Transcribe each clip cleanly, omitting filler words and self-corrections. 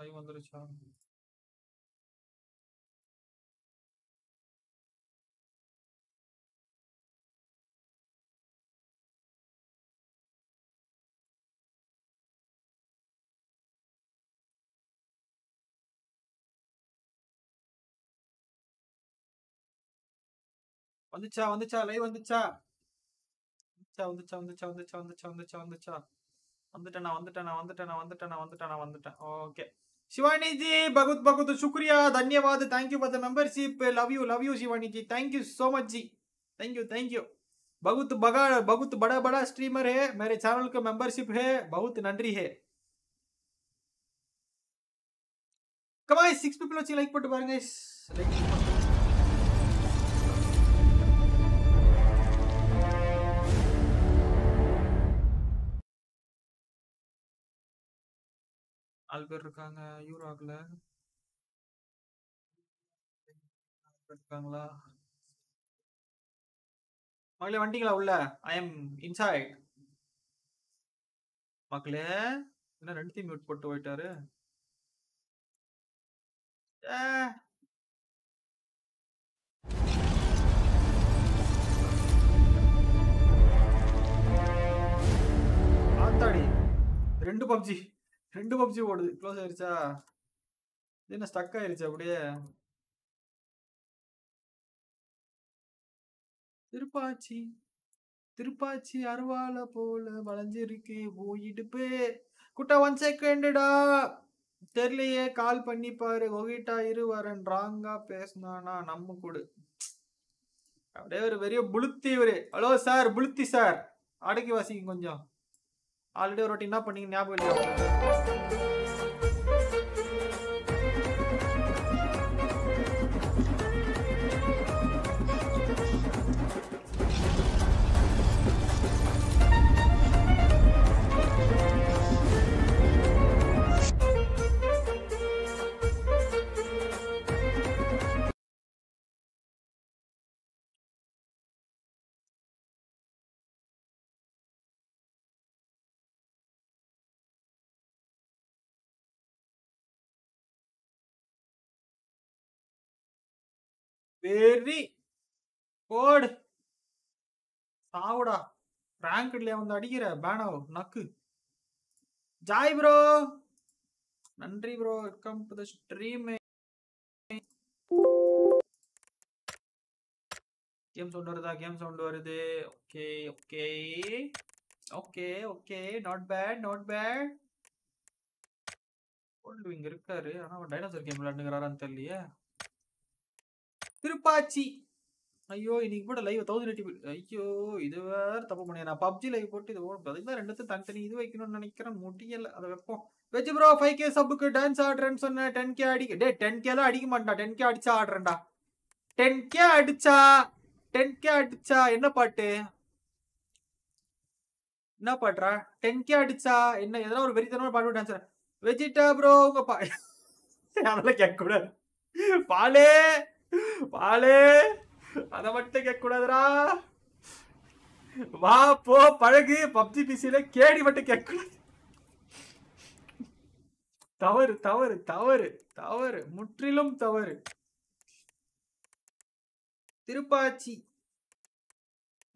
500 charm. Okay. Shivaniji, Bagut, Shukriya, Dhanyavad, thank you for the membership. Love you, Shivaniji. Thank you so much, ji. Thank you. Bagut bada streamer hai. Mere channel ka membership hai. Bahut nandri hai. Come on, 6 people achi like put baar guys. Like. Albert இருக்காங்க யூராக்ல இருக்காங்களா மக்களே வண்டிங்களா உள்ள I am inside மக்களே என்ன ரெண்டு தீ mute போட்டு போயிட்டாரு ஆத்தாடி ரெண்டு PUBG ரெண்டு PUBG ஓடுது க்ளோஸ் ஆயிருச்சா இது என்ன ஸ்டக் ஆயிருச்சு அப்படியே திருப்பாச்சி அருவால போல வளைஞ்சிருக்கு போயிடுப்பே குட்டா 1 செகண்ட்டா தெரியலையே கால் பண்ணி பாரு கோகிட்டா இருவரன் ராங்கா பேசினானா நம்ம கூடு அப்படியே ஒரு பெரிய புளுத்தி இவரு ஹலோ சார் புளுத்தி சார் அடக்கி வாசிங்க கொஞ்சம் Already already na panning naya bol gaya. Very good. Sauda rank le on the banner Naku Jai bro Nandri bro welcome to the stream Game sound Okay not bad What doing irukkaru ana dinosaur game laanugara anta illaya Thiruppachi ஐயோ இன்னைக்கு போட live 1080 ஐயோ இதுவேற தப்பு பண்ணியா நான் PUBG live போட்டு இது பதிலா ரெண்டுத்தையும் தனித்தனி இது வைக்கணும்னு நினைக்கிறேன் முடியல அத வைப்போம் வெஜ் bro 5k சப்க்கு டான்ஸ் ஆடுறேன்னு சொன்ன 10k அடிக்க டேய் 10k ல அடிக்க மாட்டடா 10k அடிச்சா ஆடுறேன்டா 10k அடிச்சா என்ன பாட்றா 10k அடிச்சா என்ன ஏதோ ஒரு வெறித்தனமா பாட்டு டான்ஸ் வெஜிடா bro உங்க பா அதல கேக்குற பாலே பாலே அத மட்டும் கேக்க கூடாதுடா வா போ பழகு PUBG PCல கேடி மட்டும் கேக்க கூடாது தவறு முற்றிலும் தவறு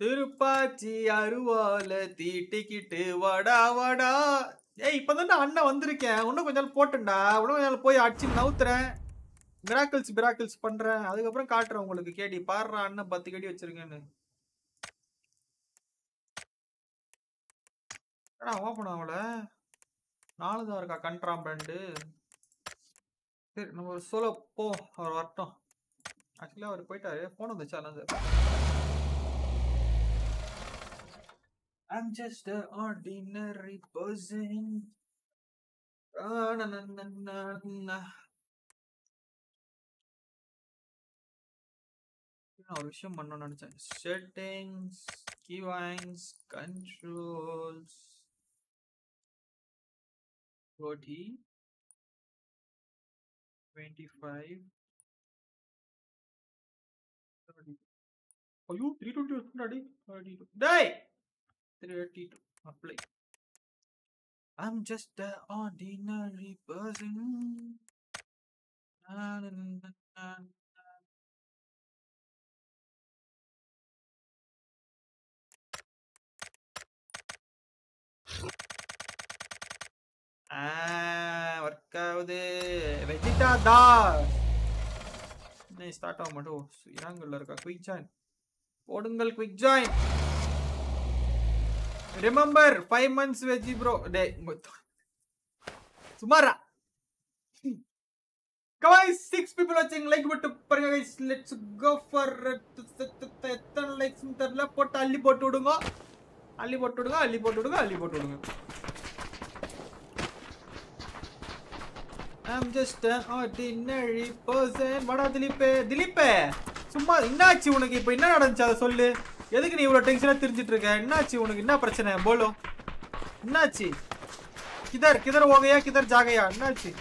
திருப்பாச்சி அருவால தீட்டிக்கிட்டு வடா ஏய் இப்போதான் அண்ணா வந்திருக்கேன் இன்னும் கொஞ்ச நாள் போட்டேன்டா இன்னும் கொஞ்ச நாள் போய் அடிச்சு நவுத்துறேன் miracles பண்றேன் அதுக்கு அப்புறம் காட்றேன் உங்களுக்கு கேடி பாறா அண்ணா 10 கேடி வச்சிருக்கேன்னு அட ஓபன் ஆவல 4 தான் இருக்கா கண்ட்ராம்பண்ட் சரி நம்ம சோலோ போ அவர் வரட்டும் actually அவர் போயிட்டாரு போன் வந்துச்சா நான் I'm just an ordinary person Or விஷயம் பண்ணனும்னு நினைச்சேன் settings keybinds controls body 25 30 ஐயோ 320 வந்துடா டேய் 322 apply I'm just an ordinary person. Na, na, na, na. Work out there. Vegeta Das. Nay, start out Mato. Quick join. Podungal quick join. Remember, 5 months veggie bro. Day. Sumara. Come on, 6 people watching. Like button, guys. Let's go for 10 likes. Interla pot ali botu dunga. Ali botu dunga. Ali botu dunga. Ali botu dunga. I'm just an ordinary person. What are Dilip? Dilip? Summa, inna achi unagi. Ipo inna nadanchada sollu. Edhukku nee ivlo tension la thirinjittirukka? Inna achi unagi? Inna prachana bolo? Inna achi? Kidhar hogaya? Kidhar jagaya? Inna achi?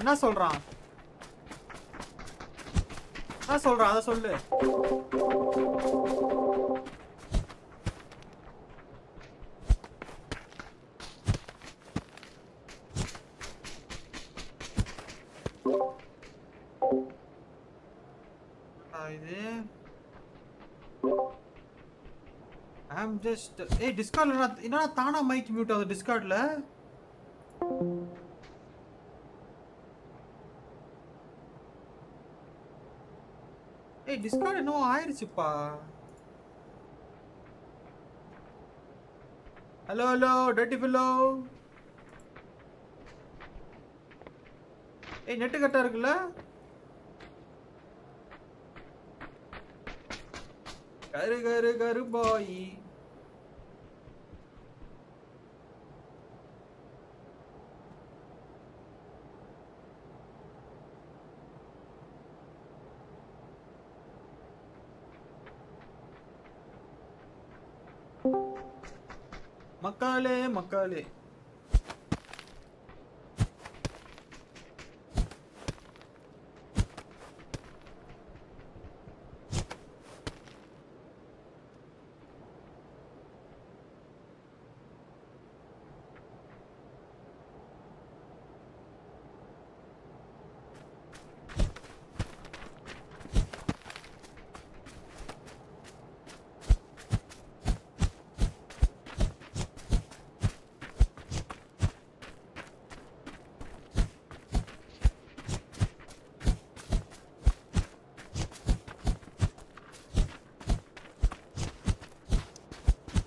என்ன சொல்றான் அத சொல்லு. I'm just Discord என்ன தானா mic mute ஆகுது Discordல. Discord no aayirchuppa. Hello, dirty fellow. Hey, net katta irukla? Garu boy. Makale.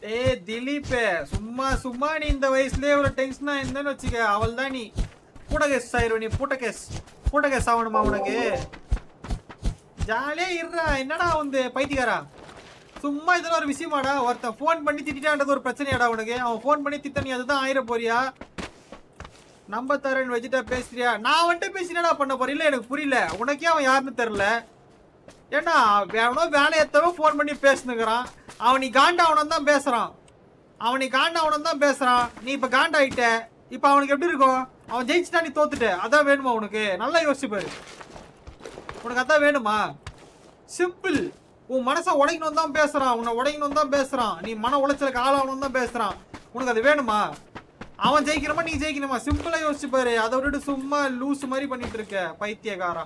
Hey Dilip, summa ni inda vayasle oru tensiona indanu vechika avalda ni puta case avanu ma unakku jale irra enna da unde paithikara summa idala oru vishayam ada ortha phone panni tittitaanradhu oru prachana ada unakku avan phone panni tittani adha aayira poriya number tharan vegeta pesriya na avante pesina da panna pora illa enakku puriyala unakke avan yaarnu therilla enna avano velai ethava phone panni pesnukuran அவனி காண்டாவணும் தான் பேசுறான் நீ இப்ப காண்டாயிட்ட. இப்ப அவனுக்கு எப்படி இருக்கும்? அவன் ஜெயிச்சிட்டா நீ தோத்துட்ட. அதான் வேணுமா உனக்கு? நல்லா யோசிச்சு பாரு, உனக்கு அதான் வேணுமா? சிம்பிள். உன் மனசை உடைக்கணும் தான் பேசுறான், உன்னை உடைக்கணும் தான் பேசுறான், நீ மன உளைச்சலுக்கு ஆளாகணும் தான் பேசுறான். உனக்கு அது வேணுமா? அவன் ஜெயிக்கிறமா நீ ஜெயிக்கணுமா? சிம்பிளா யோசிச்சு பாரு. அதை விட்டுட்டு சும்மா லூஸ் மாதிரி பண்ணிட்டு இருக்க பைத்தியக்காரா.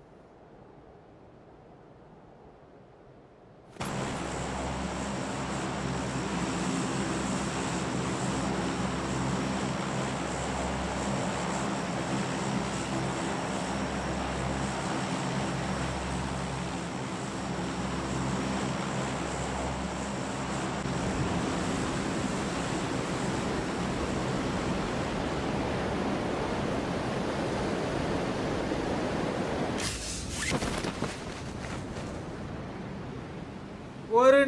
ஒரு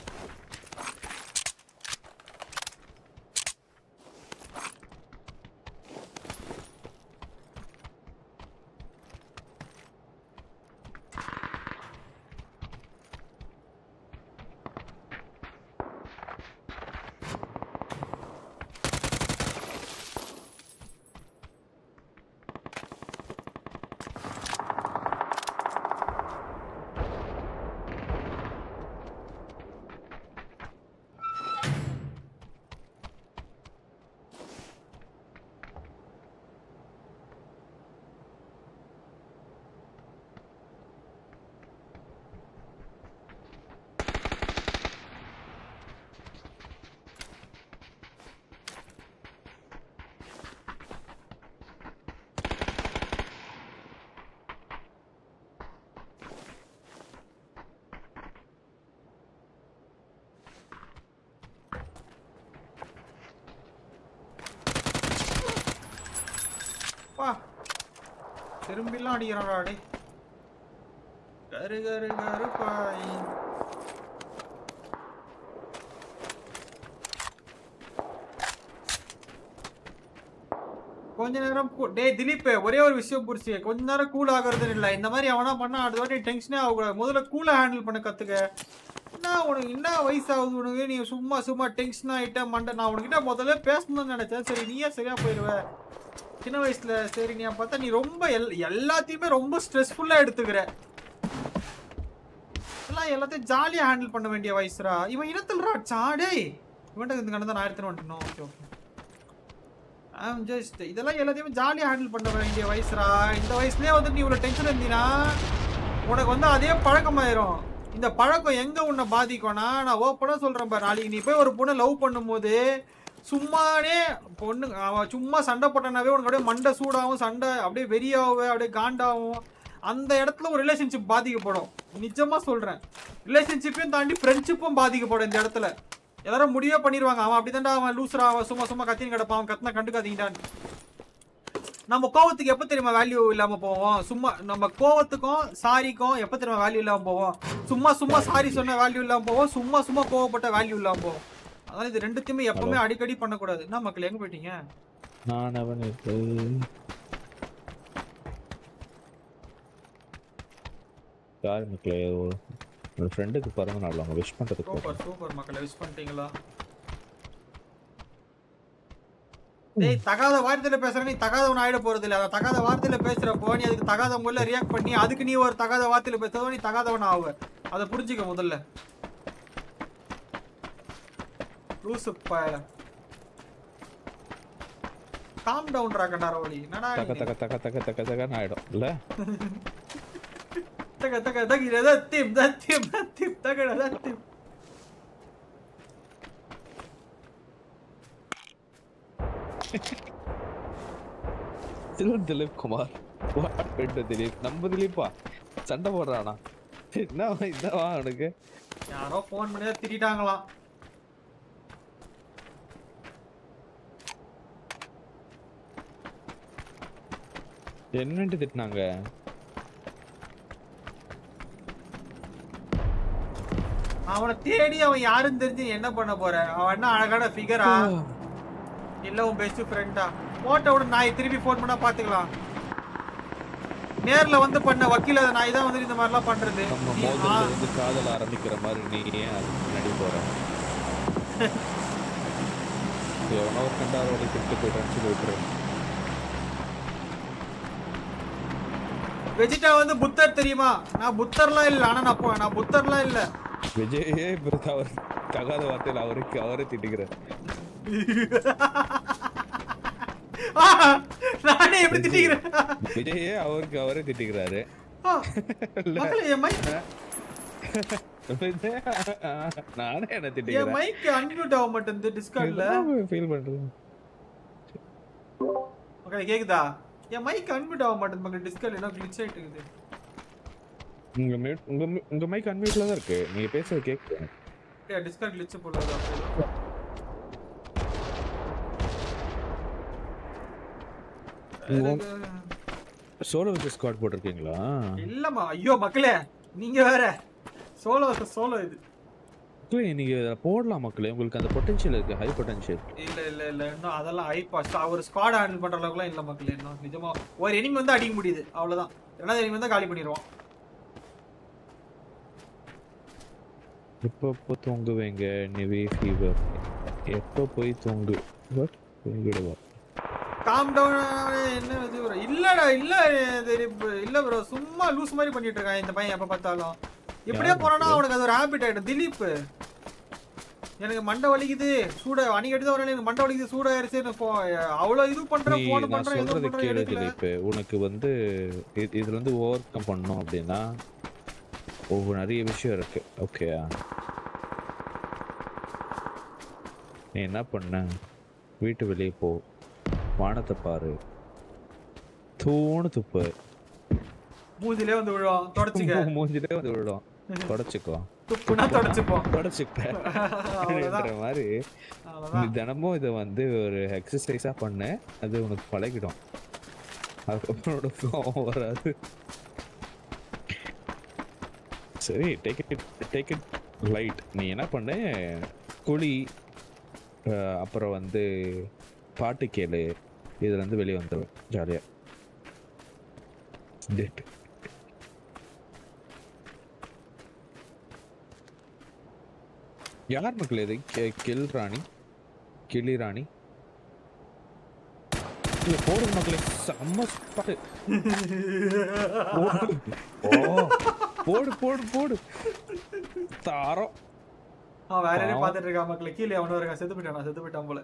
திரும்பிலாம் அடிக்கிறாடா அடி கரு கரு கருப்பாய். கொஞ்ச நேரம் டே திலீப், ஒரே ஒரு விஷயம் புரிச்சு, கொஞ்ச நேரம் கூல் ஆகுறதுன்னு இல்லை. இந்த மாதிரி அவனா பண்ணா அடுத்த வாட்டி டென்ஷனே ஆகக்கூடாது. முதல்ல கூலை ஹேண்டில் பண்ண கத்துக்க. என்ன உனக்கு என்ன வயசாகுது உனக்கு, நீ சும்மா சும்மா டென்ஷன் ஆகிட்ட மண்டை. நான் உனக்கிட்ட முதல்ல பேசணும்னு நினைச்சேன், சரி நீயே சரியா போயிடுவேன் சின்ன வயசுல. சரி நீ பார்த்தா நீ ரொம்ப எல்லாத்தையுமே ரொம்ப ஸ்ட்ரெஸ்ஃபுல்லா எடுத்துக்கிற, எல்லாத்தையும் ஜாலியா ஹேண்டில் பண்ண வேண்டிய வயசுரா. இவன் இனத்துலரா சாடே இவன் இந்த கண்ணு தான் நான் எடுத்துன்னு வந்துட்டோம். ஓகே ஓகே ஐம் ஜஸ்ட் இதெல்லாம் எல்லாத்தையுமே ஜாலியா ஹேண்டில் பண்ண வேண்டிய வயசுரா. இந்த வயசுலயே வந்து நீ இவ்வளவு டென்ஷன் இருந்தீனா உனக்கு வந்து அதே பழக்கமாயிரும். இந்த பழக்கம் எங்க உன்னை பாதிக்கும்னா, நான் ஓப்பனா சொல்றேன் பாரு, நாளைக்கு நீ போய் ஒரு பொண்ணை லவ் பண்ணும் போது சும்மானே பொண்ணு அவன் சும்மா சண்டை போட்டானாவே உனக்கு அப்படியே மண்டை சூடாகவும் சண்டை அப்படியே வெறியாகவே அப்படியே காண்டாகவும் அந்த இடத்துல ஒரு ரிலேஷன்ஷிப் பாதிக்கப்படும். நிஜமாக சொல்கிறேன், ரிலேஷன்ஷிப்பையும் தாண்டி ஃப்ரெண்ட்ஷிப்பும் பாதிக்கப்படும். இந்த இடத்துல எல்லாரும் முடிவே பண்ணிடுவாங்க, அவன் அப்படி தாண்டா அவன் லூசுரா அவன் சும்மா சும்மா கத்தின்னு கிடப்பான், அவன் கத்தினா கண்டுக்காதீங்கடான்னு. நம்ம கோவத்துக்கு எப்போ தெரியுமா வேல்யூ இல்லாமல் போவோம், சும்மா நம்ம கோவத்துக்கும் சாரிக்கும் எப்போ தெரியுமா வேல்யூ இல்லாமல் போவோம், சும்மா சும்மா சாரி சொன்ன வேல்யூ இல்லாமல் போவோம், சும்மா சும்மா கோவப்பட்ட வேல்யூ இல்லாமல் போவோம். அதான் இது ரெண்டுத்தையுமே எப்பவுமே அடிக்கடி பண்ணக்கூடாது. என்ன மக்கள் எங்க போயிட்டீங்க? நான் அவனுக்கு யார் மக்களே ஒரு ஃப்ரெண்டுக்கு பிறந்த நாள் அவங்க விஷ் பண்றதுக்கு. சூப்பர் சூப்பர் மக்களே, விஷ் பண்ணிட்டீங்களா? டேய் தகாத வார்த்தையில பேசுற நீ தகாதவன் ஆயிட போறது இல்ல. அத தகாத வார்த்தையில பேசுறப்போ நீ அதுக்கு தகாத முறையில ரியாக்ட் பண்ணி அதுக்கு நீ ஒரு தகாத வார்த்தையில பேசுறப்போ நீ தகாதவன் ஆவ. அத புரிஞ்சுக்க முதல்ல. திலீப் குமார் திலீப் நம்ம திலீப்பா சண்டை போடுறானா? என்ன என்னவா அவனுக்கு யாரோ போன் பண்ணியா திட்டாங்களாம். என்னன்னு திட்டினாங்க? அவனை தேடி அவன் யாருன்னு தெரிஞ்சு என்ன பண்ண போற? அவன் என்ன அழகான ஃபிகரா இல்ல உன் பெஸ்ட் ஃப்ரெண்டா? போட்டோட நாய் திருப்பி போன் பண்ணா பாத்துக்கலாம். நேர்ல வந்து பண்ண வக்கீல நாய் தான் வந்து இந்த மாதிரி எல்லாம் பண்றது. காதல் ஆரம்பிக்கிற மாதிரி நீ ஏன் முன்னாடி போற? எவனோ கண்டாரோட கிட்ட போயிட்டு போயிடுறேன். வெஜிடா வந்து புத்தர் தெரியுமா? நான் புத்தர்லாம் இல்ல, ஆனா நான் புத்தர்லாம் இல்ல. விஜய் பிரதாவர் தகாத வார்த்தையில அவருக்கு அவரே திட்டுகிறார். நானே எப்படி திட்டுகிறேன்? விஜயே அவருக்கு அவரே திட்டுகிறாரு. நானே என்ன திட்டுகிறேன்? மைக் அன்மியூட் ஆக மாட்டேங்குது டிஸ்கார்ட்ல. ஃபீல் பண்றேன். ஓகே கேக்குதா? என் மைக் அன்மியூட் ஆக மாட்டேன் மங்க, டிஸ்கல் ஏதோ கிளிட்ச் ஆயிட்டு இருக்குது. உங்க மியூட் உங்க மைக் அன்மியூட்ல தான் இருக்கு, நீங்க பேசுறது கேக்குது. டேய் டிஸ்கல் கிளிட்ச் போடுறதா? solo versus squad போட்டுருக்கீங்களா? இல்லமா ஐயோ மக்களே நீங்க வேற solo versus solo இது. தூய் நீங்க போடலாம் மக்களே உங்களுக்கு அந்த பொட்டன்ஷியல் இருக்கு ஹை பொட்டன்ஷியல். இல்ல இல்ல இல்ல இன்னும் அதெல்லாம் ஹை பாஸ் ஒரு ஸ்குவாட் ஹேண்டில் பண்ற அளவுக்கு இல்ல மக்களே இன்னும் நிஜமா ஒரு எனிமி வந்து அடிக்க முடியுது அவ்வளவுதான். ரெண்டாவது எனிமி வந்து காலி பண்ணிடுவோம். இப்போ தூங்குவேங்க நிவி ஃபீவர். எப்போ போய் தூங்கு பட் தூங்கிடுவா. காம் டவுன் என்ன இது bro இல்லடா இல்ல இல்ல bro சும்மா லூஸ் மாதிரி பண்ணிட்டு இருக்கான் இந்த பையன் எப்ப பார்த்தாலும் இப்படியே போறானா அவனுக்கு அது ஒரு ஹாபிட் ஆயிடும். திலீப் எனக்கு மண்டை வலிக்குது சூட அணிகடிதா வரானே எனக்கு மண்டை வலிக்குது சூட ஆயிருச்சு அவ்ளோ இது பண்ற ஃபோன் பண்ற ஏதோ பண்ற திலீப் உனக்கு வந்து இதுல இருந்து ஓவர்கம் பண்ணனும் அப்படினா ஒவ்வொரு நிறைய விஷயம் இருக்கு ஓகேயா. நீ என்ன பண்ண வீட்டு வெளியே போ வானத்தை பாரு தூணு துப்பு மூஞ்சிலே வந்து விழுவோம் தொடச்சிக்க மூஞ்சிலே வந்து விழுவோம் தொடச்சிக்கோ துப்புனா தொடச்சிப்போ தொடச்சிக்கிற மாதிரி தினமும் இதை வந்து ஒரு எக்ஸசைஸா பண்ண அது உனக்கு பழகிடும் அதுக்கப்புறம் கோவம் வராது. சரி டேக் இட் லைட் நீ என்ன பண்ண குழி அப்புறம் வந்து பாட்டு கேளு இதுல இருந்து வெளிய வந்துரும் ஜாலியா. யார் மக்களே இது கிளி ராணி இது போடு மக்களே செம்ம ஸ்பாட் போடு தாரோ வேற என்ன பாத்துட்டு இருக்கா மக்களே கீழே அவனோ இருக்கா செத்து போயிட்டான் போல.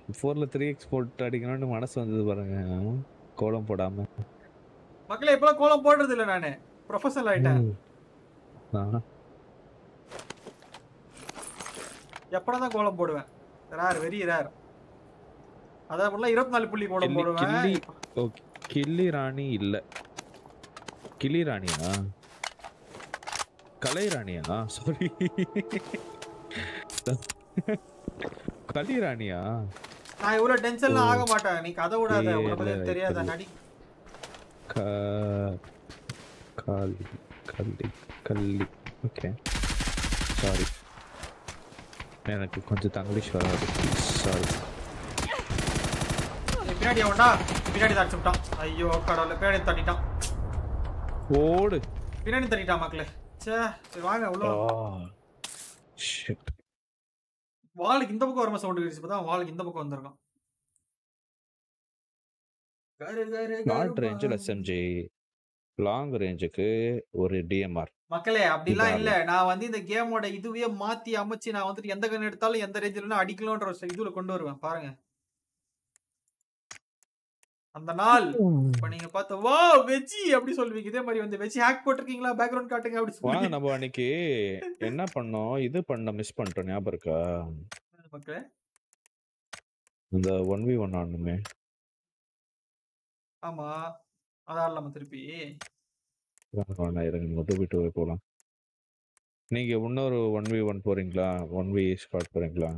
M4 ல 3x போட்டு அடிக்கணும்னு மனசு வந்தது பாருங்க கோலம் போடாம மக்களே இப்ப கோலம் போடுறது இல்ல நானே ப்ரொபஷனல் ஐட்டம் நானா எப்பறதா கோலம் போடுவேன் ரார் வெரி ரார் அதாப்புல 24 புள்ளி கோலம் போடுவேன். ஓகே கிளி ராணியா கலை ராணியா சாரி கலை ராணியா நான் இவ்ளோ டென்ஷன்ல ஆக மாட்டேன் நீ கதை ஓடாத உனக்கு தெரியாத நடி கல்லி ஓகே சாரி எனக்கு கொஞ்சம் தங்கிலீஷ் வராது சாரி பின்னாடி தட்டிட்டான் ஐயோ கடவுளே பின்னாடி தட்டிட்டான் ஓடு பின்னாடி தட்டிட்டான் மக்களே சரி வாங்க உள்ள ஷிட் வாளுக்கு இந்த பக்கம் வரமா சவுண்ட் கேக்குது பார்த்தா வாளுக்கு இந்த பக்கம் வந்திருக்கான் கரு லாங் ரேஞ்ச்ல SMG லாங் ரேஞ்சுக்கு ஒரு DMR மக்களே அப்படிலாம் இல்ல நான் வந்து இந்த கேமோட இதுவே மாத்தி அமைச்சி நான் வந்து எந்த கன் எடுத்தாலும் எந்த ரேஞ்ச்லனா அடிக்கலாம்ன்ற ஒரு இதுல கொண்டு வருவேன் பாருங்க அந்த நாள் இப்ப நீங்க பார்த்தா வாவ் வெஜி அப்படி சொல்வீங்க இதே மாதிரி வந்து வெஜி ஹேக் போட்டுக்கிங்களா பேக்ரவுண்ட் காட்டுங்க அப்படி சொல்லுங்க. நம்ம அன்னைக்கு என்ன பண்ணோம் இது பண்ண மிஸ் பண்ணிட்டோம் ஞாபகம் இருக்கா மக்களே இந்த 1v1 ஆடுனமே ஆமா அதால நம்ம திருப்பி நான் இறங்க மொத்த வீட்டு போலாம் நீங்க இன்னொரு 1v1 போறீங்களா 1v ஸ்குவாட் போறீங்களா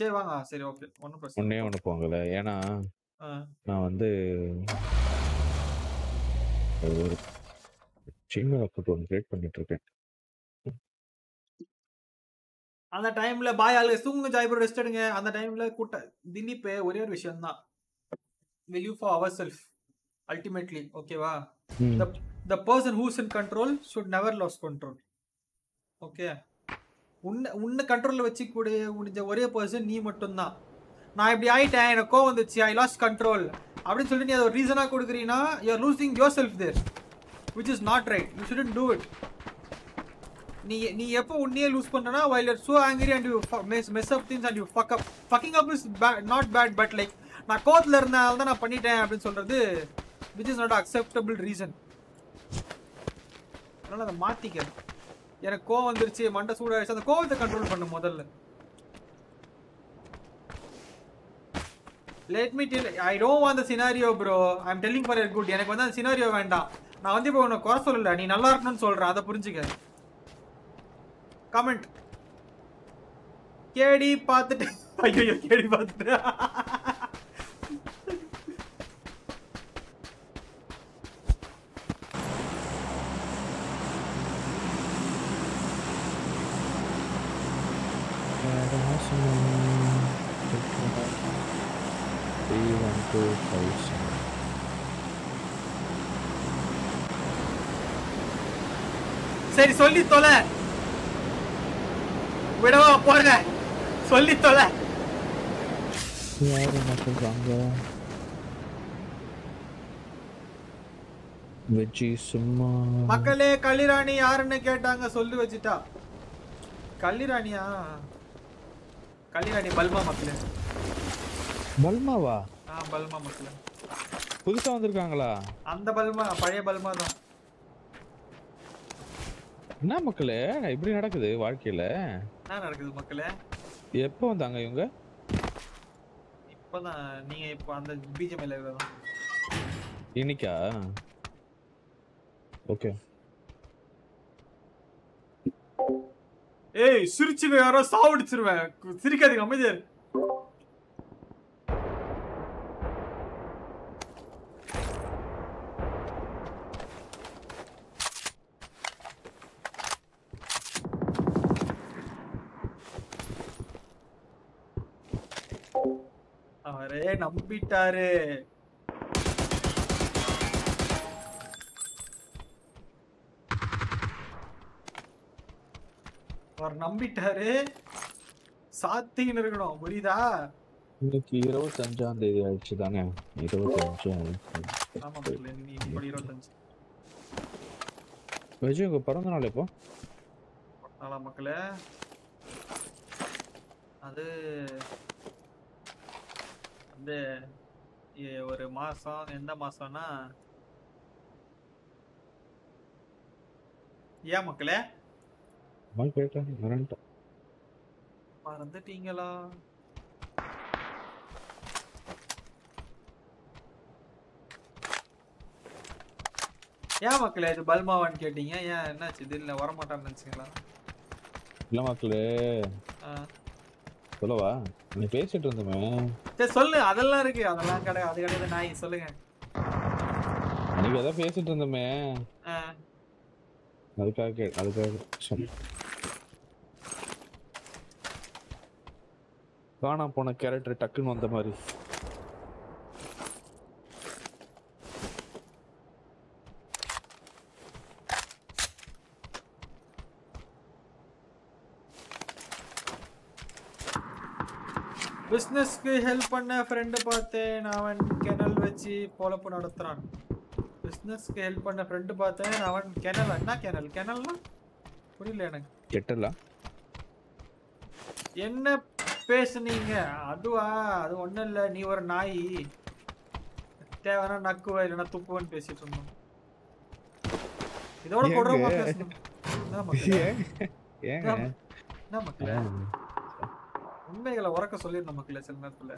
சரி வாங்க சரி ஓகே 1% ஒண்ணே ஒண்ணு போங்கல ஏனா நான் வந்து ஒரு சின்ன அக்கவுண்ட் ஒன்னு கிரியேட் பண்ணிட்டு இருக்கேன் அந்த டைம்ல பாய் ஆல்வேஸ் தூங்குங்க ஜாய் ப்ரோ ரெஸ்ட் எடுங்க அந்த டைம்ல கூட்ட திலீப் ஒரே ஒரு விஷயம் தான் value for ourselves ultimately ஓகேவா the person who's in control should never lose control okay உன்ன கண்ட்ரோல்ல வச்சி கூட முடிஞ்ச ஒரே person நீ மட்டும் தான். நான் இப்படி ஆயிட்டேன் எனக்கு கோவம் வந்துச்சு ஐ லாஸ்ட் கண்ட்ரோல் அப்படின்னு சொல்லிட்டு நீ அது ஒரு ரீசனாக கொடுக்குறீன்னா you are losing yourself there which is not right you shouldn't do it நீ எப்போ உன்னையே லூஸ் பண்ணுறனா while you're so angry and you mess up things and you fucking up is not bad but like நான் கோவத்தில் இருந்தனால தான் நான் பண்ணிட்டேன் அப்படின்னு சொல்கிறது which is not acceptable reason. அதனால் அதை மாற்றிக்காது எனக்கு கோவம் வந்துருச்சு மண்டை சூடாகிடுச்சு அந்த கோவத்தை கண்ட்ரோல் பண்ண முதல்ல. Let me tell you, I don't want the scenario bro. I'm telling for your good. எனக்கு வந்து அந்த scenario வேண்டாம். நான் வந்து இப்போ உனக்கு குறை சொல்லல. நீ நல்லா இருக்கணும்னு சொல்றேன். அத புரிஞ்சுக்க. கமெண்ட். கேடி பார்த்துட்டு ஐயோ கேடி பார்த்துட்டு maximum 312,000. சரி சொல்லி தொலை விடவா போறே சொல்லி தொலை யாரோ மாட்டறாங்க வெஜ்ஜி சும்மா மக்களே கல்லிராணி யாருன்னு கேட்டாங்க சொல்லி வச்சிட்டா கல்லிராணியா கல்லிராணி பல்மா மக்களே பல்மாவா ஆ பல்மா மக்களே புதுசா வந்திருக்காங்களா அந்த பல்மா பழைய பல்மா தான் என்ன மக்களே இப்படி நடக்குது வாழ்க்கையில என்ன நடக்குது மக்களே எப்போ வந்தாங்க இவங்க இப்போதான் நீங்க இப்ப அந்த பிஜிஎம் லைவ்ல தான் இன்னைக்கா ஓகே ஏய் சிரிச்சுங்க யாரோ சாவடிச்சிருவேன் சிரிக்காதீங்க அமைதியா அரே நம்பிட்டாரு அவர் நம்பிட்டாரு சாத்தின்னு இருக்கணும் புரியுதா இன்னைக்கு 25ஆம் தேதி ஆயிடுச்சு தானே 25 ஆமா புரியல நீ 25 வெஜிங்க பிறந்த நாள் எப்போ நாளா மக்களே அது ஒரு மாசம் எந்த மாசம்னா ஏன் மக்களே மறந்துட்டீங்களா ஏன் மக்களே இது பல்மாவான்னு கேட்டீங்க ஏன் என்னாச்சு திடீர்ல வரமாட்டான்னு நினைச்சீங்களா இல்ல மக்களே சொல்லவா நீ பேசிட்டு இருந்தமே சரி சொல்லு அதெல்லாம் இருக்கு அதெல்லாம் கடை அது கடை நாய் சொல்லுங்க நீ ஏதோ பேசிட்டு இருந்தமே அதுக்காக சொல்லு காணா போன கேரக்டர் டக்குன்னு வந்த மாதிரி business ku help panna friend paathen avan channel vechi polapu nadatran business ku help panna friend paathen avan channel anna channel na puriyala enak kettala enna pesuneenga aduva adu onna illa nee or nai thevana nakkuva illana thuppuvan pesitundom idoda kodruma pesunum na makkale enga na makkale உண்மைகளை உறக்க சொல்லிருந்த மக்களே சில நேரத்துல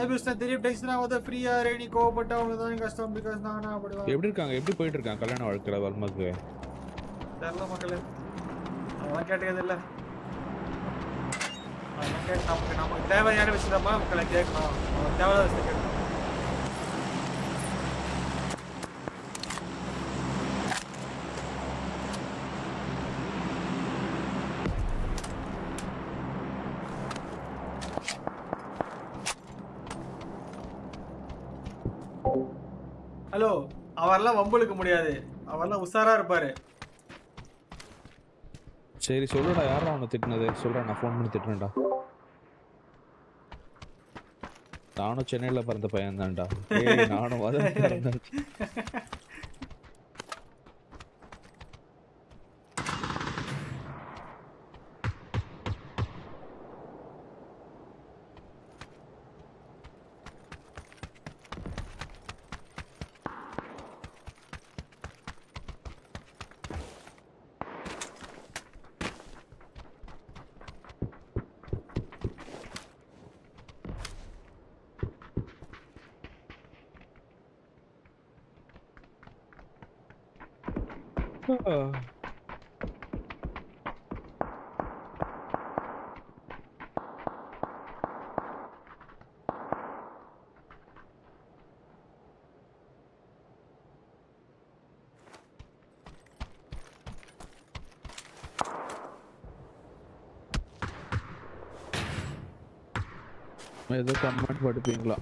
ஐபுஸ்ன தெரியும் டெக்ஸ்னா வந்து ஃப்ரீயா ready கோபட்ட அவங்க தான் கஷ்டம் because நானா அப்படியே எப்படி இருக்காங்க எப்படி போயிட்டு இருக்காங்க கல்யாண வாழ்க்கை வர்மக்கு தெரியல மக்களே அவ கேட்டது இல்ல நான் கேட்டப்ப நம்ம தேவையான விஷயமா மக்களே கேட்கணும் தேவையான விஷயம் கேட்கணும் ஹலோ அவர்லாம் வம்பளுக்கு முடியாது அவர்லாம் உசாரா இருப்பாரு சரி சொல்லுடா யாரா அவனை திட்டினது சொல்றேன் நான் ஃபோன் பண்ணி திட்டுறேன்டா நானும் சென்னையில பிறந்த பையன் தான்டா ஏய் நானும் வரேன் Oh. I comment for the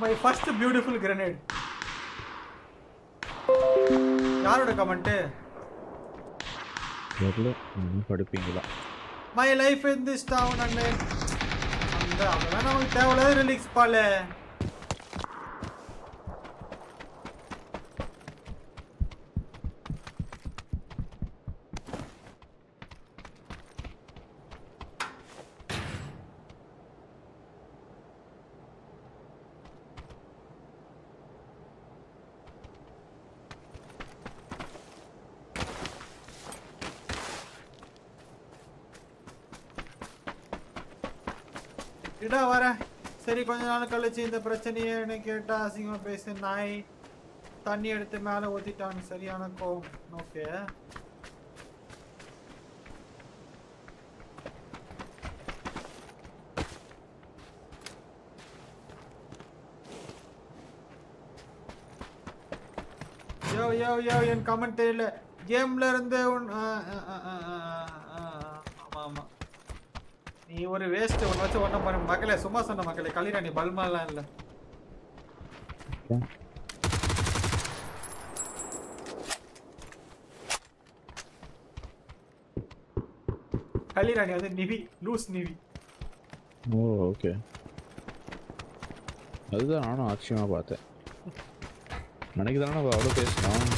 my first beautiful grenade. Yaroda comment? My life in this town and then இந்த பிரச்சனையே என்ன கேட்டா அசிங்கமா பேச நாய் தண்ணி எடுத்து மேல ஊத்திட்டான் சரியான கோவம் ஓகே யோ யோ யோ என் கமெண்ட் இல்ல கேம்ல இருந்து ஆமா நீ ஒரு வேஸ்ட் ஒன்னு வச்சு ஒண்ண பாரு மக்களே சும்மா சொன்ன மக்களே கலிராணி பல்மாலாம் இல்ல கலிராணி அது நிவி லூஸ் நிவி ஓ ஓகே அதுதான் நானும் ஆச்சரியமா பார்த்தேன் எனக்கு தான அவ்வளவு பேசணும்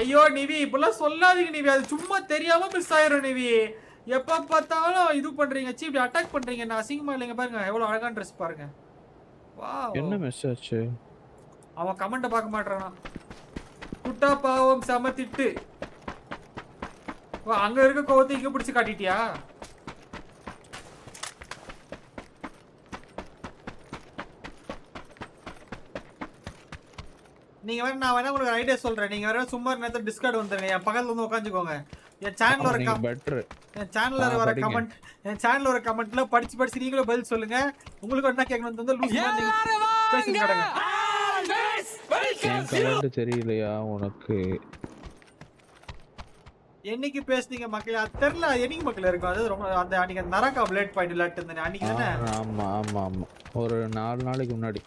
ஐயோ நிவி இப்பல சொல்லாதீங்க நிவி அது சும்மா தெரியாம மிஸ் ஆயிரும் நிவி எப்ப பார்த்தாலும் இது பண்றீங்க சீ இப்படி அட்டாக் பண்றீங்க நான் அசிங்கமா இல்லங்க பாருங்க எவ்வளவு அழகா ட்ரெஸ் பாருங்க வாவ் என்ன மெசேஜ் அவன் கமெண்ட் பார்க்க மாட்டறானா குட்டா பாவம் சமத்திட்டு வா அங்க இருக்க கோவத்தை இங்க பிடிச்சு காட்டிட்டியா நீங்க வேற நான் வேணா உங்களுக்கு ஐடியா சொல்றேன் நீங்க வேற சும்மா நேத்து டிஸ்கார்ட் வந்துறீங்க என் பக்கத்துல வந்து உட்கார்ந்துக்கோங்க என் சேனல்ல ஒரு கமெண்ட் என் சேனல்ல ஒரு கமெண்ட்ல படிச்சு நீங்களே பதில் சொல்லுங்க உங்களுக்கு என்ன கேக்கணும் வந்து லூஸ் பண்ணி பேசிட்டு கடங்க வெல்கம் கமெண்ட் தெரியலையா உனக்கு என்னைக்கு பேசுனீங்க மக்களே தெரியல என்னைக்கு மக்களே இருக்கும் அது ரொம்ப அந்த அன்னைக்கு நரகா ப்ளேட் பாயிண்ட் இல்லட்ட இருந்தேன் அன்னைக்கு தான ஆமா ஆமா ஆமா ஒரு 4 நாளைக்கு முன்னாடி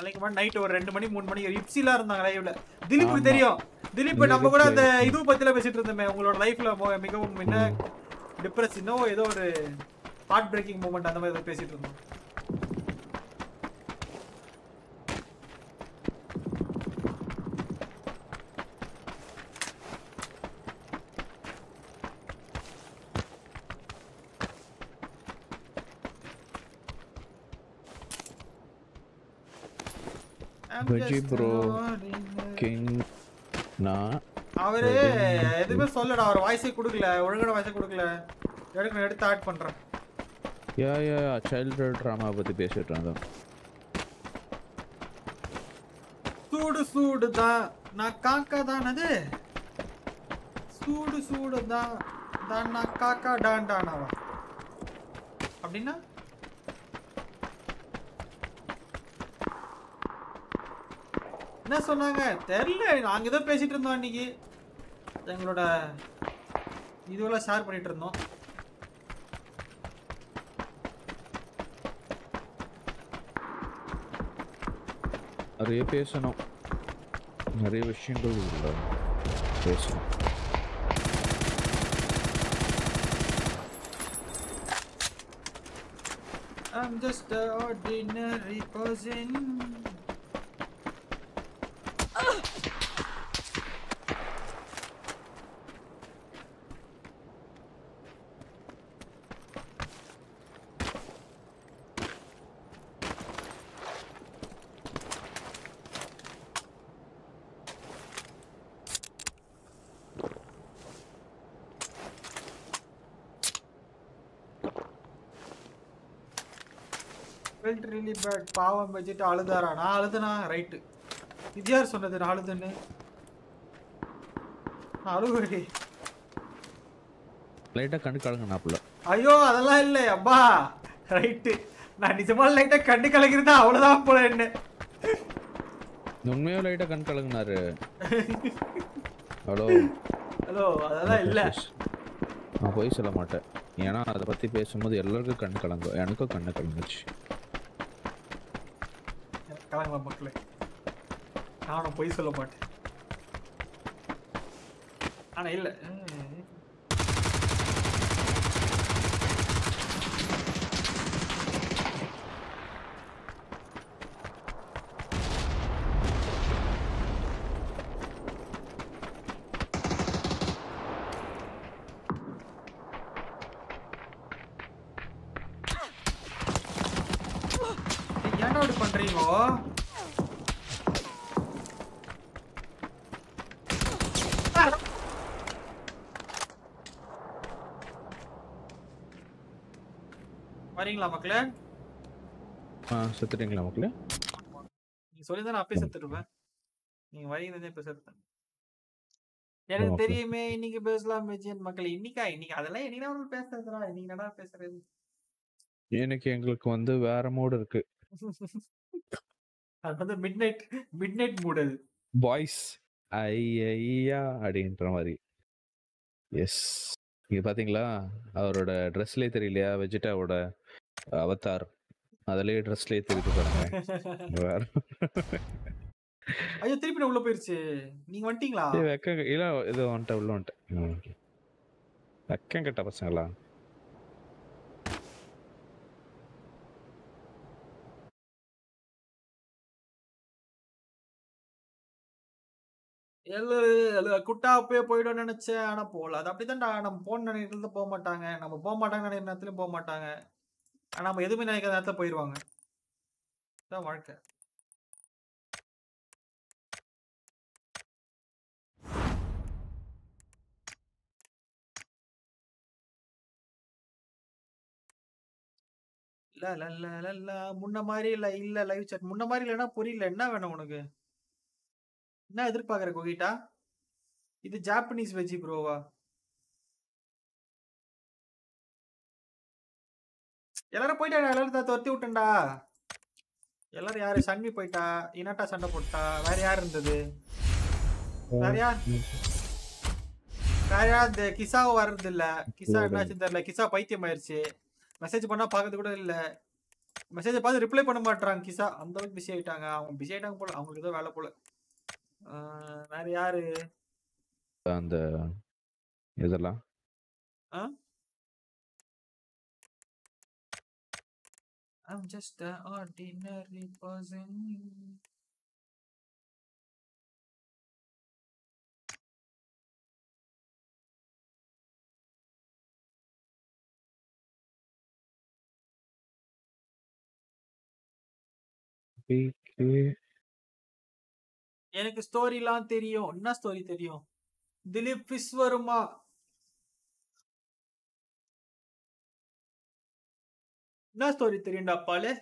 நாளைக்கு மணி நைட் ஒரு 2 மணி 3 மணி ரிப்சிலா இருந்தாங்க லைவ்ல திலீப் தெரியும் திலீப் நம்ம கூட அந்த இது பத்தில பேசிட்டு இருந்தமே உங்களோட லைஃப்ல மிகவும் என்ன டிப்ரஷனோ ஏதோ ஒரு ஹார்ட் பிரேக்கிங் மூமெண்ட் அந்த மாதிரி பேசிட்டு இருந்தோம் வெஜி bro king நான் அவரே எதுமே சொல்லடா அவர் வாய்ஸே குடுக்கல ஒழுங்கா வாய்ஸே குடுக்கல எடுக்க எடுத்து ஆட் பண்றேன் யா யா சைல்ட்ஹூட் டிராமா பத்தி பேசிட்டு இருந்தோம் சூடு தான் நான் காக்கா தானது சூடு தான் தான் நான் காக்கா டாண்டானவா அப்படினா என்ன சொன்னாங்க தெரியல நாங்க ஏதோ பேசிட்டு இருந்தோம் அன்னைக்கு எங்களோட இதுவெல்லாம் ஷேர் பண்ணிட்டு இருந்தோம் நிறைய பேசணும் நிறைய விஷயங்கள் உள்ள பேசணும் I'm just an ordinary person felt really bad. பாவம் பஜிட் அழுதாரா? நான் அழுதனா ரைட். இது யார் சொன்னது நான் அழுதேன்னு? நான் அழுகவே. லைட்டா கண்ணு கலங்கنا புள்ள. ஐயோ அதெல்லாம் இல்ல அப்பா. ரைட். நான் நிஜமா லைட்டா கண்ணு கலங்கிருந்தா அவ்வளவுதான் போல என்ன. உண்மையா லைட்டா கண்ணு கலங்கனாரு. ஹலோ. ஹலோ அதெல்லாம் இல்ல. நான் போய் சொல்ல மாட்டேன். ஏனா அத பத்தி பேசும்போது எல்லாருக்கும் கண்ணு கலங்கும். எனக்கும் கண்ணு கலங்குச்சு. கலங்கலாம் மக்களே. நானும் போய் சொல்ல மாட்டேன். ஆனா இல்ல. வரீங்களா மக்களே? செத்துட்டீங்களா மக்களே? நீ சொல்லிதான் நான் அப்பே செத்துடுவேன். நீங்க வரீங்கதே இப்ப செத்துட்டேன். எனக்கு தெரியுமே இன்னைக்கு பேசலாம் மேஜியன் மக்களே. இன்னைக்கு அதெல்லாம் என்னடா ஒரு பேசுறதுடா. நீங்க என்னடா பேசுறது? எனக்கு உங்களுக்கு வந்து வேற மூட் இருக்கு. அது வந்து மிட்நைட் மூட் அது. வாய்ஸ் ஐயா அப்படின்ற மாதிரி. எஸ் இங்க பாத்தீங்களா அவரோட ட்ரெஸ்லயே தெரியலையா வெஜிட்டாவோட அவதார்? அதுலயே ட்ரெஸ்லயே தெரிஞ்சு பாருங்க. வேற ஐயோ திருப்பி நான் உள்ள போயிருச்சு. நீங்க வந்துட்டீங்களா? இல்ல இது வந்துட்டேன், உள்ள வந்துட்டேன். வெக்கம் கெட்ட பசங்களா? எல்லாரும் குட்டா அப்பயே போயிடும்னு நினைச்சேன். ஆனா போகல. அது அப்படிதான்டா. நம்ம போன நினைக்கிறது போக மாட்டாங்க. நம்ம போக மாட்டாங்க நினைக்கிற நேரத்துலயும் போக மாட்டாங்க. ஆனா நம்ம எதுவுமே நினைக்கிற நேரத்துல போயிடுவாங்க. அதான் வாழ்க்கை. இல்ல இல்ல இல்ல இல்ல முன்ன மாதிரி இல்ல. இல்ல லைவ் சாட் முன்ன மாதிரி இல்லைன்னா புரியல. என்ன வேணும் உனக்கு? என்ன எதிர்பார்க்குற கோகிட்டா? இது ஜாப்பனீஸ் வெஜி ப்ரோவா? எல்லாரும் போயிட்டா. எல்லாரும் தான் துரத்தி விட்டேன்டா. எல்லாரும் யாரு? சன்வி போயிட்டா, இனாட்டா சண்டை போட்டா, வேற யார் இருந்தது? வேற யார்? இந்த கிசாவை வர்றது இல்ல. கிசா என்னாச்சுன்னு தெரியல. கிசா பைத்தியம் ஆயிடுச்சு. மெசேஜ் பண்ணா பாக்குறது கூட இல்ல. மெசேஜை பார்த்து ரிப்ளை பண்ண மாட்டாங்க. கிசா அந்த அளவுக்கு பிஸி ஆயிட்டாங்க. அவங்க பிஸி ஆயிட்டாங்க போல. அவங்களுக்கு ஏதோ வேலை போல. வேற யாரு? அந்த இதெல்லாம் I'm just an ordinary person. எனக்கு ஸ்டோரிலாம் தெரியும். என்ன ஸ்டோரி தெரியும்? திலீப் ஃபிஷ் வருமா? என்ன ஸ்டோரி தெரியும்டா பாலே?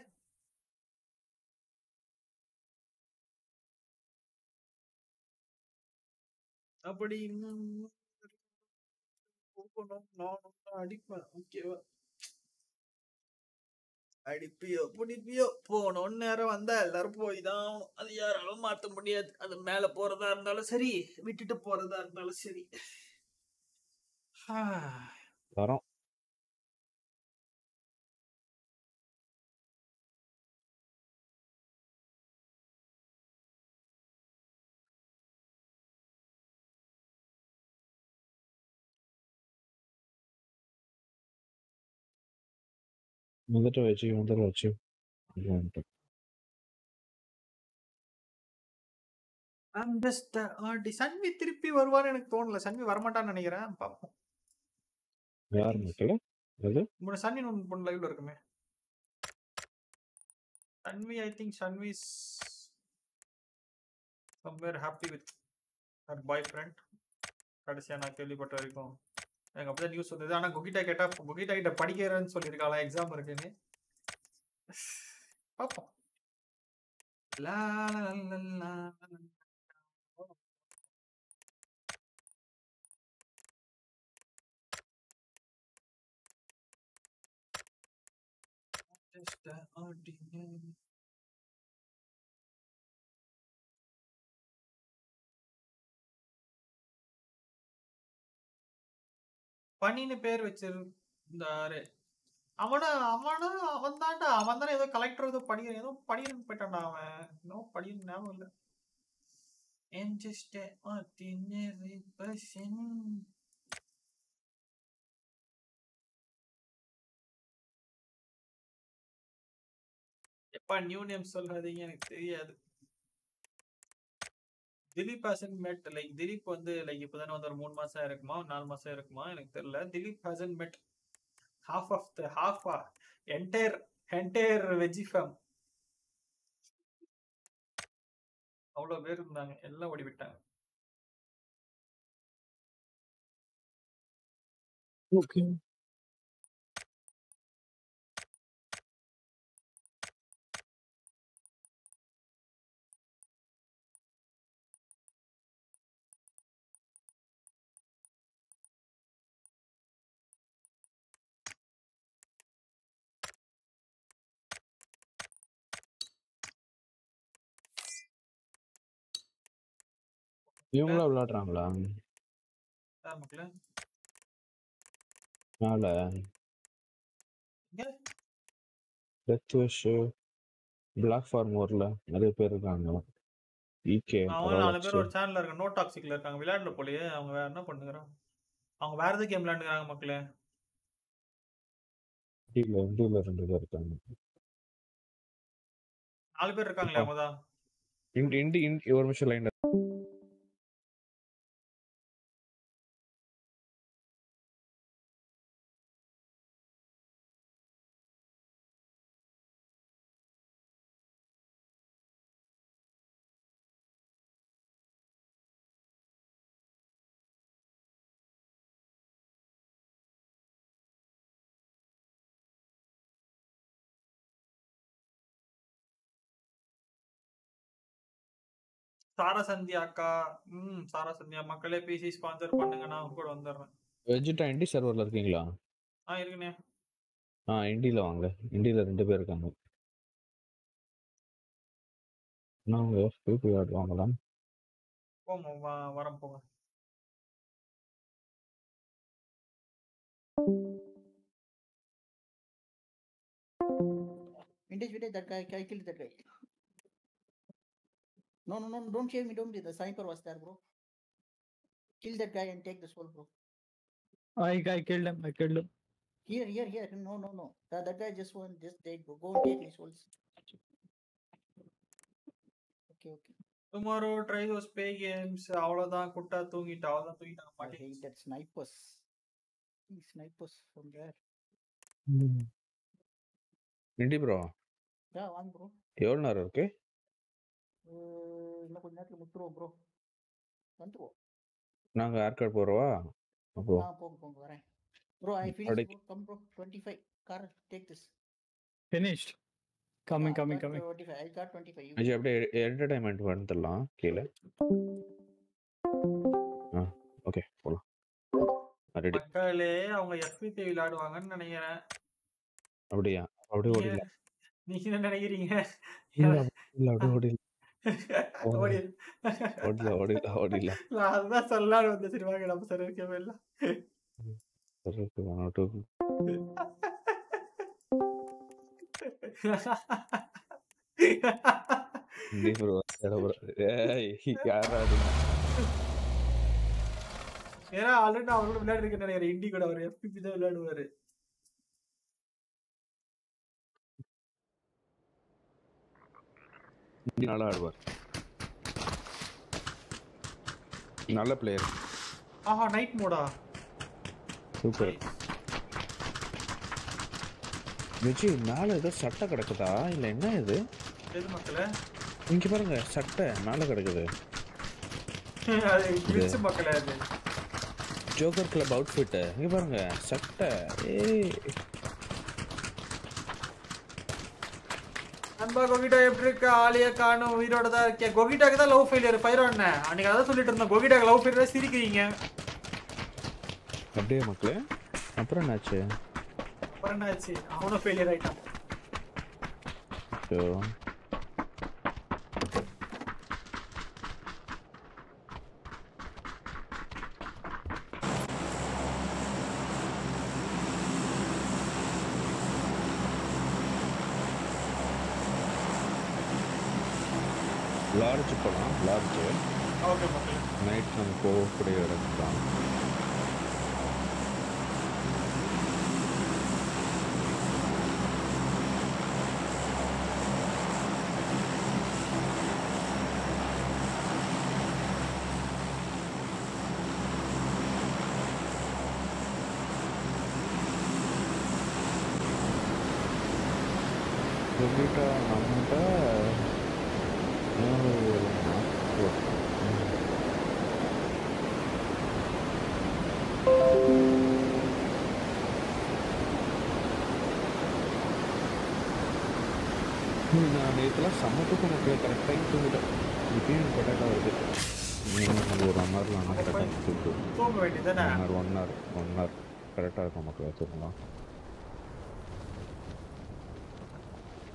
அப்படி அடிப்பேன். ஓகேவா? அடிப்பியோ பிடிப்பியோ போனோன்னு நேரம் வந்தா எல்லாரும் போய் தான். அது யாராலும் மாற்ற முடியாது. அது மேல போறதா இருந்தாலும் சரி, விட்டுட்டு போறதா இருந்தாலும் சரி. முதட்ட வச்சு முதல்ல வச்சு சன்வி திருப்பி வருவான்னு எனக்கு தோணல. சன்வி வரமாட்டான்னு நினைக்கிறேன். பாப்போம். யார் மக்களே? அது நம்ம சன்னி ஒன்னு பண்ண லைவ்ல இருக்குமே. Sanvi I think Sanvi is somewhere happy with her boyfriend. கடைசியா நான் கேள்விப்பட்ட வரைக்கும் எனக்கு அப்பதான் நியூஸ் வந்தது. ஆனா குகிட்டா கேட்டா குகிட்டா கிட்ட படிக்கிறேன்னு சொல்லியிருக்காளா எக்ஸாம் இருக்குன்னு. Purple. La la la la. Just the ordinary. Funny pair which are. Amanda is a collector of the Paddy, Paddy Petana, no Paddy Naval. And just an ordinary person. A new name, Solhadi and Ithia. Dilip hasn't met like Dilip on the like another moon Masarak Mount, Nalmasarak Mount, Dilip hasn't met. Half of the half entire veggie farm. Avlo ver irundanga ella odi vittaanga. Okay. You love Latram. I'm glad. Alan. Let's wish black for more repair. EK. No toxic lurk. I'm glad to pull here. I'm glad to put the ground. I'm glad the game landing around McLean. I'll be recalling in your mission. Sara Sandhya ka, Sara Sandhya makale PC sponsor pannunga na ungoda vandarren. Vegeta Indy server la irukingla? Ah irukne. Ah Indy la vaanga. Indy la rendu per irukanga. Naanga FP yard vaangalam. Poma varam ponga. Vintage video that guy, I killed that guy. No, don't shave me, don't do the sniper was there, bro. Kill that guy and take the soul, bro. I killed him. Here. No. That guy just died, bro. Go and take his souls. Okay. Tomorrow, try those pay games. I hate that snipers. These snipers from there. Indy, bro. Yeah, one, bro. You're not okay? No, bro. Bro, I finished. Come, bro. 25. Car, take this. Finished. Coming. 25. I got 25. You have entertainment one. Okay. Follow. Ready. I'm going to Odila. That's a lot of the Sirvagan of Sarah Camilla. Sarah Nala player. Aha, night mode. Super. Vijay, Nala is a satta kadakada. Ilena is it? Joker club outfit. Satta. Amba Gogita Africa, Alia Kano, we don't have Gogita the low failure, fire on another solid on the Gogita low failure, Siriking. A day, Maclay? Apranache. Apranache, I want to fail right now. So. Large, large. Okay, okay. Night and go pretty down. Number. No, no, no,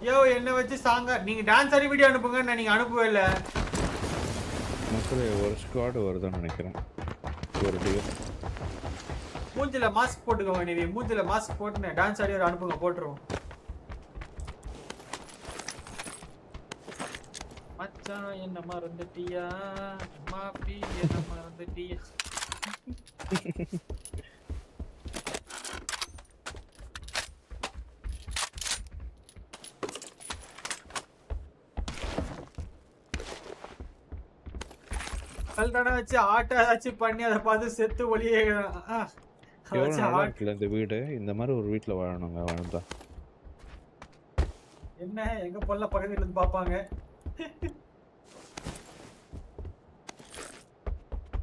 yo, you know what this song? You dance every video and you can't do it. I'm squad over the Nanikara. Mudilla mask port going away. Mudilla mask port and dance at your Anapuna portro. Macha in the Mar the Tia, Mapi in the Mar the Tia. That's hot, that's a punny at the father said to Volia. That's hot. Let the weed in the Maru Witlavar on the Varanda. In a Pola Pagan with Papanga.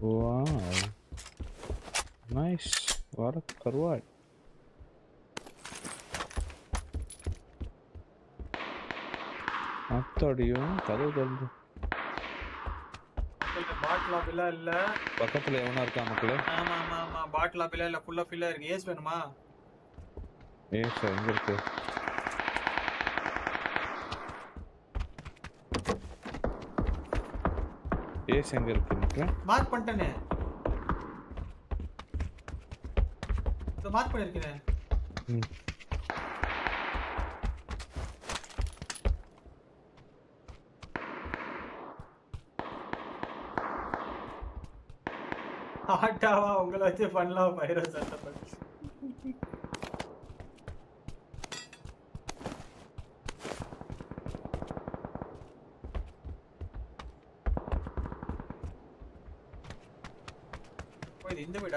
Wow. Nice. What a carwad. After you, Carol. Batla villa illa pakkatla evana iruka makule ama ama ama batla villa illa full of filler iruke yes venuma yes sir inga iruke yes inga iruke makule mark pannane so mark pannirukena Hot Tava, Ungalachi, fun love, virus at the punch. Wait, in the bit, I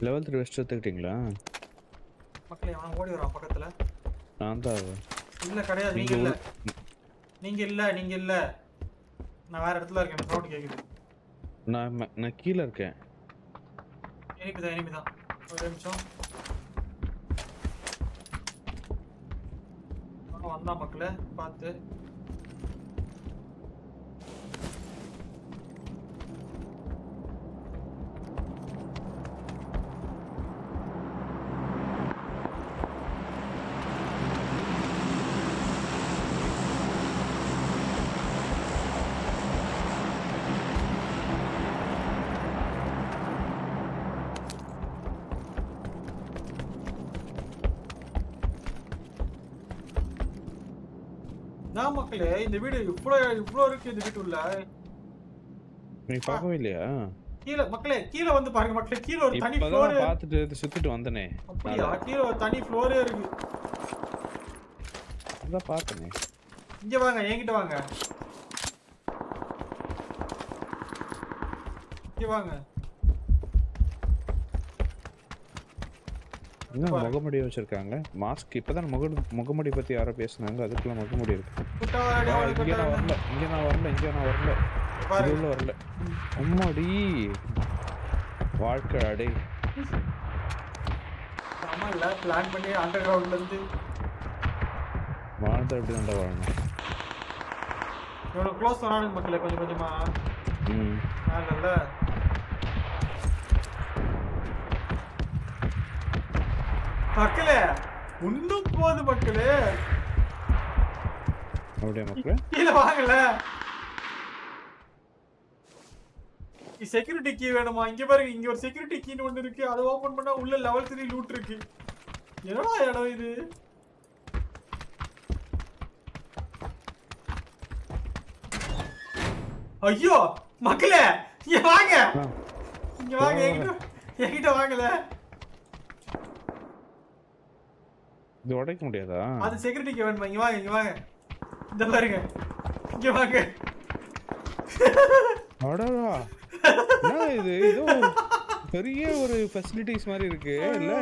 Level 3 West Thirtingla. Okay, I'm going to go to the hospital. I'm I'm a killer. In the video, you flow in the video. You follow me, yeah. கீழ மக்களே கீழ வந்து பாருங்க மக்களே கீழ ஒரு தனி floor பாத்துட்டு சுத்திட்டு வந்தனே அப்படியே கீழ ஒரு தனி ஃப்ளோரே இருக்கு இத பாத்தனே இங்க வாங்க என்கிட்ட வாங்க இங்க வாங்க என்ன முகமடி வச்சிருக்காங்க மாஸ்க் இப்பதான் முகமடி பத்தி யாரோ பேசுனாங்க அதுக்குள்ள முகமடி இருக்கு இங்க நான் வரல இங்க நான் வரல அம்மாடி வால்கர் அடே அம்மா இல்ல பிளான் பண்ணி அண்டர் கிரவுண்ட்ல இருந்து வால்கர் அப்படி அந்த வரணும் இவ்வளவு க்ளோஸ் வரானு மக்களே கொஞ்சம் கொஞ்சமா நல்ல மக்களே உண்ணும் போது மக்களே அப்படியே மக்களே கீழ வாங்கல இந்த செக்யூரிட்டி கீ வேணுமா இங்க பாருங்க இங்க ஒரு செக்யூரிட்டி கீ ஒன்னு இருக்கு அதை ஓபன் பண்ணா உள்ள லெவல் 3 லூட் இருக்கு என்னடா இடம் இது ஐயோ மக்களே இங்க வாங்க என்கிட்ட வாங்கல இது உடைக்க முடியாதா அது செக்யூரிட்டி கே வேணுமா இங்க வாங்க இந்த பாருங்க இங்க வாங்க அடடா என்ன இது இது பெரிய ஒரு ஃபெசிலிட்டிஸ் மாதிரி இருக்கு இல்ல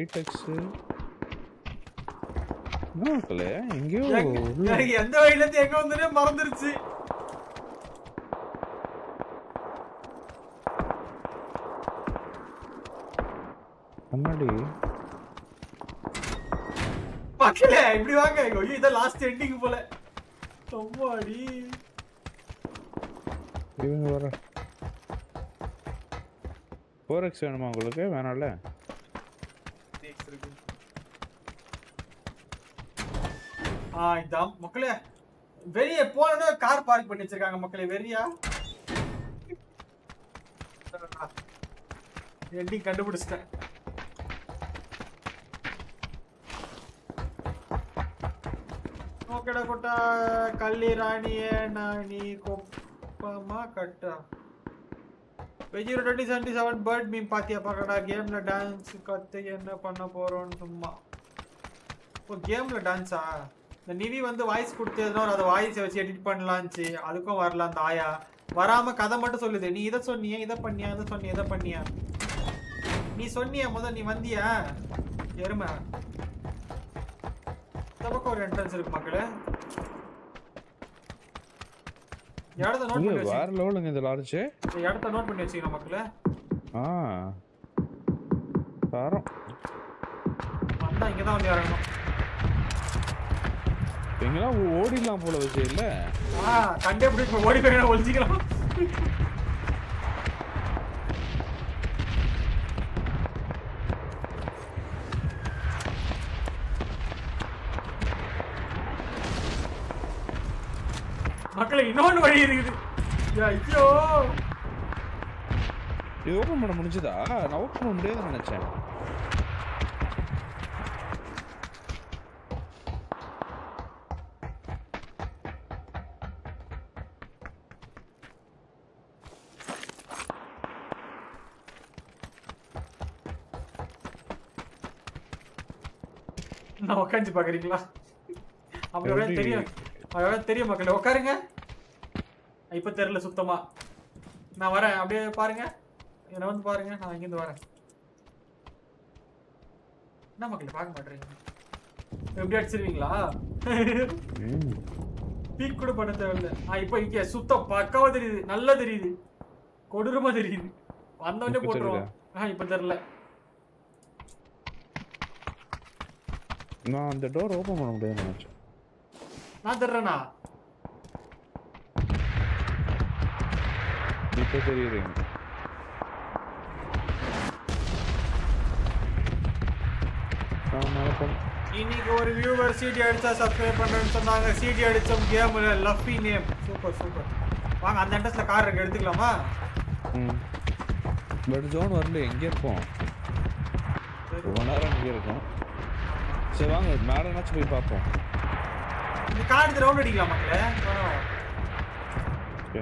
8x மூக்கல எங்கயோ எந்த வழியில இருந்து எங்க வந்தனே மறந்துருச்சு அம்மாடி மக்களே இப்படி வாங்க ஐயோ இத லாஸ்ட் எண்டிங் போல தம்மாடி இவங்க வர 4x வேணுமா உங்களுக்கு வேணாம்ல 6 இருக்கு இதான் மக்களே வெளிய போறனோ கார் பார்க் பண்ணி வச்சிருக்காங்க மக்களே வெறியா எண்டிங் கண்டுபிடிச்சிட்டேன் ஓகேடா கொட்டா கள்ளி ராணியே நானி கொப்பமா கட்டா வெஜிரோ 2077 பர்ட் மீம் பாத்தியா பாக்கடா கேம்ல டான்ஸ் கத்து என்ன பண்ண போறோன்னு சும்மா ஓ கேம்ல டான்ஸா இந்த நிவி வந்து வாய்ஸ் கொடுத்ததுனால அத வாய்ஸ் வச்சு எடிட் பண்ணலாம்ச்சு அதுக்கும் வரலாம் தாயா வராம கதை மட்டும் சொல்லுது நீ இத சொன்னியா இத பண்ணியா நீ சொன்னியா முத நீ வந்தியா எருமை தப்பக்க ஒரு என்ட்ரன்ஸ் இருக்கு மக்களே யாரத நோட் பண்ணி வச்சீங்க வேற லெவலுங்க இந்த லார்ஜ் யாரத நோட் பண்ணி வச்சீங்க மக்களே பாரு வந்தா இங்க தான் வந்து இறங்கணும் நீங்களா ஓடிலாம் போல வச்சே இல்ல கண்டே பிடி ஓடி போறேனா ஒளிஞ்சிக்கலாம் மக்களே இன்னொரு வழி இருக்குது ஐயோ இது ஓபன் பண்ண முடிஞ்சதா நான் ஓபன் பண்ண முடியேன்னு நினைச்சேன் நான் உட்காந்து பாக்குறீங்களா அப்படியே தெரியும் அட தெரியும் மக்களே உட்காருங்க இப்ப தெரியல சுத்தமா நான் வரேன் அப்படியே பாருங்க என்ன வந்து பாருங்க நான் இங்க இருந்து வரேன் என்ன மக்களே பார்க்க மாட்டீங்க எப்படி அடிச்சிருவீங்களா பீக் கூட பண்ண தேவையில்ல இப்போ இங்க சுத்தம் பக்காவா தெரியுது நல்லா தெரியுது கொடூரமா தெரியுது வந்தவனே போட்டுருவோம் இப்ப தெரியல நான் அந்த டோர் ஓபன் பண்ண முடியாது நான் தரேனா இப்ப தெரியுறேன் இன்னைக்கு ஒரு வியூவர் சிடி அடிச்சா சப்ஸ்கிரைப் பண்றேன்னு சொன்னாங்க சிடி அடிச்சோம் கேம்ல லஃபி நேம் சூப்பர் வாங்க அந்த அட்ரஸ்ல கார் எடுத்துக்கலாமா ரெட் ஜோன் வரல எங்க இருப்போம் ஓனாரா எங்க இருக்கும் சரி வாங்க மேல நாச்சு போய் பாப்போம் இந்த கார் இந்த ரவுண்ட் அடிக்கலாம் மக்களே ஓகே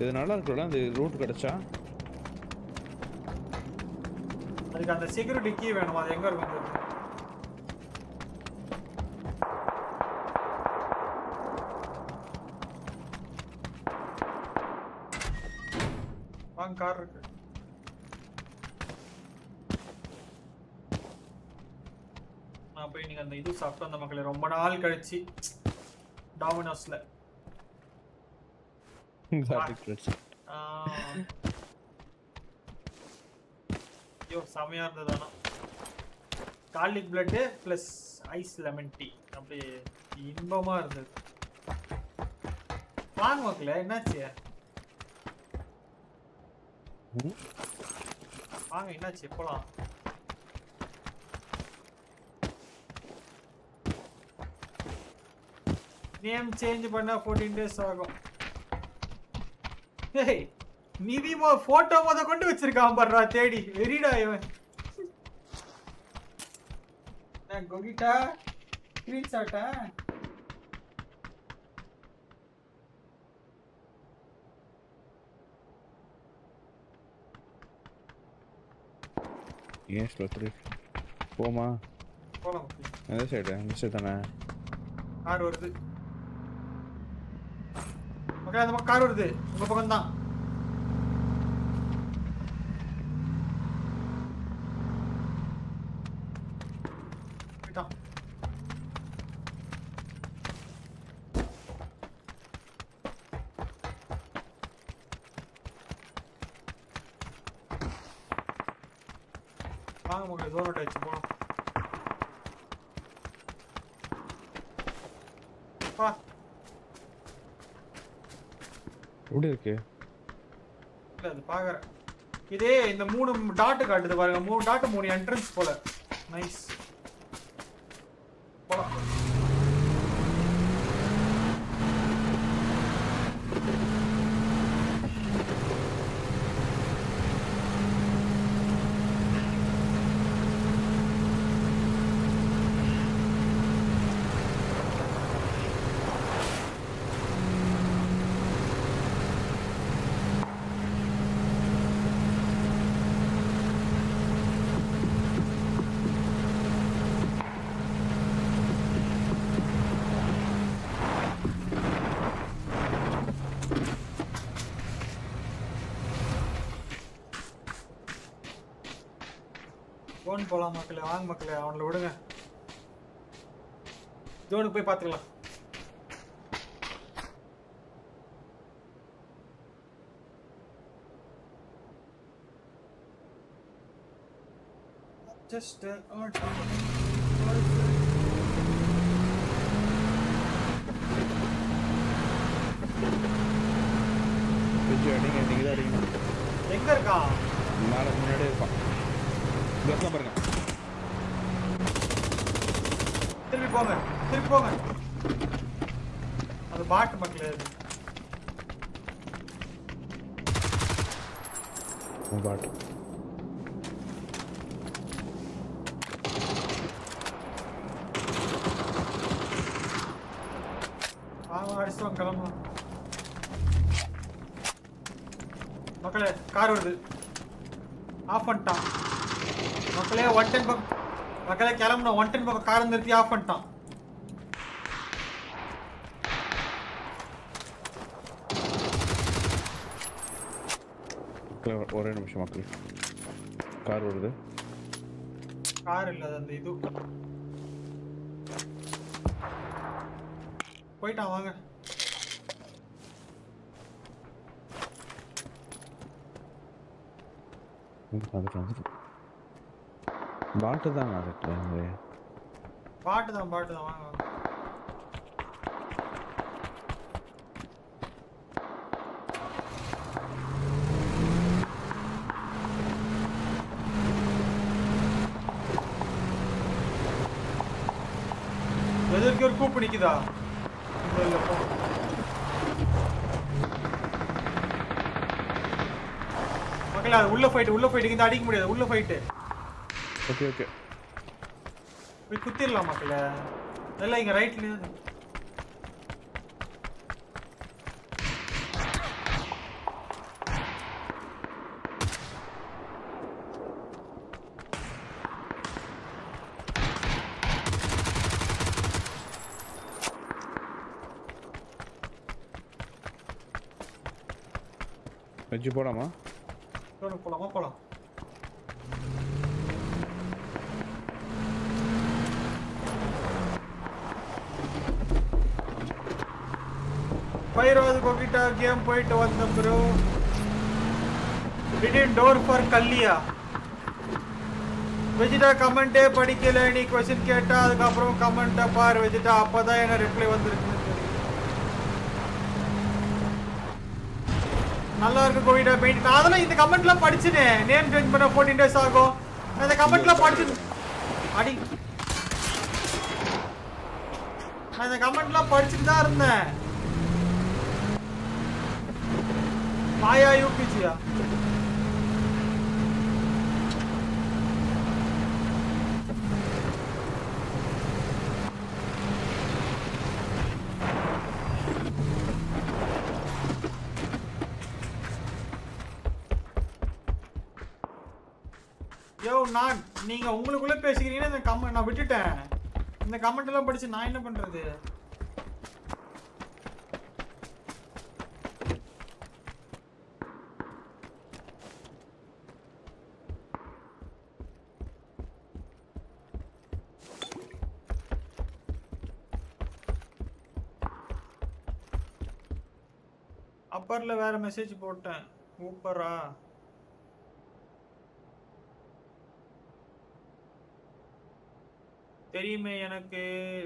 இது நல்லா இருக்குல அந்த ரூட் கடச்சா அதுக்கு அந்த செக்யூரிட்டி கீ வேணும் அது எங்க இருக்கு வாங்க கார் இருக்கு நான் போய் நீங்க அந்த இது சாப்பிட்டு அந்த மக்களே ரொம்ப நாள் கழிச்சி டாமினோஸ்ல यो समय आता था ना गार्लिक ब्लड है प्लस आइस लेमन टी अपने इन बामार थे पान मकला है ना चे पान है ना चे पड़ा नेम चेंज बना 14 days आगो Hey, you can get a photo of the camera. Very nice. I'm going to get a screenshot. Yes, Patrick. Poma. Poma. That's it. That's it. That's it. Okay, I'm going to go to the car. இதே இந்த மூணு dot காட்டுது பாருங்க மூணு dot மூணு entrance போல nice போல போலாம் மக்களே வாங்க மக்களே அவங்கள விடுங்க ஜோனுக்கு போய் பாத்துக்கலாம் just எங்க இருக்கா மேல முன்னாடி இருக்கா Let's go. Let's go. Let's go. That's a bot. No bot. Let's go. மக்களே 110 பக்க மக்களே கிளம்புன 110 பக்க கார் நிறுத்தி ஆஃப் பண்ணிட்டான் ஒரே நிமிஷம் மக்களே கார் வருது கார் இல்ல அந்த இது போய்டா வாங்க வந்துட்டான் பாட்டு தான் நடக்குது பாட்டு தான் வாங்க எதற்கு ஒரு கூப்பு நிக்குதா இல்ல போ மக்களே உள்ள ஃபைட் இந்த அடிக்க முடியாது உள்ள fight Okay, okay. We could kill him, okay? They're lying right here. Bence polamam. Şunu polamam polam. Pyro's Gogita game point was the bro. Did it door for Kalia. Vegeta commented particular any question keta, the Gapro comment apart, Vegeta Apada and a replay was written. Nala Gogita painted. Nala in the comment club partition, named judgment of 14 days ago, and the comment club partition. Adi. And the comment club partition are there. Maya UPGA. Yo, Nan, நீங்க உங்களுக்குள்ள பேசிக்கிறீங்க இந்த comment நான் விட்டுட்டேன். இந்த comment எல்லாம் படிச்சு நான் என்ன பண்றது? Upper la vera message poten Uber ah theriyume enakku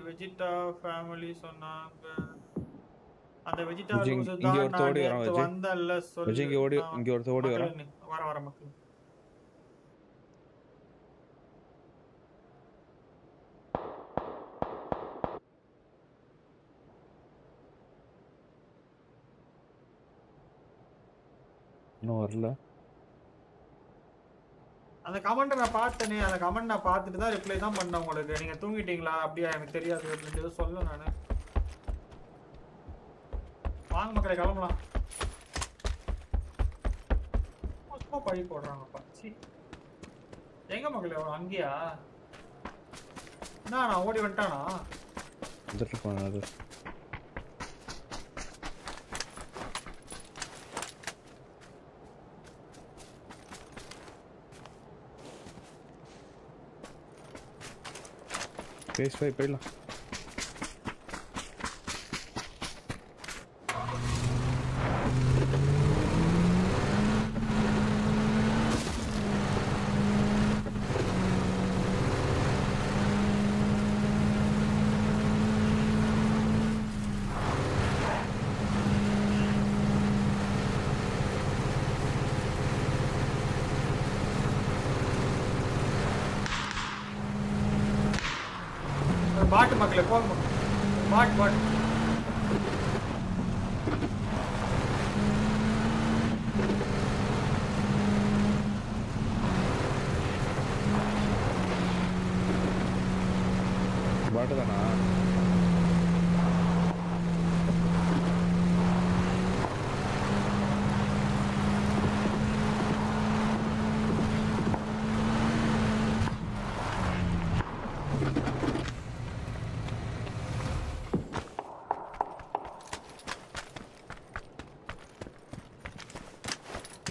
Vegeta family sonnanga and Vegeta also da naan vandalla sollu inge oru thodi vara makku No, no. And the comment on a part and a comment apart to the replay number now. What are you getting a two meeting lab? I am Terry as well. So, no, I'm not going to go. What's up? I put on a patchy. Take a muggle on Gia. No, what do you want to know? Face fight, pay la. Bart makle call Bart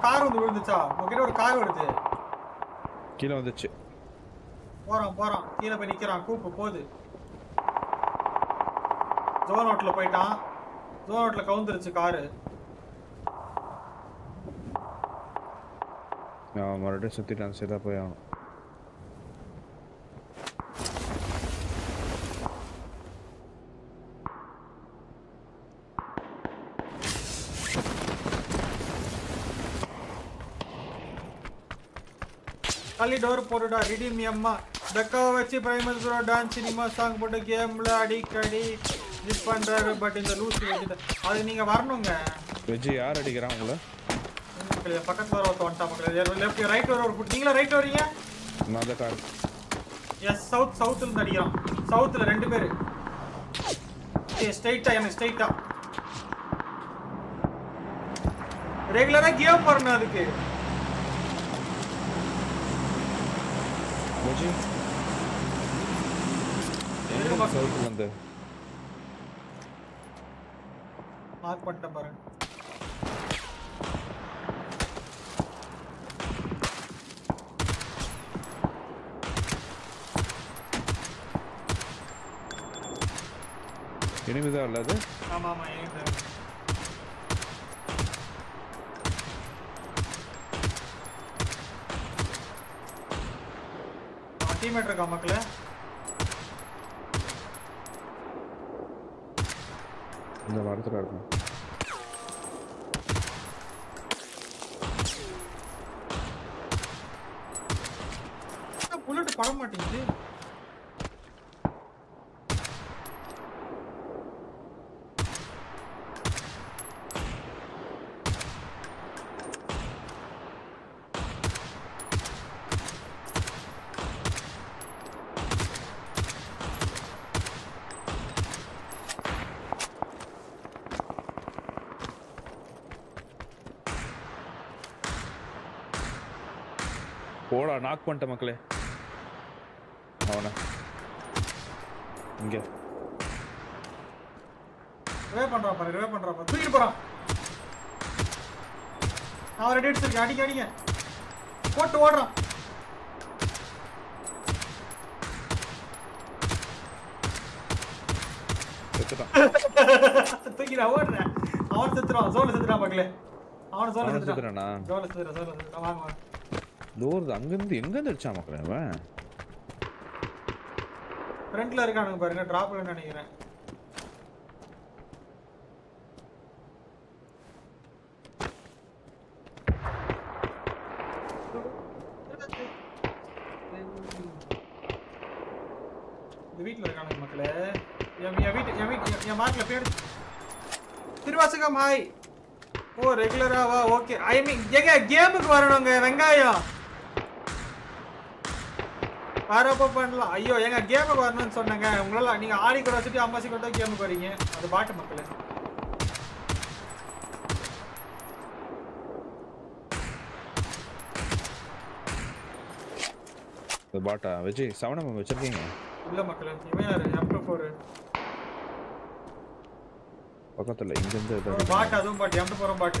car on the road, the car. Okay, no car over there. Kill on the chip. Bora, kill up any car, cook, propose it. Zone out Lapita, Zone out La Counter Chicago. No, murder Sutit and set up. Door Porta, redeem Yamma, the Kavachi Primus or dance cinema song for the game, bloody, caddy, this one driver, but in the loose, I think of Arnunga. Vijay, yaar adikiran ungala? Makkale pakkathu vara oru onta makkale. Left right vara oru put. Ningala right vareenga? Na da car. Yes, south la adikiran. South la rendu peru. Okay, straight ah, enna straight ah. Regular ah give panna adukku. Vijay. Enga south la rendu. Mark பண்ணிட்ட பாருங்க எனிமிதா இல்லது ஆமா ஆமா எனிமிதா teammate இருக்கா மக்களே இந்த வரதுல இருக்கும் bullet பட மாட்டீங்க போடா நாக் பண்ணிட்ட மக்களே அவனா இங்க ரே பண்றா பாரு தூக்கிட்டு போறான் நான் ரெடி எடுத்துக்க அடிங்க போட்டு ஓடுறான் செத்துட்டான் தூக்கிடா ஓடுறா அவன் செத்துறான் ஜோன்ல செத்துறான் மக்களே அவன் ஜோன்ல செத்துறானா ஜோன்ல செத்துறான் வாங்க லோர் அங்க இருந்து எங்க வந்துச்சா மக்களே அவன் ஃப்ரண்ட்ல இருக்கானுங்க பாருங்க டிராப்ல நினைக்கிறேன் இந்த வீட்ல இருக்கானுங்க மக்களே என் மார்க்ல பேர் திருவாசகம் ஹாய் ஓ ரெகுலரா வா ஓகே ஐ மீன் எங்க கேமுக்கு வரணும்ங்க வெங்காயம் பாரப்ப பண்ணலாம் ஐயோ எங்க கேமுக்கு வரணும்னு சொன்னங்க உங்கள நீங்க ஆடி கூட வச்சிட்டு அம்மாசி கூட கேமுக்கு வரீங்க அது பாட்டு மக்களே இது பாட்டா விஜய் சவண நம்ம வச்சிருக்கீங்க இல்ல மக்களே இவன் யாரு M4 பக்கத்துல இங்க இருந்து பாட் அதுவும் பாட் M4 பாட்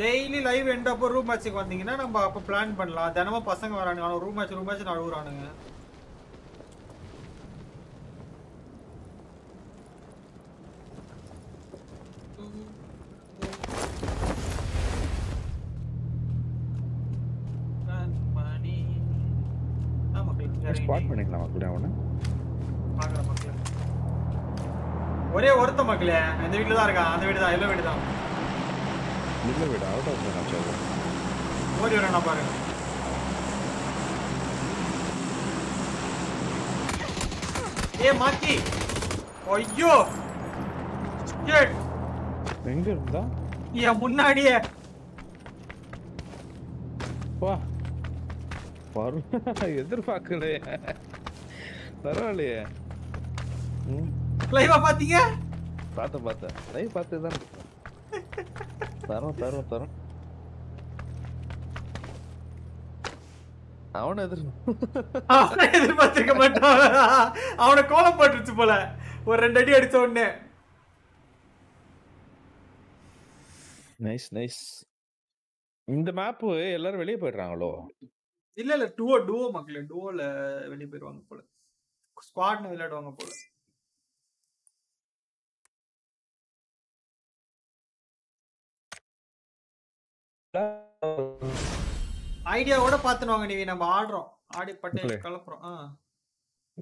டெய்லி லைவ் எண்ட் அப்போ ரூம் மேட்ச்க்கு வந்தீங்கன்னா நம்ம அப்ப பிளான் பண்ணலாம் தினமா பசங்க வரானுங்க ஆனா ரூம் மேட்ச் நடுவுறானுங்க ஸ்பாட் பண்ணிடலாமா கூட அவன பாக்குற மக்களே ஒரே ஒருத்த மக்களே இந்த வீட்ல தான் இருக்கா அந்த வீடு தான் எல்லா வீடு தான் निकल बेटा आउट ऑफ होना चाहिए वो जो रहना पाएगा ये माची ओयो ये एंगर था ये मुन्नाडी है वाह पारू ये इधर पागल है तरवाली है लाइव आप आती है बात नहीं पाते ना தரோம் அவன எதிர் பார்த்திருக்க மாட்டான் அவன கோலம் போட்டுச்சு போல ஒரு ரெண்டு அடி அடிச்ச உடனே நைஸ் இந்த மேப் எல்லாரும் வெளியே போயிடுறாங்களோ? இல்ல இல்ல டூவோ மக்களே, டூவோல வெளியே போயிடுவாங்க போல, ஸ்குவாட்ல விளையாடுவாங்க போல. ஐடியாவோட பாத்துனவங்க நீ நம்ம ஆடுறோம், ஆடி பட்டே கலப்புறோம்.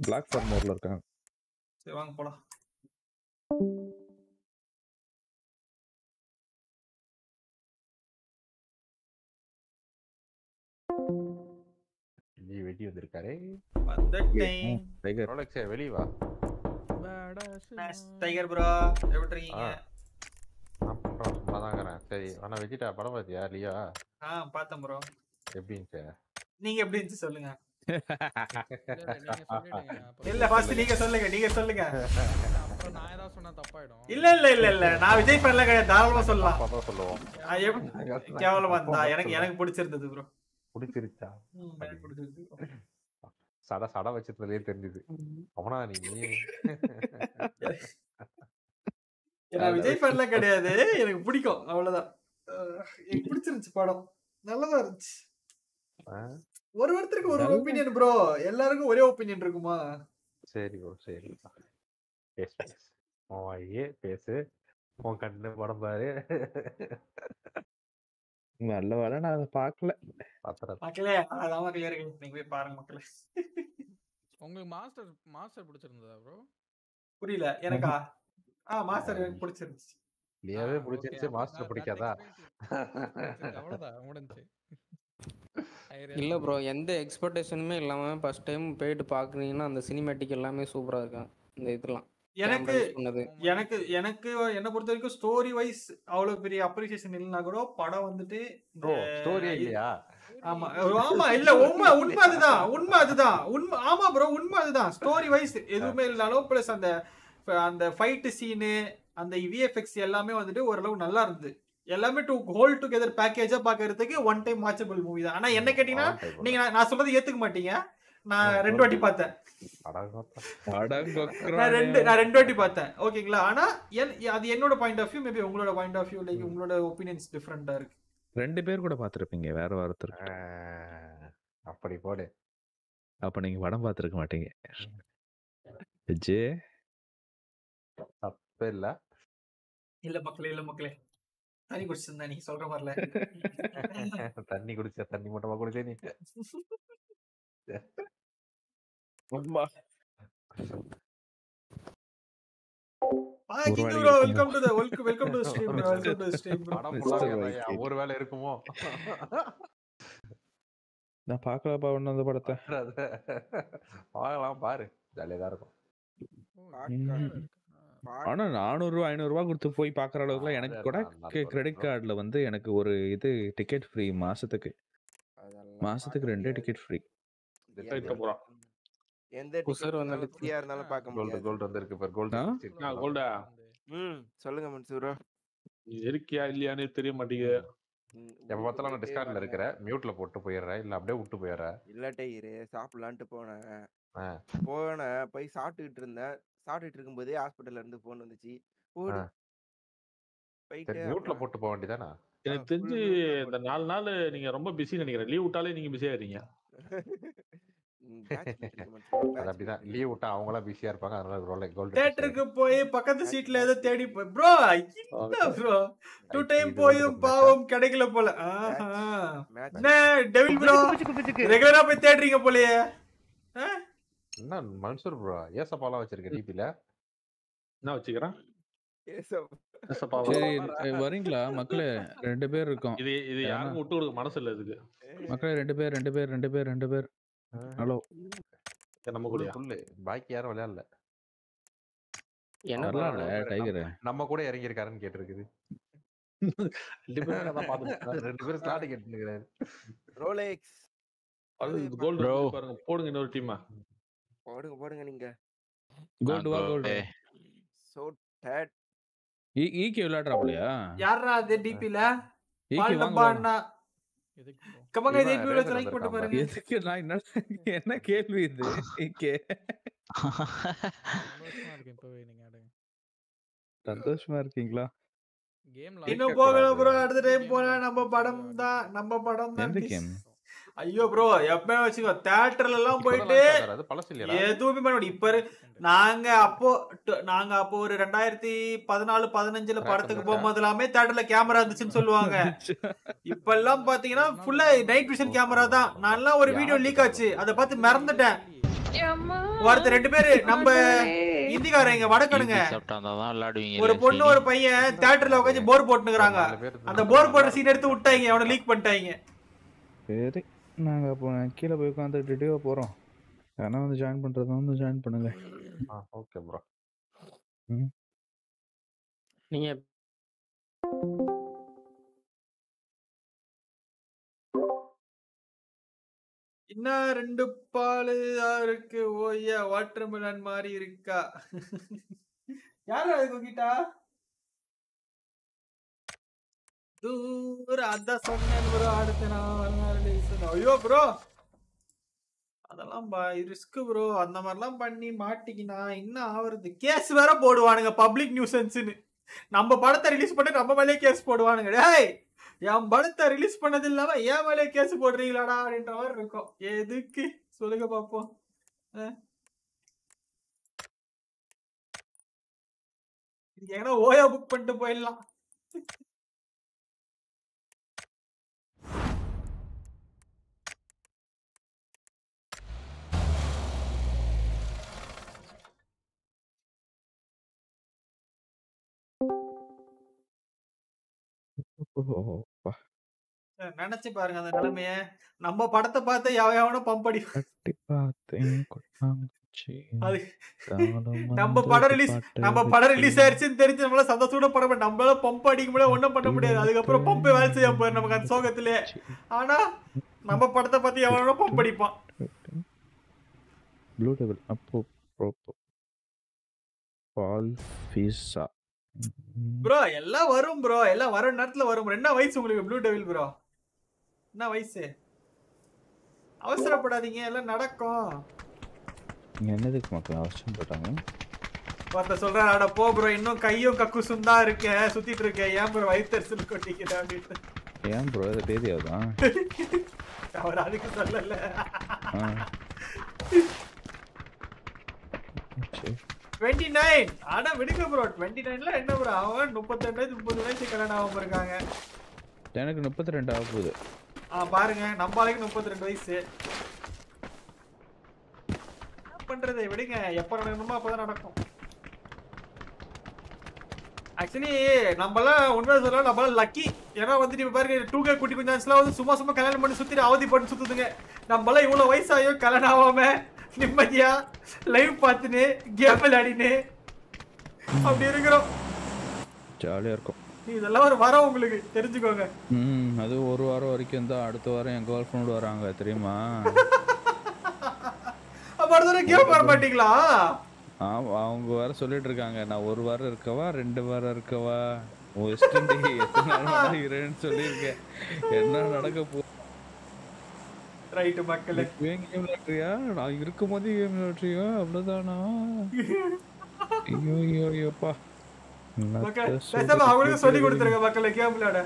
Black Farmer ல இருக்காங்க. சரி வாங்க போலாம். நீ வெட்டி வந்திருக்காரே, வந்துட்டேன். டைகர் ரோலக்ஸ் வெளிய வா. படாஸ் டைகர் bro, எப்படி இருக்கீங்க? நான் பாதாங்கறேன். சரி انا வெட்டிட்ட படம் பாத்தியா லியா? பார்த்தேன் bro. எப்படி இருந்துச்சு? நீங்க எப்படி இருந்துச்சு சொல்லுங்க. இல்ல பாஸ்ட் நீங்க சொல்லுங்க, நீங்க சொல்லுங்க. அப்புறம் நான் ஏதாவது சொன்னா தப்பாயிடும். இல்ல இல்ல இல்ல இல்ல நான் விஜய் பண்ணல கே தாராளமா சொல்லலாம். பதா சொல்லுவோம். கேவலமா இருந்தா எனக்கு பிடிச்சிருந்தது bro. புடிச்சிருச்சா? எனக்கு புடிச்சிருச்சு. சட சட வச்சதுலயே தெரிஞ்சது. அவனா நீ என்ன விஜய் ஃபேன்ல கிடையாது, எனக்கு பிடிக்கும் அவ்வளவுதான். எனக்கு பிடிச்சிருச்சு படம், நல்லதா இருந்துச்சு. ஒரு ஒருத்தருக்கு ஒரு ஒபினியன் bro, எல்லாருக்கும் ஒரே ஒபினியன் இருக்குமா? சரி bro சரி. S S. ஓயே பேசு. உன் கண்ணு படம் பாரு. நல்ல வேளை நான் அத பார்க்கல. பார்க்கல. அதாம கிளியர் இருக்கு. நீங்க போய் பாருங்க மக்களே. உங்களுக்கு மாஸ்டர் பிடிச்சிருந்ததா bro? புரியல எனக்கா? மாஸ்டர் எனக்கு பிடிச்சிருந்துச்சு. லியாவே பிடிச்சிருச்சு, மாஸ்டர் பிடிக்காதா? அவ்வளவுதான் முடிஞ்சு. இல்ல bro எந்த எக்ஸ்பெக்டேஷனுமே இல்லாம ஃபர்ஸ்ட் டைம் போய்ட்டு பார்க்கறீங்கன்னா அந்த சினிமேட்டிக் எல்லாமே சூப்பரா இருக்கும். இந்த இதெல்லாம் எனக்கு எனக்கு எனக்கு என்ன பொறுத்த வரைக்கும் ஸ்டோரி வைஸ் அவ்வளவு பெரிய அப்ரிசியேஷன் இல்லைன்னா கூட படம் வந்துட்டு ஆமா ஆமா இல்ல உண்மை உண்மை அதுதான் உண்மை அதுதான் உண்மை ஆமா ப்ரோ உண்மை அதுதான். ஸ்டோரி வைஸ் எதுவுமே இல்லைனாலும் பிளஸ் அந்த அந்த ஃபைட்டு சீனு அந்த விஎஃப்எக்ஸ் எல்லாமே வந்துட்டு ஓரளவு நல்லா இருந்தது. எல்லாமே டு ஹோல் டுகெதர் பேக்கேஜா பாக்குறதுக்கு ஒன் டைம் வாட்சபிள் மூவி தான். ஆனா என்ன கேட்டீங்கன்னா நீங்க நான் சொல்றது ஏத்துக்க மாட்டீங்க. நான் ரெண்டு வாட்டி பார்த்தேன். நான் ரெண்டு வாட்டி பார்த்தேன் ஓகேங்களா. ஆனா அது என்னோட பாயிண்ட் ஆஃப் வியூ, மேபி உங்களோட பாயிண்ட் ஆஃப் வியூ லைக் உங்களோட ஒபினியன்ஸ் டிஃபரெண்டா இருக்கு. ரெண்டு பேர் கூட பார்த்திருப்பீங்க வேற வாரத்துல. அப்படி போடு, அப்ப நீங்க படம் பார்த்திருக்க மாட்டீங்க. ஜே தப்பே இல்ல இல்ல மக்களே, இல்ல மக்களே தண்ணி குடிச்சிருந்தா நீ சொல்ற மாதிரில தண்ணி குடிச்ச தண்ணி மொட்டமா குடிச்சே நீ எனக்கு கூட கிரெடிட் கார்டுல வந்து எனக்கு ஒரு இது டிக்கெட் ஃப்ரீ, மாசத்துக்கு 2 டிக்கெட் ஃப்ரீ. எந்த குசர் வந்தால டிஆர் இருந்தாலும் பார்க்க முடியல. கோல்ட் வந்திருக்கு பார், கோல்ட் ஆ கோல்டா. சொல்லுங்க மன்சூரா, நீ இருக்கியா இல்லையானே தெரிய மாட்டீங்க. எப்ப பார்த்தா நான் டிஸ்கார்ட்ல இருக்கற மியூட்ல போட்டு போயிரற இல்ல அப்படியே விட்டு போயிரற. இல்லட்டே இரு சாப்பிடலாம்னு போனேன். போய் சாப்பிட்டுட்டு இருந்தேன். சாப்பிட்டுட்டு இருக்கும்போது ஹாஸ்பிடல்ல இருந்து ஃபோன் வந்துச்சு. ஓடு போய்ட்டு மியூட்ல போட்டு போக வேண்டியதானா? எனக்கு தெரிஞ்சு இந்த 4 நாள் நீங்க ரொம்ப பிஸி நினைக்கிறேன். லீவ் விட்டாலே நீங்க பிஸியா இருக்கீங்க. போய் பக்கத்து சீட்ல ஏதோ தேடி ப்ரோ ப்ரோ 2 டைம் போயும் பாவம் கிடைக்கல போல. டெவில் ப்ரோ ரெகுலரா போய் தேடுறீங்க போலயே. என்ன மன்சூர் ப்ரோ ஏசப்பாலாம் வச்சிருக்க டிபில? என்ன வச்சுக்கிறேன் வரீங்களா மக்களே? 2 பேர் இருக்கும். இது யாரும் விட்டு கொடுக்க மனசு இல்ல இதுக்கு மக்களே. 2 பேர் ஹலோ நம்ம கூட புல்லு பாக்கி யாரும் விளையாடல. என்ன விளையாடல? டைகர் நம்ம கூட இறங்கி இருக்காருன்னு கேட்டிருக்குது. 2 பேர் அத பாத்து 2 பேர் ஸ்டார்ட் கேட்டிருக்காரு. ரோலெக்ஸ் அது கோல்ட் பாருங்க போடுங்க. இன்னொரு டீமா போடுங்க போடுங்க. நீங்க கோல்ட் வா கோல்ட் சோ டட் ஈ கே விளையாடறாப்லையா? யாரா அது டிபி ல ஈகே வாங்கடா. கமங்க இத வீடியோல லைக் போட்டு பாருங்க. எதுக்கு நான் என்ன கேள்வி இது? ஓகே சந்தோஷமா இருக்கீங்களா? Game like bro, at the time, number padam. End the game. Ayo bro, Yapma Chiva theatre along point. Yedu Manu Dipper Nanga Nangapo Randirti, Padanal Padanangela Parthakubo Madalame, theatre like camera the Simsolanga. Ipalam Patina, full night vision camera, Nala or video leakachi, at the Path Maran the Dam. What the Redberry number. இந்திகாரங்க வடக்கணுங்க ஒரு பொண்ணு ஒரு பையன் தியேட்டர்ல உட்கார்ந்து போர் போட்டுங்கறாங்க அந்த போர் போடுற scene எடுத்து விட்டாங்க அவன லீக் பண்ணிட்டாங்க சரி நாங்க கீழ போய் உட்கார்ந்து வீடியோ போறோம் انا வந்து ஜாயின் பண்றதா வந்து ஜாயின் பண்ணுங்க ஓகே bro நீங்க இன்ன ரெண்டு பாலா இருக்கு ஓய்யா வாட்டர்மெலன் மாதிரி இருக்கா யாரோ அதுகிட்டா தூர அத சொன்னேன் bro அடுத்தனா ரிலீஸ் ஐயோ bro அதெல்லாம் ரிஸ்க் bro அந்த மாதிரிலாம் பண்ணி மாட்டிக்கினா என்ன ஆவறது கேஸ் வேற போடுவானுங்க பப்ளிக் நியூசன்ஸ் னு நம்ம படத்தை ரிலீஸ் பண்ணி நம்ம மேலே கேஸ் போடுவானுங்க டேய் I'm going to release the case. I'm going to release the case. I'm Nanachi Paranga, the Nalame, number Patapata Yavana Pumpadi number Pata release, and there is a South Suda part of a number of Pumpadi, one of the Pumpe Valsea, and Sogatile Anna, number Patapati Yavana Pumpadi Blue Devil Apo Propo Paul Fisa. Bro, yella varum bro, yella varum natla varum. Renna vaisu ungalku Blue Devil bro. Enna vaisu? Avasara padadinga ella nadakkum. Ninga enadhukku makku avasara padanga? Vartha solra ada po bro innum kaiyum kakkusum da irukke suthittu irukke yen bro vaithersulu kotikira appadinu. Yen bro idu bediyada. Avaru adukku sollala. Okay. 29 ஆனா விடுங்க bro 29 ல என்ன bro அவன் 32 30 வயசு கல்யாணம் ஆக போறாங்க எனக்கு 32 ஆக போகுது பாருங்க நம்மளுக்கு 32 வயசு என்ன பண்றதே விடுங்க எப்ப நடக்குமோ அப்பதான் நடக்கும் एक्चुअली நம்மள உண்மையா சொல்ல நம்மள லக்கி ஏன்னா வந்து நீங்க பாருங்க 2k குட்டி குஞ்சான்ஸ்லாம் வந்து சும்மா சும்மா கல்யாணம் பண்ணி சுத்திட்டு அவதி போட்டு சுத்துதுங்க நம்மள இவ்வளவு வயசாயோ கல்யாணம் ஆகாம நிம்மதியா லைவ் பாத்துனே கேம் விளையாடினே அப்படியே இருக்கோம் ஜாலியா இருக்கும் இதெல்லாம் ஒரு வாரம் உங்களுக்கு தெரிஞ்சுக்கோங்க அது ஒரு வாரம் வரைக்கும் தான் அடுத்த வாரம் என் गर्ल फ्रेंड வராங்க தெரியுமா அப்ப அடுத்து கேம் வர மாட்டீங்களா அவங்க வர சொல்லிட்டு இருக்காங்க நான் ஒரு வாரம் இருக்கவா ரெண்டு வாரம் இருக்கவா வெஸ்ட் இண்டீஸ் எத்தனை நாள் இருன்னு சொல்லிருக்கேன் என்ன நடக்க போ ரைட் மக்களே கேம் லாட்டரியா நான் இருக்கும்போது கேம் லாட்டரியா அவ்வளவுதானா ஐயோ ஐயோ ஐயோப்பா மக்களே பேசாம அவங்களுக்கு சொல்லி கொடுத்துருங்க மக்களே கேம் விளையாட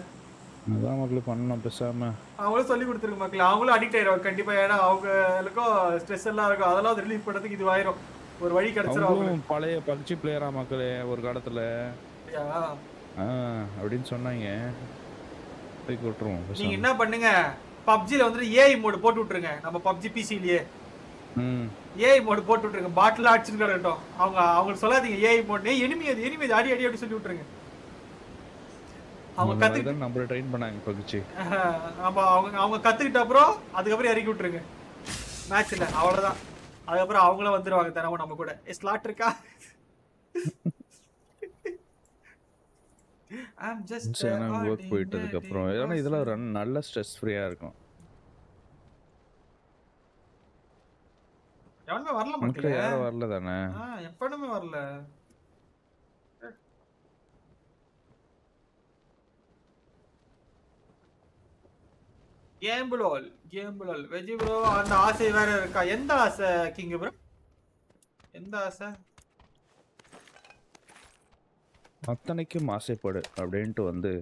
அதான் மக்களே பண்ணணும் பேசாம அவங்களுக்கு சொல்லி கொடுத்துருங்க மக்களே அவங்களும் அடிக்ட் ஆயிடுவாங்க கண்டிப்பா ஏன்னா அவங்களுக்கும் ஸ்ட்ரெஸ் எல்லாம் இருக்கும் அதெல்லாம் ரிலீஃப் பண்றதுக்கு இது ஆயிடும் ஒரு வழி கிடைச்சிரும் அவங்களுக்கு பழைய PUBG பிளேயரா மக்களே ஒரு காலத்துல அப்படினு சொன்னாங்க போய் கூட்றோம் நீங்க என்ன பண்ணுங்க PUBG ல வந்து AI மோட் போட்டு விட்டுருங்க நம்ம PUBG PC லயே AI மோட் போட்டு விட்டுருங்க பாட்டில் ஆட்சின்னு கரெக்ட்டோம் அவங்க அவங்க சொல்லாதீங்க AI மோட் எனிமி அது எனிமி ஆடி ஆடி அப்படி சொல்லி விட்டுருங்க அவங்க கத்துக்கிட்ட நம்மள ட்ரெயின் பண்ணாங்க PUBG ஆமா அவங்க கத்துக்கிட்ட அப்புறம் அதுக்கு அப்புறம் இறக்கி விட்டுருங்க மேட்ச்ல அவ்வளவுதான் அதுக்கு அப்புறம் அவங்களே வந்துருவாங்க தரவும் நம்ம கூட ஸ்லாட் இருக்கா I'm just work போயிட்டதுக்கு அப்புறம் ஏன்னா இதெல்லாம் ஒரு நல்ல ஸ்ட்ரெஸ் ஃப்ரீயா இருக்கும். யாருமே வரல மக்களே. யாரும் வரல தானே? எப்பவுமே வரல. கேம்பிள் ஆல் வெஜி bro அந்த ஆசை வேற இருக்கா? எந்த ஆசை கிங் bro? எந்த ஆசை? அத்தனைக்கும் ஆசைப்படு அப்படின்ட்டு வந்து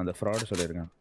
அந்த ஃப்ராட் சொல்லியிருக்கான்.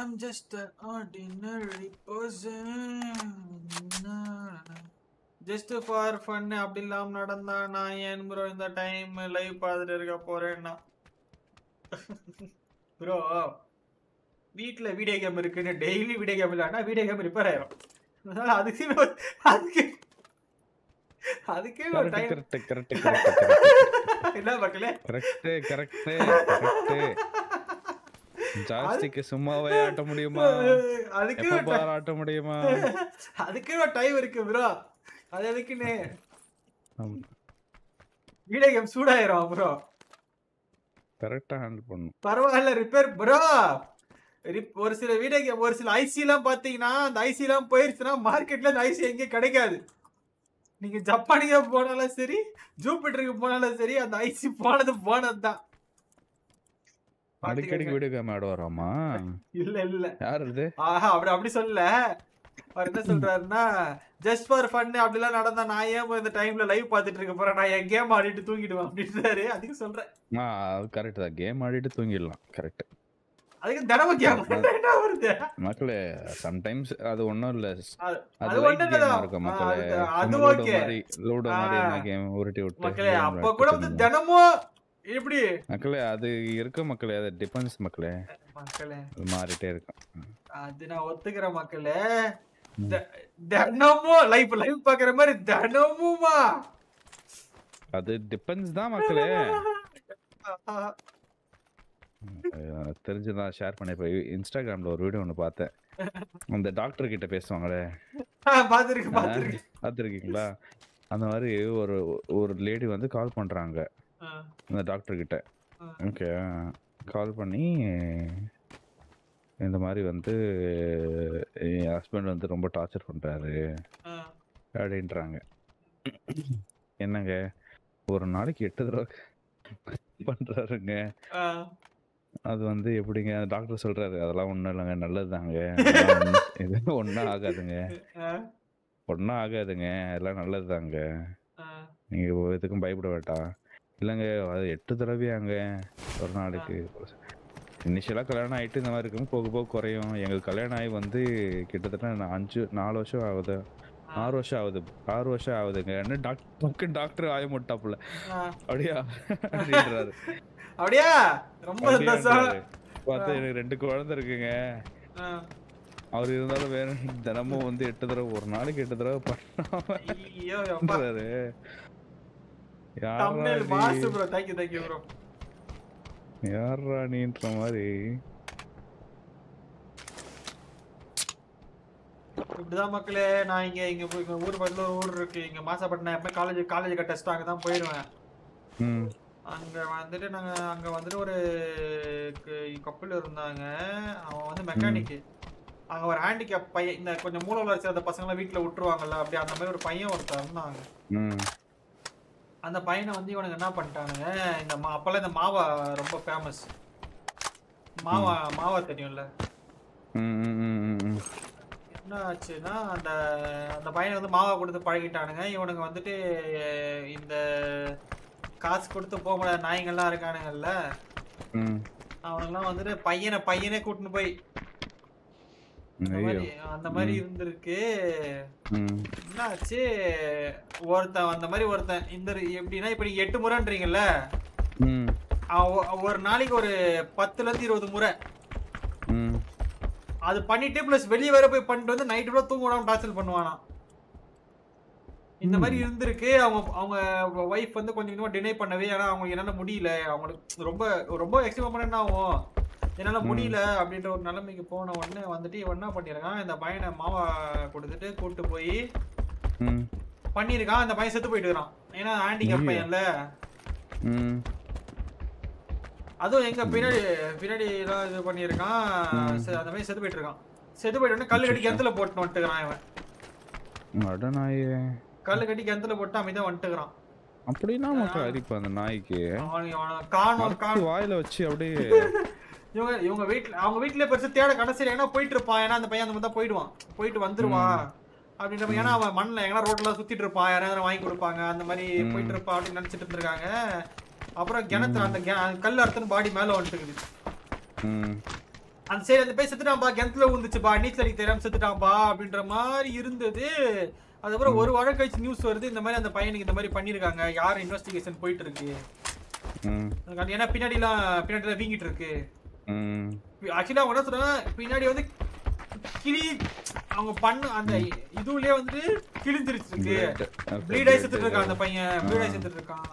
I'm just an ordinary person. Just for fun, Abdillam Nadanda, Nayan, bro, in the time, live Padre Porena. Bro, weekly video game, American, daily video game, and a video game repair. Correct. Joystick is summa way automatima. Adikku bar automatima. Adikku time irukku bro. Adikku ne. Video game suda irom bro. Correct handle pannu. Paravaalla repair bro. Oru sila video game oru sila IC la pathina, and IC la poirchuna market la IC enge kedaikadhu. Neenga Japan ku ponala seri, Jupiter ku ponala seri, and IC ponadhu. அடிக்கடி video game ஆடுவாராமா? இல்ல இல்ல. யார் அது? ஆஹா அப்படி சொல்லல. அவர் என்ன சொல்றாருன்னா just for fun அப்படிலாம் நடந்தா நான் ஏன் இந்த டைம்ல லைவ் பார்த்துட்டு இருக்க போறேன்? நான் ஏன் கேம் ஆடிட்டு தூங்கிடுவேன் அப்படின்றாரு. அதுக்கு சொல்றேன். அது கரெக்ட் தான். கேம் ஆடிட்டு தூங்கிடலாம். கரெக்ட். அதுக்கு தடவை கேம் என்ன வருது? மக்களே sometimes அது ஒண்ணும் இல்ல. அது ஒண்ணும் இல்ல. மக்களே அது ஓகே. லூடோ மாதிரி என்ன கேம் ஊருட்டி விட்டு. மக்களே அப்ப கூட வந்து தினமோ இப்படி மக்களே அது இருக்க மக்களே அது டிபென்ஸ் மக்களே மக்களே மாறிட்டே இருக்கு அது நான் ஒத்துக்கற மக்களே தனமோ லைஃப் லைவ் பார்க்கற மாதிரி தனமுமா அது டிபென்ஸ் தான் மக்களே தெரிஞ்சதா ஷேர் பண்ணி போய் இன்ஸ்டாகிராம்ல ஒரு வீடியோ ஒன்னு பார்த்தேன் அந்த டாக்டர் கிட்ட பேசுவாங்களே பாத்துருக்கீங்களா அந்த மாதிரி ஒரு ஒரு லேடி வந்து கால் பண்றாங்க அந்த டாக்டர் கிட்ட ஓகே கால் பண்ணி இந்த மாதிரி வந்து ஹஸ்பண்ட் வந்து ரொம்ப டார்ச்சர் பண்றாரு அப்படின்றாங்க என்னங்க ஒரு நாளைக்கு 8 தடவை பண்றாருங்க அது வந்து எப்படிங்க டாக்டர் சொல்றாரு அதெல்லாம் ஒண்ணும் இல்லைங்க நல்லதுதாங்க எதுவும் ஒன்றும் ஆகாதுங்க எல்லாம் நல்லதுதாங்க நீங்க எதுக்கும் பயப்பட வேண்டாம் இல்லங்க அது 8 தடவையாங்க ஒரு நாளைக்கு இனிஷியலா கல்யாணம் ஆயிட்டு இந்த மாதிரி இருக்கும் போக போக குறையும் எங்களுக்கு கல்யாணம் ஆகி வந்து கிட்டத்தட்ட 4 வருஷம் ஆகுது 6 வருஷம் ஆகுது 6 வருஷம் ஆகுதுங்க டாக்டர் ஆய முட்டாப்புல அப்படியா அப்படின்றாரு அப்படியா ரொம்ப சந்தோஷம் பார்த்தா எனக்கு 2 குழந்தை இருக்குங்க அவர் இருந்தாலும் வேற தினமும் வந்து 8 தடவை ஒரு நாளைக்கு 8 தடவை பண்ணாரு thumbnail boss bro thank you bro yarra neentra mari இப்படிதான் மக்களே நான் இங்க போய் ஊர் பக்கத்துல ஊர் இருக்கு இங்க மாசாபட்னா எப்ப காலேஜ் க டெஸ்ட் அங்க தான் போயிடுவேன் அங்க வந்துட்டு நாங்க அங்க வந்துட்டு ஒரு கப்பல் இருந்தாங்க அவன் வந்து மெக்கானிக் அங்க ஒரு ஹேண்டிகேப் பையன் இந்த கொஞ்சம் மூலவள வச்ச அந்த பசங்கள வீட்ல விட்டுருவாங்கல அப்படி அந்த மாதிரி ஒரு பையன் ஒருத்தர்னாங்க அந்த பையனை வந்து இவனுக்கு என்ன பண்ணிட்டானுங்க இந்த அப்பெல்லாம் இந்த மாவா ரொம்ப ஃபேமஸ் மாவா தெரியும்ல என்ன ஆச்சுன்னா அந்த அந்த பையனை வந்து மாவா கொடுத்து பழகிட்டானுங்க இவனுக்கு வந்துட்டு இந்த காசு கொடுத்து போக முடியாத நாய்கள்லாம் இருக்கானுங்கல்ல அவனுங்கெல்லாம் வந்துட்டு பையனே கூட்டின்னு போய் அந்த மாதிரி இருந்திருக்கு என்ன ஆச்சு ஒருத்தன் அந்த மாதிரி ஒருத்தன் இந்த எப்படின்னா இப்ப நீங்க 8 முறைன்றீங்கல்ல ஒரு நாளைக்கு ஒரு 10ல இருந்து 20 முறை அது பண்ணிட்டு பிளஸ் வெளியே வேற போய் பண்ணிட்டு வந்து நைட்டு கூட தூங்க விடாம டார்ச்சல் பண்ணுவானா இந்த மாதிரி இருந்திருக்கு அவங்க அவங்க ஒய்ஃப் வந்து கொஞ்சம் கொஞ்சமா டினை பண்ணவே ஏன்னா அவங்களுக்கு என்னென்ன முடியல அவங்களுக்கு ரொம்ப ரொம்ப எக்ஸ்ட்ரீம் பண்ண என்ன ஆகும் என்னால முடியல அப்படின்ற ஒரு நிலைமைக்கு போன உடனே வந்துட்டு இவன் என்ன பண்ணிருக்கான் இந்த பையனை மாவா கொடுத்துட்டு கூப்பிட்டு போய் பண்ணிருக்கான் அந்த பையன் செத்து போயிட்டு இருக்கான் ஏன்னா ஹேண்டிகேப் பையன்ல அதுவும் எங்க பின்னாடி பின்னாடி இது பண்ணியிருக்கான். அந்த மாதிரி செத்து போயிட்டு இருக்கான். செத்து போயிட்டு கல்லு கட்டி கிணத்துல போட்டு வந்துட்டுக்கிறான் இவன். அட நாயே, கல்லு கட்டி கிணத்துல போட்டு அமைதியா வந்துட்டுக்கிறான். அப்படின்னா மட்டும் அரிப்பா அந்த நாய்க்கு காணும் வாயில வச்சு அப்படியே. இவங்க இவங்க வீட்டில் அவங்க வீட்டிலே பெருசு தேட கடைசியில் எங்கன்னா போயிட்டு இருப்பான். ஏன்னா அந்த பையன் அந்த மாதிரி தான் போயிடுவான், போயிட்டு வந்துடுவான் அப்படின்றப்ப. ஏன்னா அவன் மண்ணில் எங்கன்னா ரோட்டில் சுற்றிட்டு இருப்பான், யாராவது வாங்கி கொடுப்பாங்க அந்த மாதிரி போயிட்டு இருப்பான் அப்படின்னு நினச்சிட்டு இருந்திருக்காங்க. அப்புறம் கிணத்துல அந்த கல் அறுத்துன்னு பாடி மேலே வந்துட்டுக்குது. அந்த சரி அந்த பையன் செத்துட்டான்பா, கிணத்துல விழுந்துச்சுப்பா, நீச்சல் அடிக்க தெரியாமல் செத்துட்டான்பா அப்படின்ற மாதிரி இருந்தது. அதுக்கப்புறம் ஒரு வாரம் கழிச்சு நியூஸ் வருது, இந்த மாதிரி அந்த பையனுக்கு இந்த மாதிரி பண்ணியிருக்காங்க, யாரும் இன்வெஸ்டிகேஷன் போயிட்டு இருக்கு. ஏன்னா பின்னாடிலாம் வீங்கிட்டு இருக்கு. ஆக்சுவலி அவங்க என்ன சொல்றாங்க, பின்னாடி வந்து கிளி அவங்க பண்ண அந்த இதுலயே வந்து கிழிஞ்சிருச்சு இருக்கு. ப்ளீட் ஆகி செத்துட்டு இருக்கான் அந்த பையன், ப்ளீட் ஆகி செத்துட்டு இருக்கான்.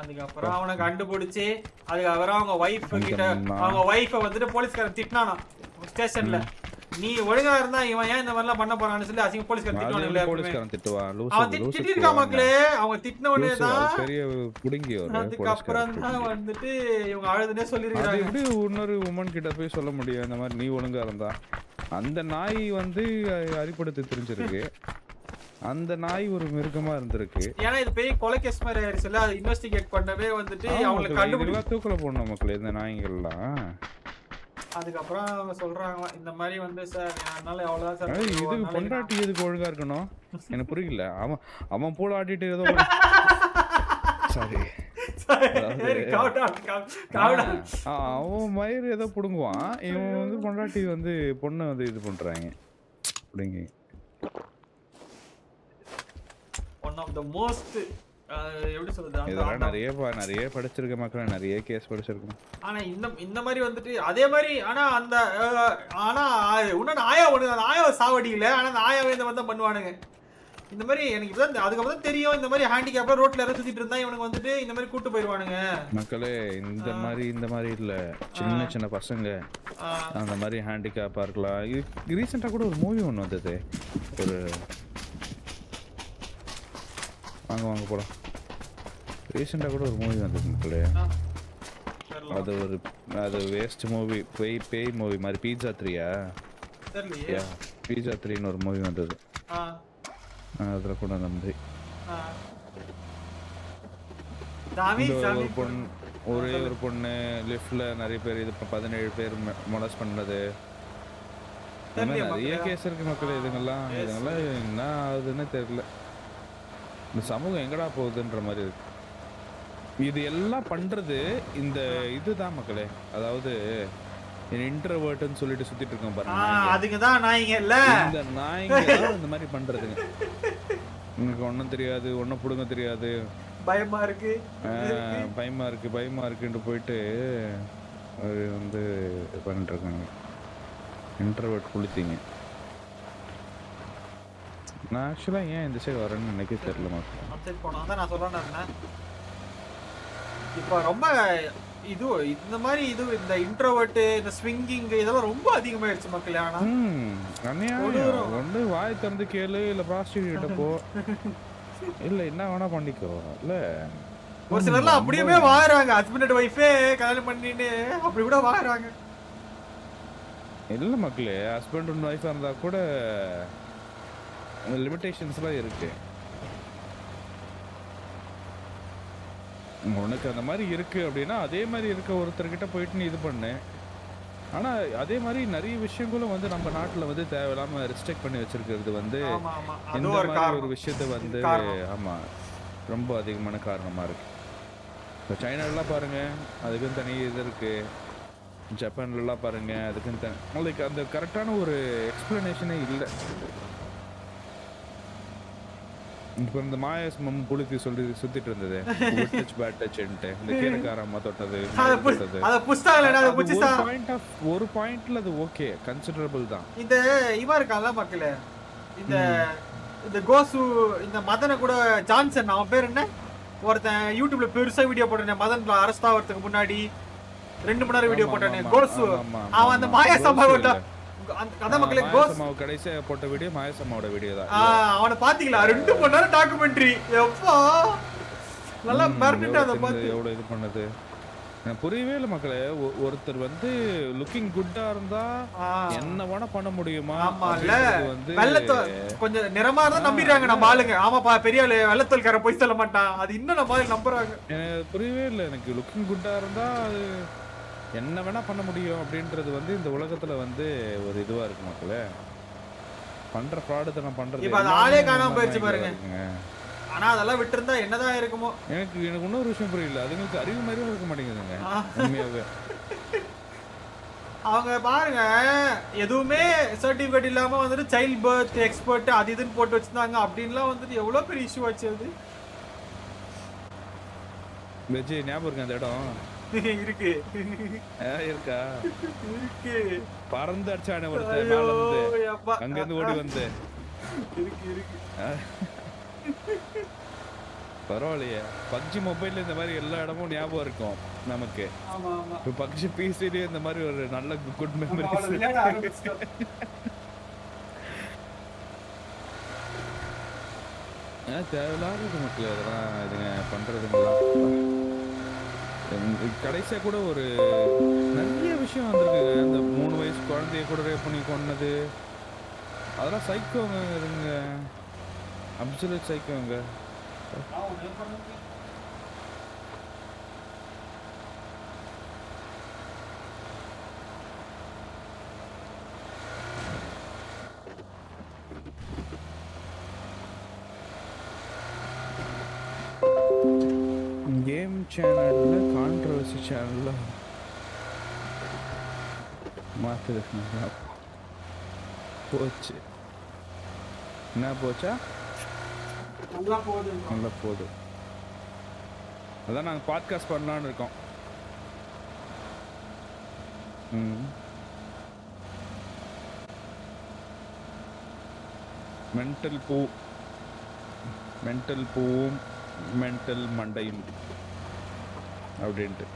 அதுக்கப்புறம் அவனை கண்டுபிடிச்சு அதுக்கப்புறம் அவங்க ஒய்ஃப் கிட்ட அவங்க ஒய்ஃபை வந்துட்டு போலீஸ்காரன் திட்டினானா ஸ்டேஷன்ல. நீ ஒழுங்கா இருந்தா இவன் ஏன் இந்த மாதிரி எல்லாம் பண்ண போறான்னு சொல்லி அசிங்க போலீஸ்காரன் திட்டுவாங்க இல்லையா? போலீஸ்காரன் திட்டுவான், லூசு லூசு திட்டிருக்கா மக்களே. அவங்க திட்டின உடனே தான் பெரிய புடுங்கி வர. அதுக்கப்புறம் தான் வந்துட்டு இவங்க அழுதுனே சொல்லிருக்காங்க. எப்படி இன்னொரு வுமன் கிட்ட போய் சொல்ல முடியும் இந்த மாதிரி நீ ஒழுங்கா இருந்தா? அந்த நாய் வந்து அறிப்படுத்த தெரிஞ்சிருக்கு, அந்த நாய் ஒரு மிருகமா இருந்திருக்கு. ஏன்னா இது பெரிய கொலை கேஸ் மாதிரி ஆயிருச்சு இல்ல, அது இன்வெஸ்டிகேட் பண்ணவே வந்துட்டு அவங்க கண்டுபிடிச்சு தூக்குல போடணும் மக்களே இந்த நாய்கள்லாம். அதுக்கப்புறம் அவங்க சொல்றாங்க இந்த மாதிரி வந்து சார் என்னால அவ்வளவுதான் சார், இது பொண்டாட்டி இதுக்கு ஒழுங்கா இருக்கணும். எனக்கு புரியல, அவன் அவன் போல ஆட்டிட்டு ஏதோ சாரி அவன் மயிறு ஏதோ பிடுங்குவான், இவன் வந்து பொண்டாட்டி வந்து பொண்ணை வந்து இது பண்றாங்க பிடிங்க. one of the most எப்படி சொல்றது, நான் நிறைய படிச்சிருக்கேன் மக்களே, நிறைய கேஸ் படிச்சிருக்கேன். ஆனா இந்த மாதிரி வந்துட்டு அதே மாதிரி ஆனா அந்த ஆனா உன்ன ஆயா ஒண்ணு அந்த ஆயாவை சாவடிக்கல, ஆனா அந்த ஆயாவே இந்த மாதிரி தான் பண்ணுவானுங்க. இந்த மாதிரி எனக்கு இப்பதான் அதுக்கப்புறம் தெரியும், இந்த மாதிரி ஹேண்டிகேப்ல ரோட்ல யாராவது சுத்திட்டு இருந்தா இவனுக்கு வந்துட்டு இந்த மாதிரி கூட்டு போயிடுவானுங்க மக்களே. இந்த மாதிரி இல்ல சின்ன சின்ன பசங்க அந்த மாதிரி ஹேண்டிகேப்பா இருக்கலாம். ரீசெண்டா கூட ஒரு மூவி ஒன்று வந்தது, ஒரு வாங்க போலாம். ரீசெண்டாக கூட ஒரு மூவி வந்துருக்குங்களே, அது வேஸ்ட் மூவி, பேய் மூவி மாதிரி. பீட்சா 3ன்னு ஒரு மூவி வந்தது, அதில் கூட அந்த மாதிரி ஒரே ஒரு பொண்ணு லிஃப்ட்ல நிறைய பேர் இது 17 பேர் மொலஸ்ட் பண்ணது. நிறைய கேஸ் இருக்கு மக்களே. இதுங்கெல்லாம் என்ன ஆகுதுன்னு தெரியல. இந்த சமூகம் எங்கடா போகுதுன்ற மாதிரி இருக்கு. இது எல்லாம் பண்றது இந்த இதுதான் மக்களே, அதாவது இன்ட்ரோவர்ட்னு சொல்லிட்டு சுத்திட்டு இருக்கோம் பாருங்க, அதுக்கு தான் நாய்ங்க இல்ல. இந்த நாய்ங்க இந்த மாதிரி பண்றதுங்க. உங்களுக்கு ஒண்ணும் தெரியாது, ஒண்ணு புடுங்க தெரியாது, பயமா இருக்குன்னு போயிட்டு அது வந்து பண்ணிட்டு இருக்காங்க. இன்ட்ரோவர்ட் குளித்தீங்க நான் ஆக்சுவலா ஏன் இந்த சைடு வரேன்னு நினைக்க தெரியல மக்கள். அந்த சைடு போனா தான் நான் சொல்றேன். நான் இப்போ ரொம்ப இது இந்த மாதிரி இது இந்த இன்ட்ரோவர்ட் இந்த ஸ்விங்கிங் இதெல்லாம் ரொம்ப அதிகமாயிருச்சு மக்களே. ஆனா ஒண்ணு வாய் திறந்து கேளு, இல்ல பிராஸ்டியூட் போ, இல்ல என்ன வேணா பண்ணிக்கோ. இல்ல ஒரு சிலர்லாம் அப்படியே வாழறாங்க, ஹஸ்பண்ட் அண்ட் வைஃபே கல்யாணம் பண்ணிட்டு அப்படி கூட வாழறாங்க. இல்ல மக்களே ஹஸ்பண்ட் அண்ட் வைஃபா இருந்தா கூட லிமிட்டேஷன்ஸ்லாம் இருக்கு. உனக்கு அந்த மாதிரி இருக்கு அப்படின்னா அதே மாதிரி இருக்க ஒருத்தர்கிட்ட போயிட்டு நீ இது பண்ணு. ஆனால் அதே மாதிரி நிறைய விஷயங்களும் வந்து நம்ம நாட்டில் வந்து தேவையில்லாமல் ரெஸ்ட்ரிக்ட் பண்ணி வச்சிருக்கிறது வந்து இந்த மாதிரி ஒரு விஷயத்த வந்து ஆமாம் ரொம்ப அதிகமான காரணமாக இருக்கு. இப்போ சைனாலலாம் பாருங்கள் அதுக்குன்னு தனி இது இருக்கு, ஜப்பான்லாம் பாருங்கள் அதுக்குன்னு தனி. உங்களுக்கு அந்த கரெக்டான ஒரு எக்ஸ்பிளனேஷனே இல்லை. இப்போ இந்த மாயஸ் மம் புளுத்தி சொல்லி சுத்திட்டு இருந்தது, குட் டச் பேட் டச்ன்ட்டு இந்த கேரகாரமா தொட்டது அது புஸ்தகல அது புச்சிசா பாயிண்ட் ஆஃப் ஒரு பாயிண்ட்ல அது ஓகே கன்சிடரபிள் தான். இந்த இவர கால மக்களே இந்த இந்த கோசு இந்த மதன கூட ஜான்சன் அவன் பேர் என்ன ஒருத்தன் யூடியூப்ல பெருசா வீடியோ போட்டானே, மதன்ல அரெஸ்ட் ஆவறதுக்கு முன்னாடி 2 மணி நேரம் வீடியோ போட்டானே கோசு, அவன் அந்த மாய சம்பவத்தை அந்த மக்களே கோஸ் மாவு கடைசி போட்ட வீடியோ மாயசம்மாவோட வீடியோ தான். அவனை பாத்தீங்களா 2 மணி நேரம் டாக்குமெண்ட்ரி எப்பா நல்லா மார்க்கெட் அத பார்த்து எவ்வளவு இது பண்ணது புரியவே இல்ல மக்களே. ஒருத்தர் வந்து லுக்கிங் குட்டா இருந்தா என்ன வேணா பண்ண முடியுமா? ஆமா இல்ல வெள்ளத்தோ கொஞ்சம் நிறமா இருந்தா நம்பிறாங்க நம்ம ஆளுங்க. ஆமாப்பா பெரிய ஆளு வெள்ளத்தோல் கர போய் சொல்ல மாட்டான். அது இன்ன நம்ம ஆளு நம்பறாங்க. புரியவே இல்ல எனக்கு. லுக்கிங் குட்டா இருந்தா என்ன வேணா பண்ண முடியும் அப்படின்றது வந்து இந்த உலகத்துல வந்து ஒரு இதுவா இருக்கு மக்களே. பண்ற ஃப்ராட் தான பண்றது. இப்போ ஆளே காணாம போயிடுச்சு பாருங்க. ஆனா அதெல்லாம் விட்டுறதா என்னதான் இருக்குமோ? எனக்கு இன்னொரு விஷயம் புரியல. அதுங்களுக்கு அறிவு மாதிரியே இருக்க மாட்டேங்குதுங்க உண்மையாவே. அவங்க பாருங்க எதுவுமே சர்டிபிகேட் இல்லாம வந்துட்டு சைல்ட் பர்த் எக்ஸ்பர்ட் அது இதுன்னு போட்டு வச்சிருந்தாங்க அப்படின்லாம் வந்துட்டு எவ்வளவு பெரிய இஷ்யூ ஆச்சு அது. வெஜி ஞாபகம் இருக்கா அந்த இடம்? இருக்கு இருக்கா இருக்கு. பறந்து அடிச்சானே ஒருத்தன் மேல இருந்து அங்க இருந்து ஓடி வந்து இருக்கு இருக்கு. பரவாயில்லையே பப்ஜி மொபைல்ல இந்த மாதிரி எல்லா இடமும் ஞாபகம் இருக்கும் நமக்கு. ஆமா ஆமா இப்போ பப்ஜி பிசில இந்த மாதிரி ஒரு நல்ல குட் மெமரிஸ் விளையாட ஆரம்பிச்சோம். தேவையில்லாத மக்கள் அதெல்லாம் இதுங்க பண்றதுங்களா? கடைசியா கூட ஒரு நிறைய விஷயம் வந்திருக்கு. இந்த 3 வயசு குழந்தைய கூட ரேப் பண்ணி கொன்னது அதெல்லாம் சைக்கோங்க. இதுங்க அப்சல்யூட் சைக்கோங்க. கேம் சேனல்ல கான்ட்ரோவர்சி சேனல்ல மாத்திருக்கீங்க போச்சு. என்ன போச்சா? நல்லா போகுது நல்லா போகுது. அதான் நாங்கள் பாட்காஸ்ட் பண்ணலான்னு இருக்கோம். மென்டல் பூ மென்டல் பூவும் மென்டல் மண்டையும் அப்படின்ட்டு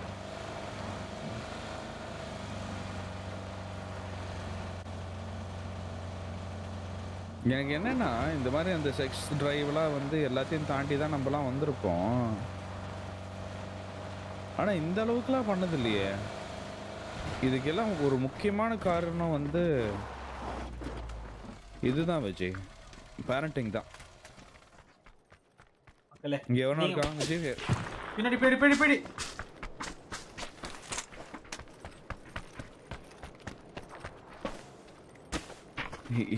எனக்கு என்னென்னா இந்த மாதிரி அந்த செக்ஸ் ட்ரைவ்லாம் வந்து எல்லாத்தையும் தாண்டி தான் நம்மலாம் வந்திருப்போம். ஆனால் இந்த அளவுக்குலாம் பண்ணது இல்லையே. இதுக்கெல்லாம் ஒரு முக்கியமான காரணம் வந்து இதுதான் விஜய், பேரண்டிங் தான். இங்கே எவனோ இருக்காங்க விஜய் பின்னாடி போயிடு போயிடு போயிடு.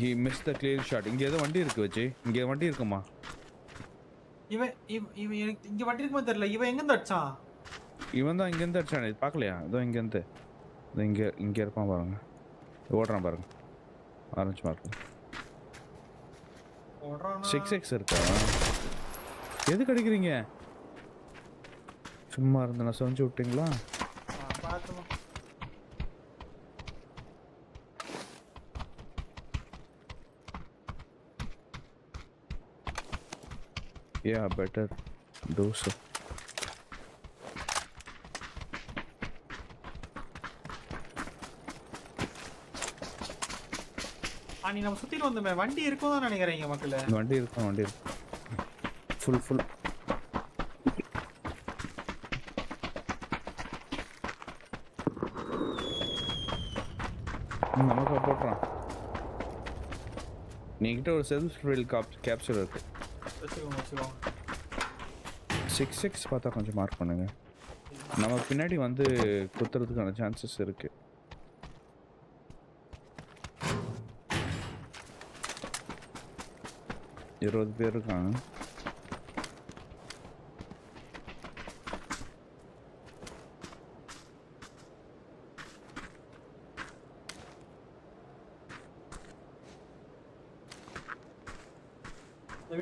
He missed the clear shot. இங்க ஏதோ வண்டி இருக்கு வெச்சி. இங்க வண்டி இருக்குமா? இவன் எனக்கு இங்க வண்டி இருக்குமா தெரியல. இவன் எங்க இருந்து அடிச்சான்? இவன் தான் இங்க இருந்து அடிச்சானே. பார்க்கலையா? இதோ இங்க இருந்து. இதோ இங்க இருப்பான் பாருங்க. ஓடுறான் பாருங்க. Orange mark. ஓடுறானா? 6x இருக்கா? எதுக்கு அடிக்கிறீங்க? சும்மா இருந்தா சொஞ்சு விட்டீங்களா? பாத்துமா. Yeah, better do so. அனி நம்ம சுத்திட்டு வந்தோமே வண்டி இருக்கும்னு நான் நினைக்கிறேன் மக்களே. வண்டி இருக்கு வண்டி இருக்கு. ஃபுல் நமக்கு போட்றான். நீகிட்ட ஒரு செல்ஃப் ரில் கேப்சர் இருக்கு. 6x பார்த்தா கொஞ்சம் மார்க் பண்ணுங்க. நம்ம பின்னாடி வந்து குத்துறதுக்கான சான்சஸ் இருக்கு. இருபது பேர் இருக்காங்க.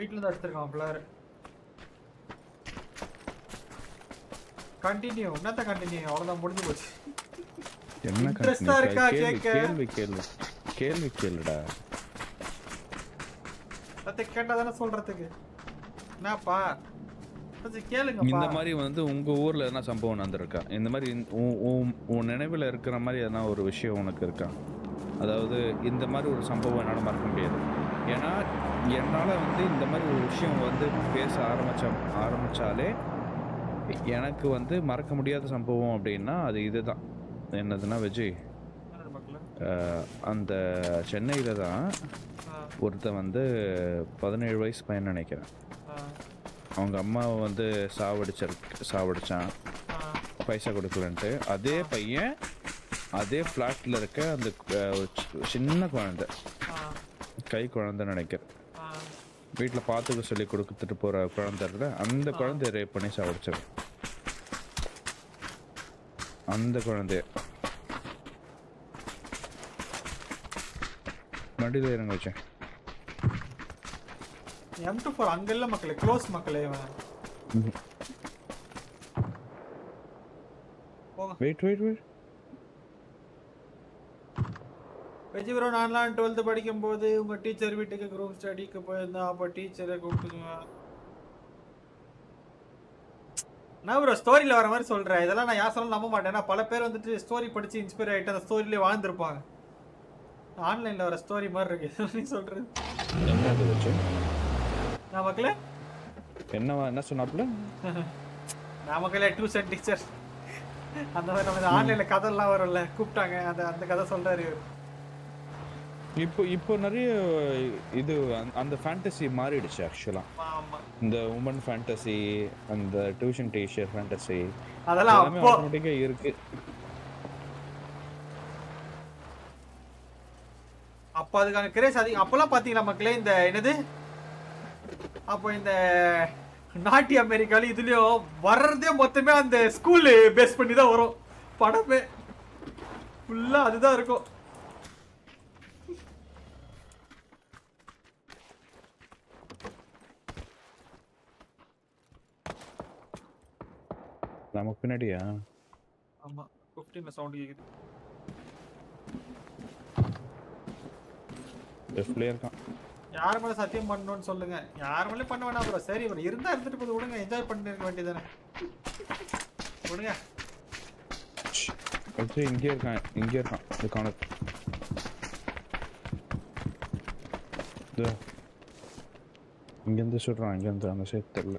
வீட்ல தான் எடுத்துர்க்கான் பிளார். கண்டினியூ என்னடா கண்டினியூ அவ்வளவுதான் முடிஞ்சு போச்சு. என்ன கண்டினியூ கேள்வி கேள்வி கேள்வி கேளுடா. அத கேட்டதானே சொல்றதுக்கு. என்னப்பா அது கேளுங்கப்பா. இந்த மாதிரி வந்து உங்க ஊர்ல என்ன சம்பவம் நடந்துருக்கா? இந்த மாதிரி உன் நினைவுல இருக்கிற மாதிரி ஏதா ஒரு விஷயம் உனக்கு இருக்கா? அதாவது இந்த மாதிரி ஒரு சம்பவம் என்னால மறக்க முடியாது. ஏன்னா என்னால் வந்து இந்த மாதிரி ஒரு விஷயம் வந்து பேச ஆரம்பித்தாலே எனக்கு வந்து மறக்க முடியாத சம்பவம் அப்படினா அது இதுதான் என்னதுன்னா விஜய் அந்த சென்னையில தான் ஒருத்த வந்து 17 வயசு பையன் நினைக்கிறேன் அவங்க அம்மா வந்து சாவடிச்சான் பைசா கொடுக்கலன்னு அதே பையன் அதே ஃப்ளாட்ல இருக்க அந்த சின்ன குழந்தை கை குழந்தை நினைக்கிறேன் வீட்ல பாத்துக்க சொல்லி கொடுத்துட்டு போற குழந்தைல அந்த குழந்தை ரேப் பண்ணி சாவடிச்சாங்க அந்த குழந்தை மடியில இறங்க வச்சேன் M24 அங்க இல்ல மக்களே க்ளோஸ் மக்களே போங்க வெயிட் வெஜி bro நான்லாம் 12th படிக்கும் போது உங்க டீச்சர் வீட்டுக்கு group study க்கு போயிருந்தா அப்ப டீச்சரை கூப்பிடுங்க நான் bro ஸ்டோரியில வர மாதிரி சொல்றேன் இதெல்லாம் நான் யாசலாம் நம்ப மாட்டேனா பல பேர் வந்துட்டு ஸ்டோரி படிச்சு இன்ஸ்பயர் ஆயிட்டு அந்த ஸ்டோரியிலே வாழ்ந்துருப்பாங்க ஆன்லைன்ல வர ஸ்டோரி மாதிரி இருக்கு நீ சொல்றது என்னது வெச்சு நான் மக்களே என்ன சொன்னாப்ல நான் மக்களே டியூஷன் டீச்சர் அந்த நம்ம ஆன்லைன்ல கதைலாம் வரல கூப்டாங்க அந்த அந்த கதை சொல்றாரு இப்போ இப்போ நிறைய இது அந்த ஃபேண்டசி மாறிடுச்சு एक्चुअली ஆமா இந்த வுமன் ஃபேண்டசி அந்த டியூஷன் டீச்சர் ஃபேண்டசி அதெல்லாம் அப்போ ஆட்டோமேட்டிக்கா இருக்கு அப்ப அதுக்கான கிரேஸ் அதிகம் அப்பலாம் பாத்தீங்களா மக்களே இந்த என்னது அப்ப இந்த நாட்டி அமெரிக்கால இதுலயோ வர்றதே மொத்தமே அந்த ஸ்கூல் பேஸ் பண்ணி தான் வரும் படமே ஃபுல்லா அதுதான் இருக்கும் நமக்கு பின்னாடியா ஆமா 50 மே சவுண்ட் கேக்குது லெஃப்ட் லேயர் கா யார் மேல சத்தியம் பண்ணனும்னு சொல்லுங்க யார் மேல பண்ண வேணாம் bro சரி bro இருந்தா எடுத்துட்டு போய் விடுங்க என்ஜாய் பண்ணிக்க வேண்டியதானே விடுங்க அச்சே இங்க இருக்கான் இது காணோம் இங்க இருந்து சுடுறான் இங்க இருந்து அந்த சைடு தெரியல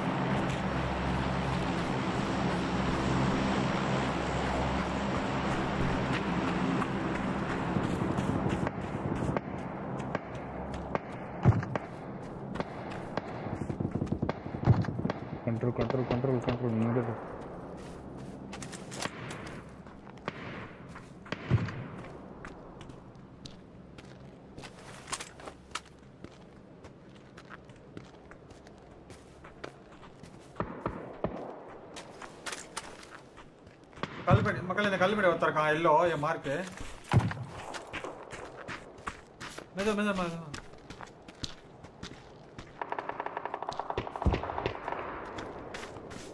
control needed kalbadi makkale inda kalbadi ottarukan ello ya mark meda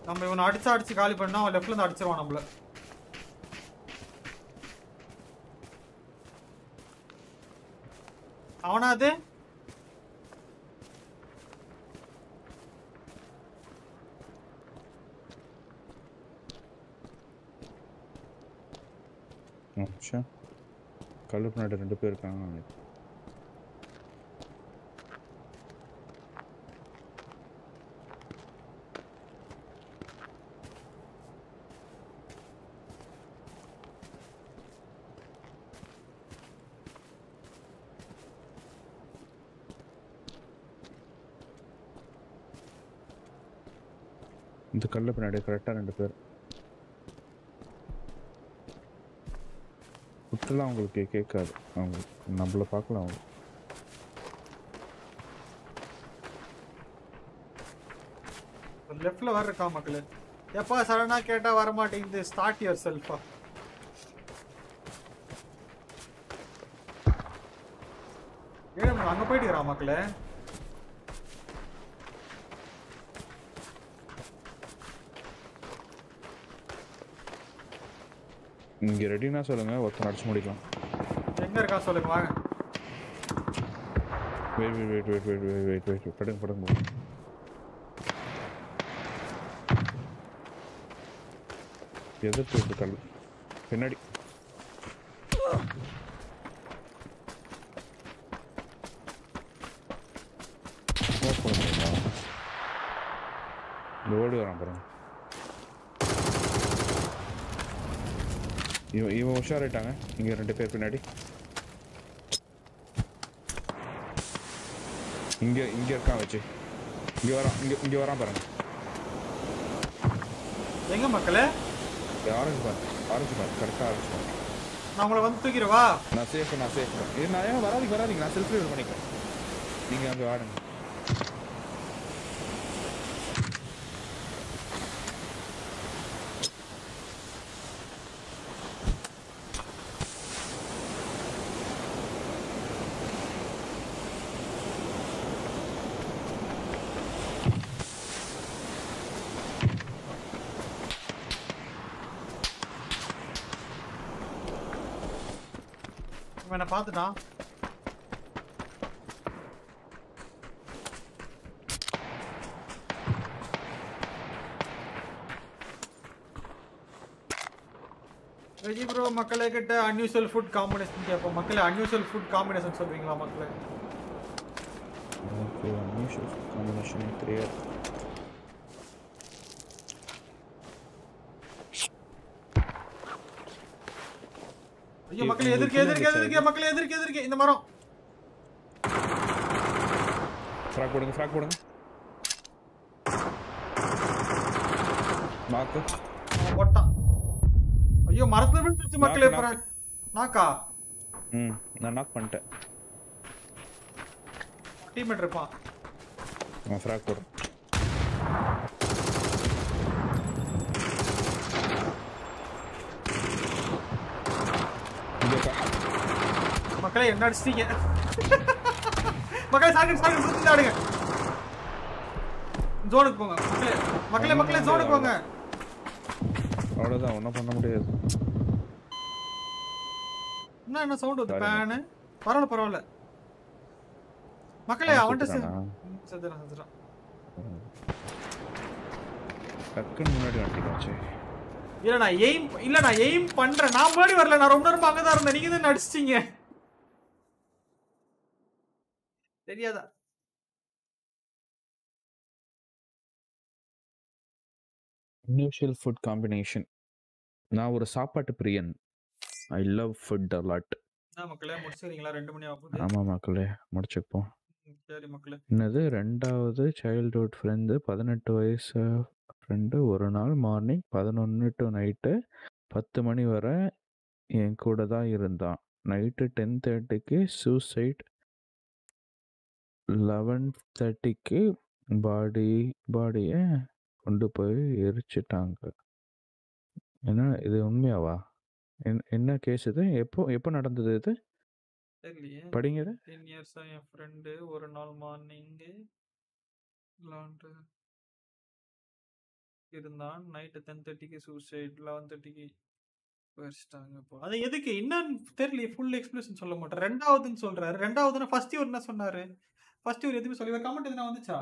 நம்ம இவனை அடிச்சு காலி பண்ணா அவன் லெஃப்ட்ல இருந்து அடிச்சிரவான் நம்மள அவனா அது அச்சா காலி பண்ணாட ரெண்டு பேர் இருக்காங்க இந்த கல்ல பின்னாடி கரெக்ட்டா ரெண்டு பேர் குட்டலாம் உங்களுக்கு கேட்காது அவங்க நம்மள பார்க்கலாம் அவங்க லெஃப்ட்ல வர காமக்களே எப்பா சரணா கேட்டா வர மாட்டேங்குது ஸ்டார்ட் யுவர் செல்ஃபா ஏன் அங்க போயிடுறா மக்களே இங்க ரெடினா சொல்லுங்க ஒத்த அடிச்சு முடிக்கலாம் எங்க இருக்கா சொல்லுங்க வாங்க wait படுங்க எது போட்டு கண்ணு பின்னாடி ஓடு வரான் பாருங்க இவன் உஷாராயிட்டாங்க இங்க ரெண்டு பேர் பின்னாடி இங்க இங்க இருக்கான் வச்சு இங்க வரான் பாருங்க எங்க மக்களே ஆரஞ்சு பாரு கரெக்டா ஆரஞ்சு பாரு நான் உங்களை வந்து தூக்கிடுவா நான் சேஃப் நான் ஏன் வராதிங்க நான் செல்ஃபி பண்ணிக்கிறேன் நீங்க அங்கே ஆடுங்க நான் பாத்துட்டான் வெஜி ப்ரோ மக்களே கிட்ட அன்யூசுவல் ஃபுட் காம்பினேஷன் கேப்ப மக்களே அன்யூசுவல் ஃபுட் காம்பினேஷன் சொல்றீங்களா மக்களே okay unusual food combination create ये मकले इधर के इधर मारो फ्रैग पड़ेंगे मारते पट्टा अयो मारतले बिल्कुल मकले फ्रैग नाका ना नाक பண்ணிட்ட டீம்மேட் இருப்பா நான் फ्रैग போறேன் மக்களே என்ன அடிச்சிட்டீங்க மக்களே சார்கன் சுத்தி ஆடுங்க ஜோனுக்கு போங்க மக்களே ஜோனுக்கு போங்க அவ்வளவுதான் ஒண்ணு பண்ண முடியாது என்ன சவுண்ட் வந்து பானே பரவாயில்லை மக்களே அவன்ட்ட சதுரா டக்குன்னு முன்னாடி வந்துட்டாச்சு இல்ல நான் எய்ம் பண்றேன் நான் முன்னாடி வரல நான் ரொம்ப நேரமா அங்க தான் இருந்தேன் நீங்க தான் அடிச்சிட்டீங்க தெரியாதா unusual food combination நான் ஒரு சாப்பாட்டு பிரியன் I love food a lot நான் மக்களே முடிச்சிரீங்களா 2 மணி ஆகுது ஆமா மக்களே முடிச்சுப்போம் சரி மக்களே என்னது இரண்டாவது childhood friend 18 வயசு friend ஒரு நாள் மார்னிங் 11 to நைட் 10 மணி வரை என் கூட தான் இருந்தான் நைட் 10:30 க்கு suicide 11:30 க்கு பாடியை கொண்டு போய் எரிச்சிட்டாங்க ஏன்னா இது உண்மையாவா என்ன கேஸ் இது எப்போ நடந்தது இது தெரியலையே படிங்க 10 years ஆ என் ஃப்ரெண்ட் ஒரு நாள் மார்னிங் லாண்ட் இருந்தான் நைட் 10:30 க்கு சூசைட் 11:30 க்கு எரிச்சிட்டாங்க அது எதுக்கு என்னன்னு தெரியல ஃபுல் எக்ஸ்பிளனேஷன் சொல்ல மாட்டேன் ரெண்டாவதுன்னு சொல்றாரு ரெண்டாவதுன்னா ஃபர்ஸ்ட் இவர் என்ன சொன்னாரு फर्स्ट ஒரு எதுமே சொல்லுங்க கமெண்ட் எதுனா வந்துச்சா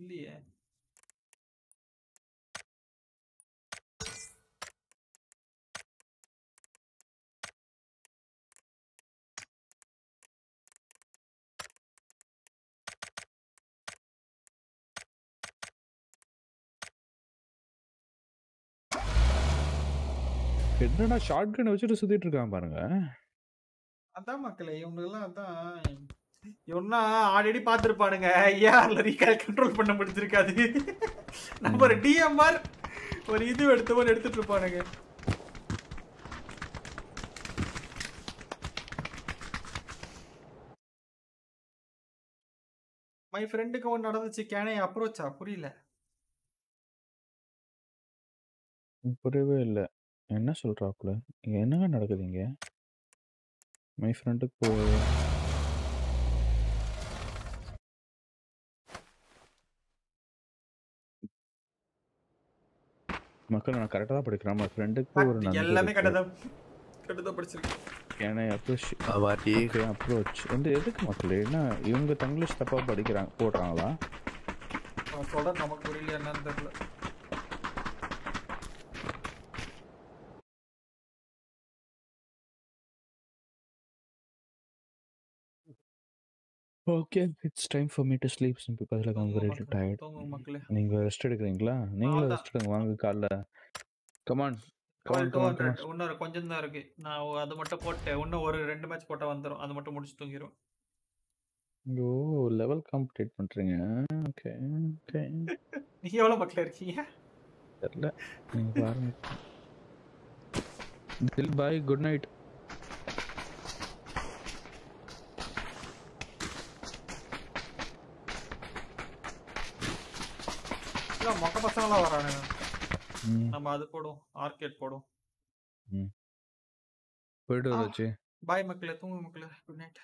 இல்லையே என்னடா ஷாட்கன் வச்சிட்டு சுத்திட்டு இருக்கான் பாருங்க அதான் மக்களே இவங்கெல்லாம் அதான் இவனா ஆல்ரெடி பாத்துருப்பானுங்க ஏஆர்ல ரீகால் கண்ட்ரோல் பண்ண முடிஞ்சிருக்காது நம்ம டிஎம்ஆர் ஒரு இது எடுத்துட்டு இருப்பானுங்க மை ஃப்ரெண்டுக்கு ஒன்று நடந்துச்சு கேனே அப்ரோச்சா புரியவே இல்லை என்ன சொல்றாப்புல என்னங்க நடக்குதுங்க மை ஃப்ரெண்டுக்கு போய் மக்கள் நான் கரெக்டாக தான் படிக்கிறேன் நம்ம ஃப்ரெண்டுக்கு ஒரு எல்லாமே கரெக்டாக தான் படிச்சிருக்கேன் Can I appreciate our approach? And the other Makalena, even with English Tapa Badigram Portala. Okay, it's time for me to sleep soon because like I'm very tired. Ninga rested irukringla ninga rested vaanga kaala come on இன்னொரு கொஞ்சம் தான் இருக்கு நான் அது மட்டும் போட்டு இன்னும் ஒரு ரெண்டு மேட்ச் போட்டா வந்துரும் அது மட்டும் முடிச்சு தூங்கிரோம் ஓ லெவல் கம்ப்ளீட் பண்றீங்க ஓகே ஓகே நீ எவ்வளவு பக்கல இருக்கீங்க தெரியல நீங்க பாருங்க தில் பை குட் நைட் மொக்க பசங்களா வரானுங்க நம்ம அது போடுவோம் ஆர்கேட் போடுவோம் ம் போய்டு ராஜி பை மக்களே தூங்கு மக்களே குட் நைட்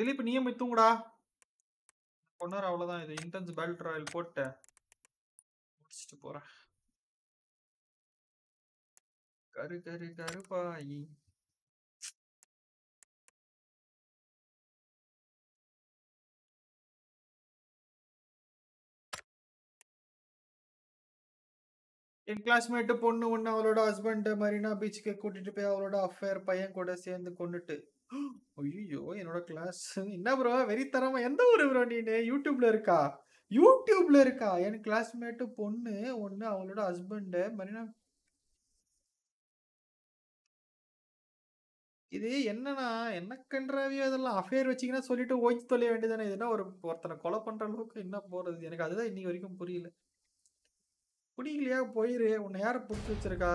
திலீப் நீ ஏன் தூங்குடா கொன்னார் அவ்வளவுதான் இது இன்டென்ஸ் பேட்டல் ராயல் போட்டு முடிச்சிட்டு போறேன் கரு கரு கரு பாய் In classmate, Ponnu unna avaloda husband Marina Beach ke kootittu pay avaloda affair paiyan koda sendu konnittu. Ayyo, enoda class. Inna bro, very tharama endha oru bro neene YouTube la iruka. YouTube la iruka. En classmate Ponnu unna avaloda husband Marina இது என்னன்னா என்ன கண்டராவியோ இதெல்லாம் affair வச்சிங்கனா சொல்லிட்டு ஓஞ்சி தொலைய வேண்டியதானே இதுனா ஒரு ஒருத்தனை கொலை பண்ற அளவுக்கு என்ன போறது எனக்கு அதுதான் இன்னைக்கு வரைக்கும் புரியல புடிக்கலையா போயிரு உன்னை யார் புடிச்சு வச்சிருக்கா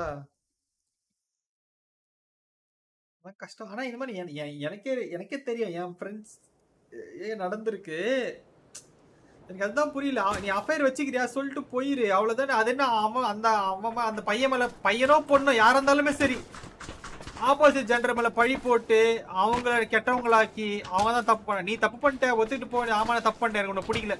நான் கஷ்டம் ஆனா இந்த மாதிரி எனக்கே தெரியும் என் ஃப்ரெண்ட்ஸ் ஏ நடந்துருக்கு எனக்கு அதுதான் புரியல நீ அஃபேர் வச்சிக்கிறியா சொல்லிட்டு போயிரு அவ்வளவுதான் அது என்ன அவன் அந்த அம்மா அந்த பையனோ பொண்ணோ யாரா இருந்தாலுமே சரி ஆப்போசிட் ஜெண்டர் மேல பழி போட்டு அவங்கள கெட்டவங்களாக்கி அவங்க தான் தப்பு பண்ண நீ தப்பு பண்ணிட்ட ஒத்துட்டு போ ஆமா நான் தப்பு பண்ணிட்டேன் எனக்கு உன்னை பிடிக்கல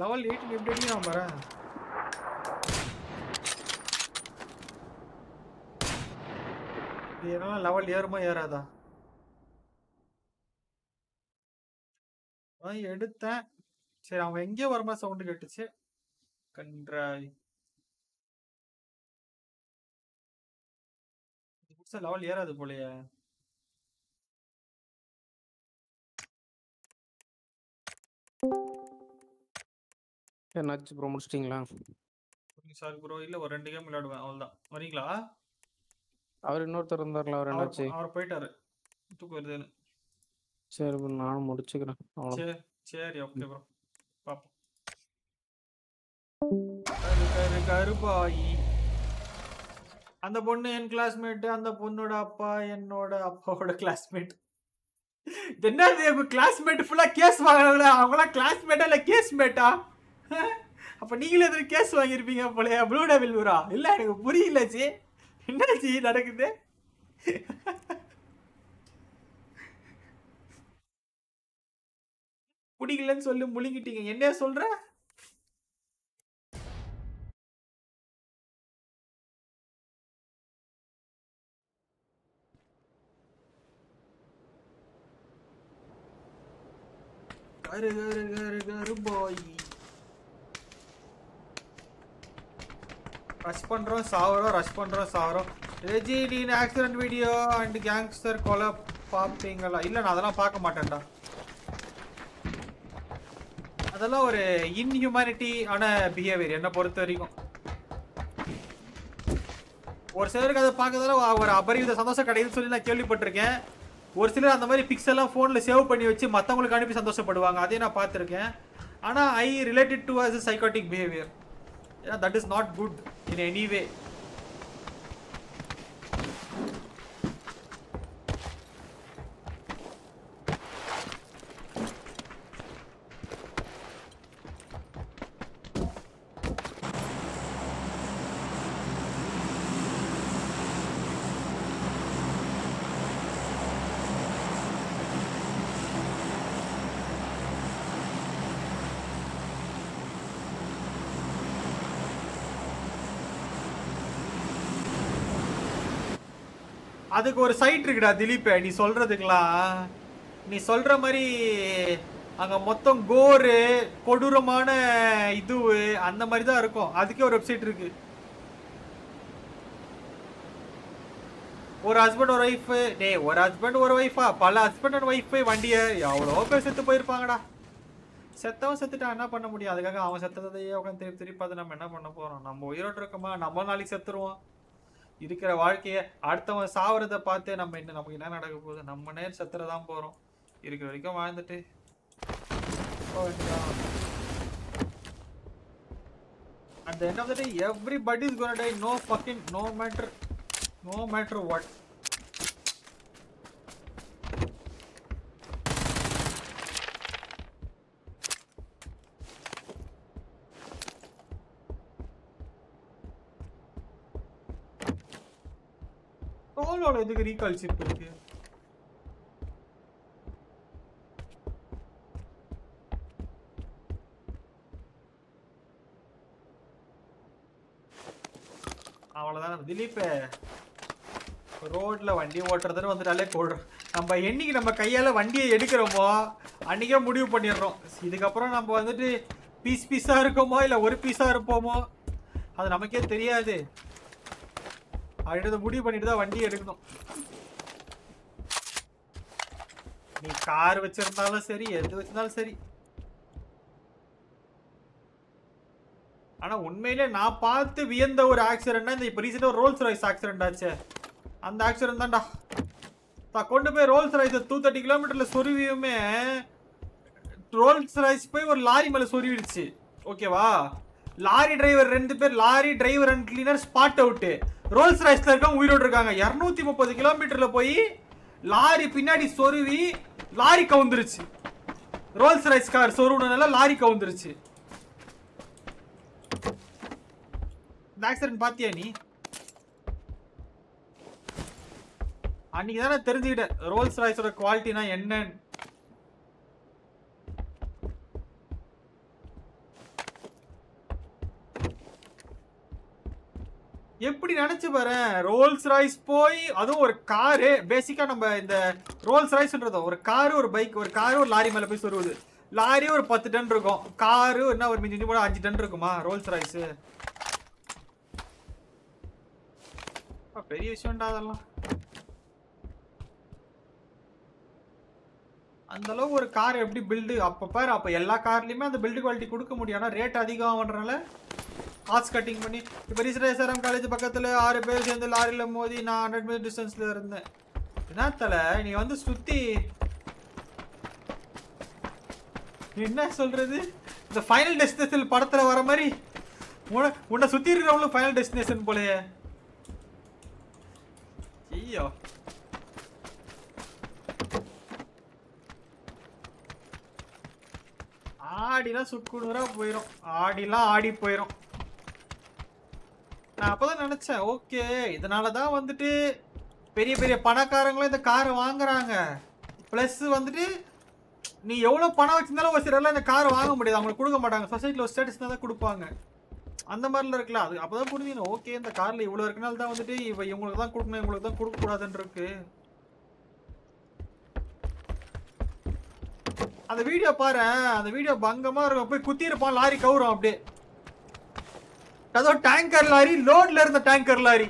level 8 limitedly number hai yena level year ma yerada vai edutha seri avan enga varma sound kettuchu kandrai idhu level yerada polaya என்னாச்சு ப்ரோ முடிச்சிட்டீங்களா சாரி ப்ரோ இல்ல ஒரு ரெண்டு கேம் விளையாடுவேன் அவ்வளவுதான் வரீங்களா அவர் இன்னொருத்தர் இருந்தார்ல அவர் என்னாச்சு அவர் போய்ட்டாரு தூக்கு வருதுன்னு சரி ப்ரோ நான் முடிச்சிக்கிறேன் சரி சரி ஓகே ப்ரோ பாப்போம் கரு கரு பாய் அந்த பொண்ணு என் கிளாஸ்மேட் அந்த பொண்ணோட அப்பா என்னோட அப்பாவோட கிளாஸ்மேட் தென்னா தேவ கிளாஸ்மேட் ஃபுல்லா கேஸ் வாங்குறாங்க அவங்களா கிளாஸ்மேட்டா இல்ல கேஸ்மேட்டா அப்ப நீங்களே எதோ கேஸ் வாங்கி இருப்பீங்க போல ப்ளூ டெவில் ப்ரோ இல்ல எனக்கு புரியல ஜி என்னடா ஜி நடக்குது புடிக்கலன்னு சொல்லி முழுங்கிட்டீங்க. என்ன சொல்ற? Garu garu garu garu boy. Rush pandra savro. Reggie in accident video and gangster collab popping alla. Illa na adala paaka maatenda. Adala or inhumanity ana behavior enna porutharikku. Or silar kada paakadala or abarivuda sandosham kadaidu solli na kelvi pattirukken. ஒரு சிலர் அந்த மாதிரி pixel எல்லாம் போன்ல save பண்ணி வச்சு மத்தவங்களுக்கு அனுப்பி சந்தோஷப்படுவாங்க. அதே நான் பார்த்திருக்கேன். ஆனா I related to as a psychotic behavior. Yeah, that is not good in any way. அதுக்கு ஒரு சைட் இருக்குடா திலீப். நீ சொல்றதுக்குலாம் நீ சொல்ற மாதிரி அங்க மொத்தம் கோர் கொடூரமான இது அந்த மாதிரி தான் இருக்கும். அதுக்கே ஒரு வெப்சைட் இருக்கு. ஒரு ஹஸ்பண்ட் ஒரு வைஃப், டேய் ஒரு ஹஸ்பண்ட் ஒரு வைஃபா பல ஹஸ்பண்ட் அண்ட் வைஃப் வண்டியை எவ்வளோ பேர் செத்து போயிருப்பாங்கடா. செத்தவன் செத்துட்டா என்ன பண்ண முடியும்? அதுக்காக அவன் செத்ததையே உட்காந்து திருப்பி திருப்பி பார்த்து நம்ம என்ன பண்ண போறோம்? நம்ம உயிரோடு இருக்கோமா? நம்ம நாளைக்கு செத்துருவோம். இருக்கிற வாழ்க்கையை அடுத்தவன் சாவறதை பார்த்து நம்ம என்ன நமக்கு என்ன நடக்க போகுது? நம்ம நேர் சத்திரதான் போகிறோம். இருக்கிற வரைக்கும் வாழ்ந்துட்டு at the end of the day everybody is gonna die. No fucking no matter what. இதுக்கு ரீகால் சிப் இருக்கு. அவ்வளவுதான் திலீப். ரோட்ல வண்டி ஓட்டுறதுன்னு வந்துட்டாலே போடுறோம். நம்ம என்னைக்கு நம்ம கையால வண்டியை எடுக்கிறோமோ அன்னைக்கே முடிவு பண்ணிடுறோம். இதுக்கப்புறம் நம்ம வந்துட்டு பீஸ் பீஸா இருக்கோமோ இல்லை ஒரு பீஸா இருப்போமோ அது நமக்கே தெரியாது. அடுத்தது முடிவு பண்ணிட்டு தான் வண்டி எடுக்கணும். நீ கார் வச்சிருந்தாலும் சரி எது வச்சிருந்தாலும் சரி. ஆனா உண்மையிலே நான் பார்த்து வியந்த ஒரு ஆக்சிடென்ட்னா இந்த இப்போ ரீசெண்டா ரோல்ஸ் ராய்ஸ் ஆக்சிடென்ட் ஆச்சு. அந்த ஆக்சிடென்ட் தான்டா நான் கொண்டு போய் ரோல்ஸ் ராய்ஸை 230 கிலோமீட்டர்ல சொருவியுமே. ரோல்ஸ் ராய்ஸ் போய் ஒரு லாரி மேல சொருவிடுச்சு. ஓகேவா? லாரி டிரைவர் 2 பேர், lorry driver and cleaner spot out. Rolls ராய்ஸ்ல இருக்கவங்க உயிரோடு இருக்காங்க. 230 கிலோமீட்டர்ல போய் லாரி பின்னாடி சொருவி லாரி கவுந்துருச்சு. ரோல்ஸ் ராய்ஸ் கார் சொருவுனால லாரி கவுந்துருச்சு. இந்த ஆக்சிடென்ட் பாத்தியா நீ? அன்னைக்கு தானே தெரிஞ்சுக்கிட்ட ரோல்ஸ் ராய்ஸோட குவாலிட்டினா என்னன்னு. எப்படி நினைச்சு பாரு. ரோல்ஸ் ராய்ஸ் போய் அதுவும் ஒரு காரு. பேசிக்கா நம்ம இந்த ரோல்ஸ் ராய்ஸ்ன்றதோ ஒரு காரு ஒரு பைக் ஒரு காரு ஒரு லாரி மேல போய் சொருவுது. லாரியே ஒரு 10 டன் இருக்கும். காரு என்ன ஒரு மிஞ்சி போல 5 டன் இருக்குமா? ரோல்ஸ் ராய்ஸ் பெரிய விஷயம்டா. அதெல்லாம் அந்த அளவுக்கு ஒரு கார் எப்படி பில்டு அப்ப பாரு. அப்ப எல்லா கார்லயுமே அந்த பில்டு குவாலிட்டி கொடுக்க முடியும். ஆனா ரேட் அதிகம்ன்றனால காஸ்ட் கட்டிங் பண்ணி இப்போ ரீசெண்டாக எஸ்ஆர்எம் காலேஜ் பக்கத்தில் 6 பேர் சேர்ந்து லாரியில் மோதி நான் 100 மீட்டர் டிஸ்டன்ஸில் இருந்தேன். என்னத்தலை நீ வந்து சுற்றி என்ன சொல்கிறது? இந்த ஃபைனல் டெஸ்டினேஷன் படத்தில் வர மாதிரி உன்னை சுற்றி இருக்கிறவங்களும் ஃபைனல் டெஸ்டினேஷன் போலயே. ஐயோ ஆடிலாம் சுக்குநூறாக போயிடும். ஆடிலாம் ஆடி போயிடும். நான் அப்பதான் நினைச்சேன் ஓகே இதனாலதான் வந்துட்டு பெரிய பெரிய பணக்காரங்களும் இந்த கார் வாங்குறாங்க. ப்ளஸ் வந்துட்டு நீ எவ்வளோ பணம் வச்சிருந்தாலும் ஒரு சிலர்லாம் இந்த கார் வாங்க முடியாது, அவங்களுக்கு கொடுக்க மாட்டாங்க. சொசைட்டியில் ஒரு ஸ்டேட்டஸ்னா தான் கொடுப்பாங்க. அந்த மாதிரிலாம் இருக்குல்ல, அது அப்போ தான் புரிஞ்சுக்கணும். ஓகே, இந்த காரில் இவ்வளோ இருக்குனால தான் வந்துட்டு இவங்களுக்கு தான் கொடுக்கணும், இவங்களுக்கு தான் கொடுக்கக்கூடாதுன்னு இருக்கு. அந்த வீடியோ பாரு, அந்த வீடியோ பங்கமாக இருக்கும். போய் குத்திருப்பான், லாரி கவுரும் அப்படியே. ஏதோ டேங்கர் லாரி, லோட்ல இருந்த டேங்கர் லாரி.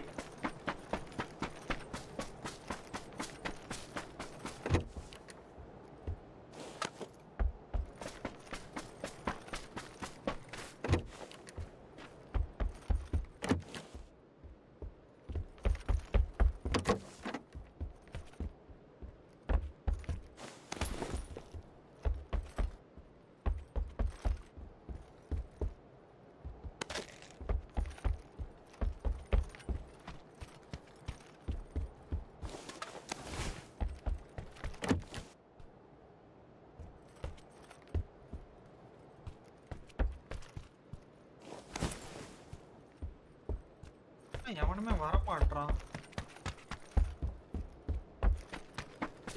எவனுமே வரமாட்டான்.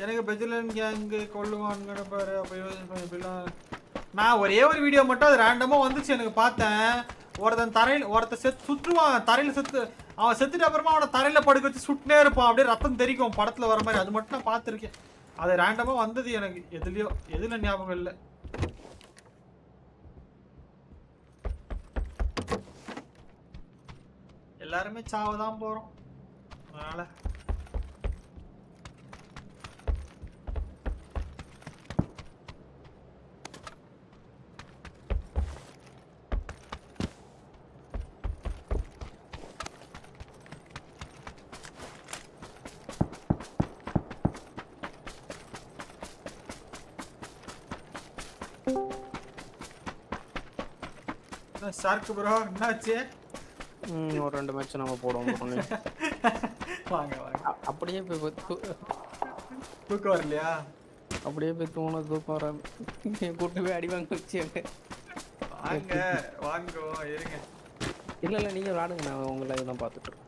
எனக்கு பெஜிலன் கேங்கு கொள்ளுவான்னு பாரு. நான் ஒரே ஒரு வீடியோ மட்டும் அது ரேண்டமாக வந்துச்சு எனக்கு, பார்த்தேன். ஒருத்தன் தரையில் சுற்றுவான், தரையில் செத்து அவன் செத்துட்டு அப்புறமா அவனை தரையில் படுக்க வச்சு சுட்டுனே இருப்பான், அப்படியே ரத்தம் தெரிக்கும் படத்தில் வர மாதிரி. அது மட்டும் நான் பார்த்துருக்கேன், அது ரேண்டமாக வந்தது எனக்கு. எதுல ஞாபகம் இல்லை. எல்லாருமே சாவ தான் போறோம். அதனால சார்க்கு ப்ரோ என்னாச்சு? ஒரு ரெண்டு மேட்ச் நம்ம போடுவோம். வாங்க வாங்க. அப்படியே போய் தூக்கம் வரலையா? அப்படியே போய் தூண தூக்கம் வர கூட்டு போய் அடிவாங்க வச்சு. வாங்க வாங்க இருங்க. இல்லை இல்லை, நீங்கள் விளாடுங்க, நான் உங்களை இதெல்லாம் பார்த்துட்டு இருக்கேன்.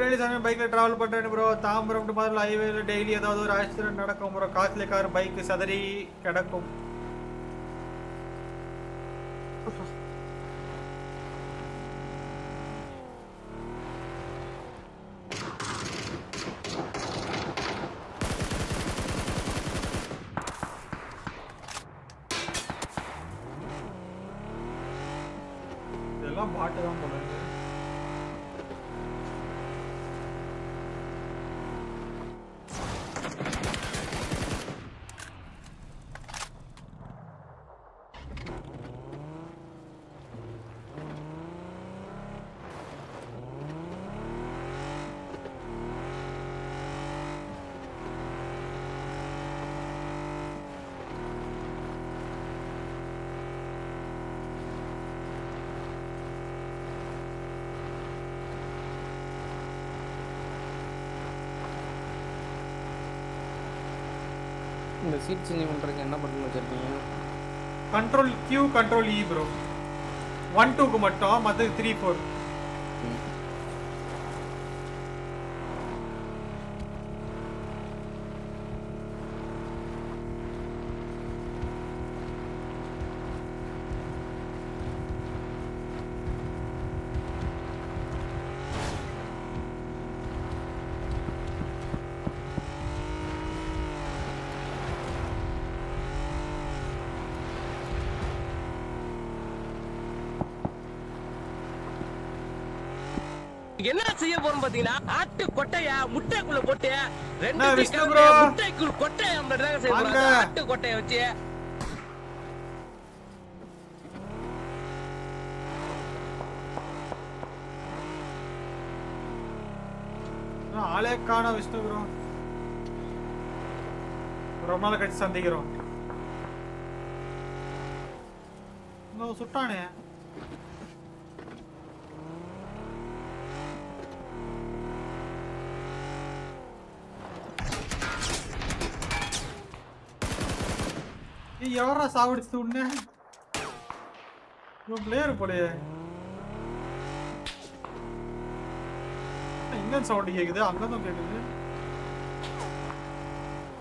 டெய்லி சாமி பைக்கில் ட்ராவல் பண்ணுறேன் ப்ரோ. தாம்பரம் டு மதுரை ஹைவேல டெய்லி ஏதாவது ஒரு ஆக்சிடென்ட் நடக்கும் ப்ரோ. காற்றுல கார் பைக்கு சதறி கிடக்கும். இதெல்லாம் பாட்டு தான் போல. இந்த சீட் சேஞ்ச் பண்றதுக்கு என்ன பட்டன் வச்சிருக்கீங்க? Control Q control E bro. 1 2 க்கு மட்டும், மத்த 3 4. என்ன செய்ய போறோம் பாத்தீங்கன்னா, ஆட்டு கொட்டையா முட்டைக்குள்ள போட்டு ரெண்டு முட்டைக்குள் கொட்டையை ஆட்டு கொட்டையை வச்சு ஆளே காணோம். விஷ்ணு ப்ரோ ரொம்ப நாள் கழிச்சு சந்திக்கிறோம். சுட்டானே எவரா சாவடிச்சு உடனே You're a player, player. Indian sound is here. I'm not playing.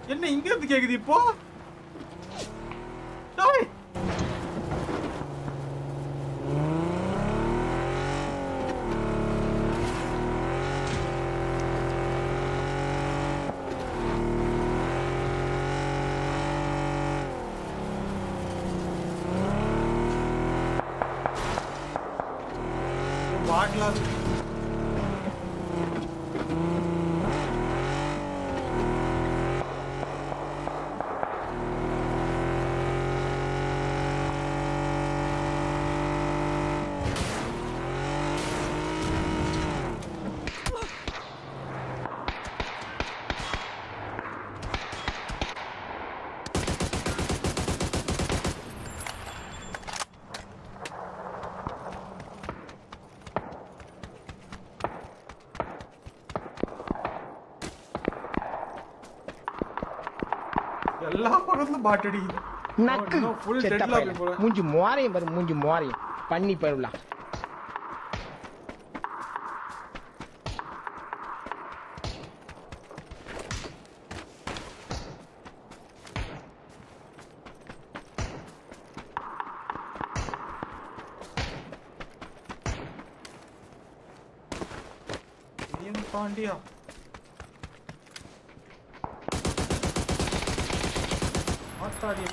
You're not Indian. You're here. Po. Die. Battery. No, full deadlock. Munju moari, but munju moari. Panni perula.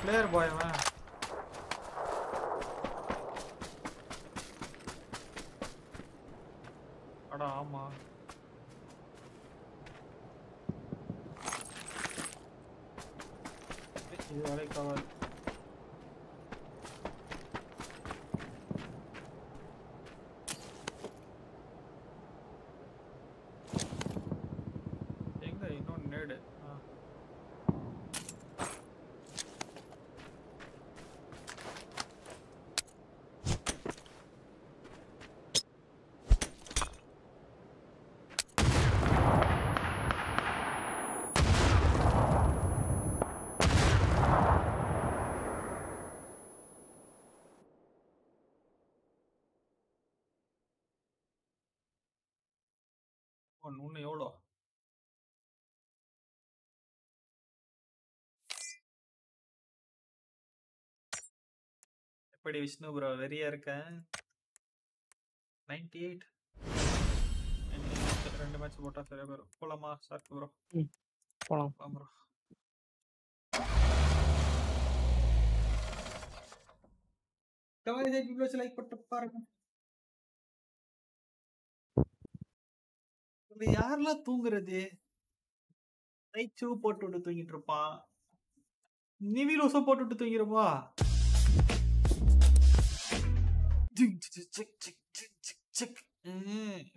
Player boy, man. Adama. This is cover. Take that, you don't need it. One euro. Pretty Vishnu bro, very rare. 98. And second match, what after bro? Polama, sir bro. Polama bro. Come on, people like put யார்ல தூங்குறது night shoe போட்டுட்டு தூங்கிட்டு இருப்பான் நீவி லூசோ போட்டுட்டு தூங்கிரமா tick tick tick tick tick tick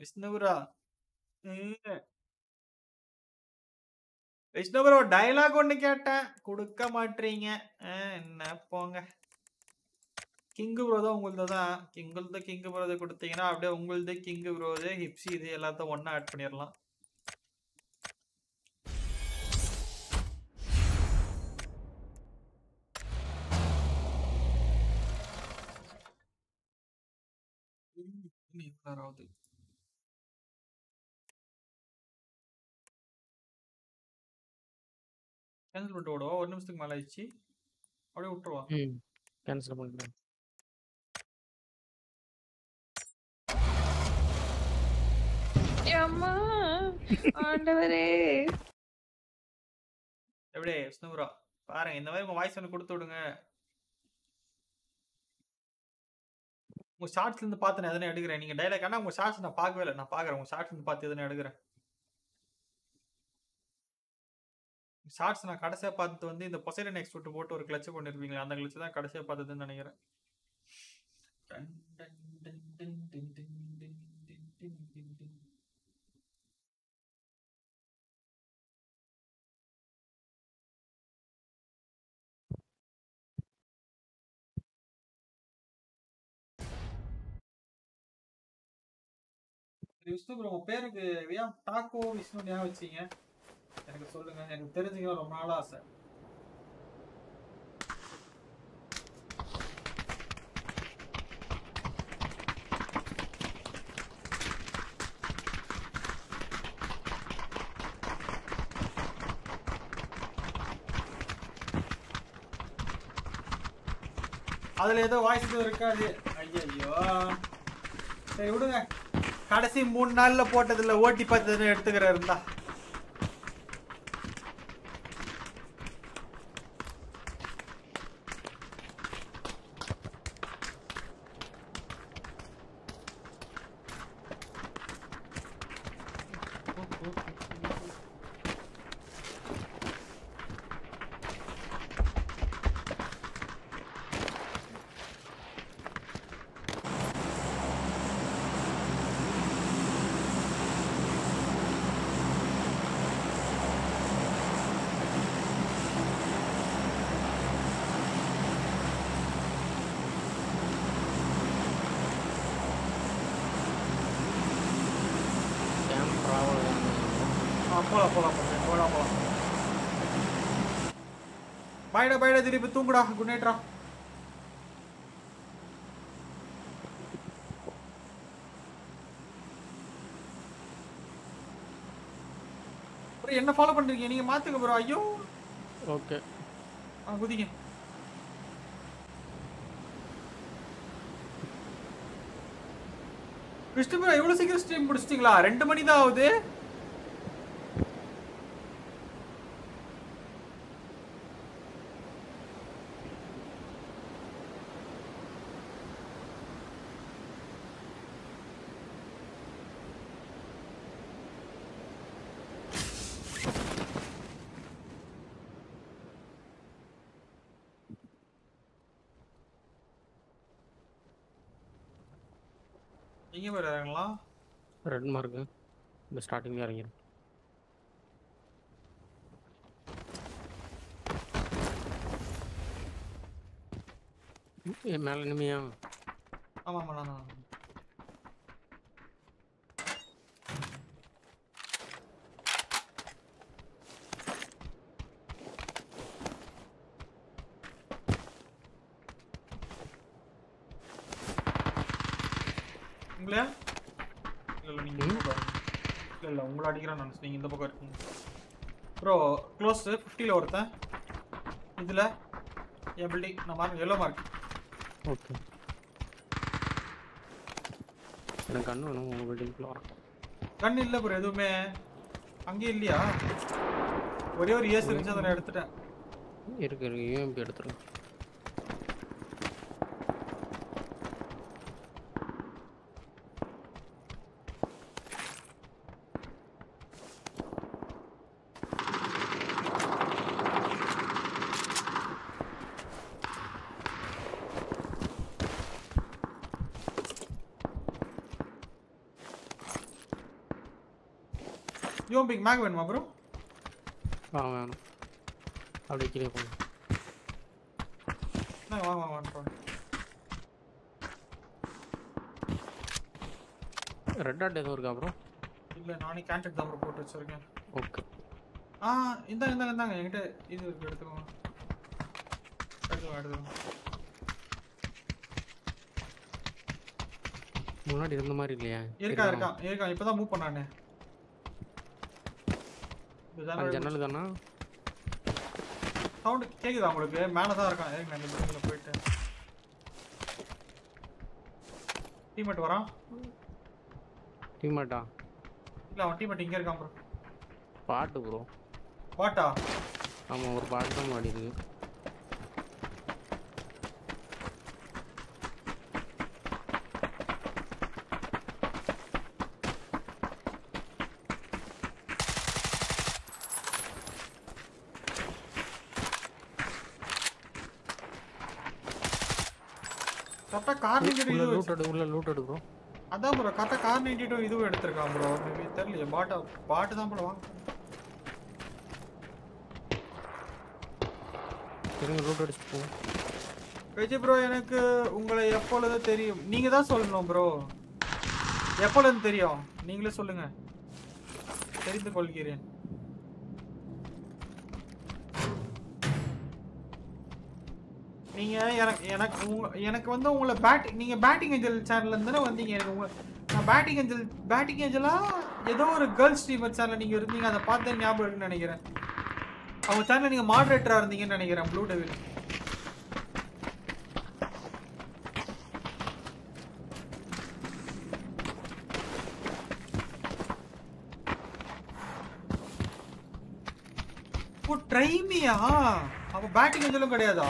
விஷ்ணுவரா விஷ்ணுவரா டயலாக் ஒன்னு கேட்டேன் கொடுக்க மாட்டீங்க என்ன போங்க King brother, Ungulda, King brother could think after Ungulda, King brother, Hipsy, the Lata one at Panirla. Cancel the door, one mistake Malachi. How do you cancel the door? Yamma, Andavare. Every day, Snura. Parang, in the way, my voice on Kurtudunga. Musarts in the path and other editor, and you die like Anna Musars in the Pagwell and a Pagar, Musarts in the path of the editor. Sarts and a Katasa path on the Poseidon next to vote or clutch upon it being another glitch than Katasa path than the Niger. Vishnu bro, my name is Taco Vishnu. I will tell you. I will tell you. I will tell அதுல ஏதோ voice இது இருக்காது. ஐயோ சரி விடுங்க. கடைசி 3 நாள்ல போட்டதுல ஓட்டி பார்த்ததுன்னு எடுத்துக்கற இருந்தா பைட பைட திருப்பி தூங்குடா. குட் நைட் ரா. ப்ரோ என்ன ஃபாலோ பண்றீங்க நீங்க? மாத்துங்க ப்ரோ. ஐயோ ஓகே ஆ குதிங்க. கிறிஸ்டி ப்ரோ இவ்வளவு சீக்கிரம் ஸ்ட்ரீம் முடிச்சிட்டீங்களா? 2 மணி தான் ஆகுது. இங்க வர இறங்கலாம். ரெட் மார்க் இந்த ஸ்டார்டிங்ல இறங்கிரு. ஏ மேல நிமியா. ஆமா ஆமா நான் இல்ல இல்ல நீங்க இல்ல இல்ல உங்கள அடிக்குறான் நான். நீங்க இந்த பக்கம் இருக்கீங்க ப்ரோ. க்ளோஸ் 50 ல வரதா இதுல இந்த பில்டிங் நம்ம yellow mark. ஓகே நான் கண்ணு நம்ம பில்டிங் குள்ள வரேன். கண்ணு இல்ல ப்ரோ எதுமே அங்க இல்லையா? ஒரே ஒரு ஏஸ் இருந்துச்சு அத நான் எடுத்துட்டேன். இருக்கு இருக்கு ஏம்பி எடுத்துறேன். பிக் மேக் வேணுமா ப்ரோ? வா வேணும். அப்படியே கீழே போங்க. நான் வா வா வா ப்ரோ. ரெட் டாட் ஏதோ இருக்கா ப்ரோ? இல்ல நானே கேண்டட் தான் ப்ரோ போட்டு வச்சிருக்கேன். ஓகே ஆ இந்த இந்த இந்த என்கிட்ட இது எடுத்துக்கோங்க. எடுத்துக்கோங்க. முன்னாடி இருந்த மாதிரி இல்லையா? இருக்கா இருக்கா இருக்கா. இப்போதான் மூவ் பண்ணானே. ஜன்னல் தானா? சவுண்ட் கேக்குதா உங்களுக்கு? மேல தான் இருக்கான். ஏய் நான் இங்க போயிட்டேன். டீம்மேட் வரான். டீம்மேட்டா? இல்ல அவன் டீம்மேட் இங்க இருக்கான் ப்ரோ. பாட்டு ப்ரோ. பாட்டா? ஆமா ஒரு பாட்டு தான் ஆடிது. உள்ள லூட் எடு ப்ரோ. அதான் ப்ரோ கரெக்ட்டா கார் 92 இதுவும் எடுத்துர்க்கான் ப்ரோ. மேபி தெரியல பாட் பாட் தான் ப்ரோ. வாங்க திரும்ப லூட் அடிச்சு போ. கேஜி ப்ரோ எனக்கு உங்களை எப்பொழுது தெரியும்? நீங்க தான் சொல்லணும் ப்ரோ. எப்பொழுது தெரியும் நீங்களே சொல்லுங்க. தெரிந்து கொள்கிறேன். நீங்க எனக்கு எனக்கு வந்து உங்களை பேட் நீங்க பேட்டிங் ஏஞ்சல் சேனல்ல இருந்தே வந்தீங்க. எனக்கு நான் பேட்டிங் ஏஞ்சல் பேட்டிங் ஏஞ்சலா ஏதோ ஒரு கேர்ள் ஸ்ட்ரீமர் சேனல்ல நீங்க இருந்தீங்க. அதை பார்த்து ஞாபகம் இருக்குன்னு நினைக்கிறேன். அவங்க சேனல்ல நீங்க மாடரேட்டரா இருந்தீங்கன்னு நினைக்கிறேன். Blue devil Oh, try me. He batting okay.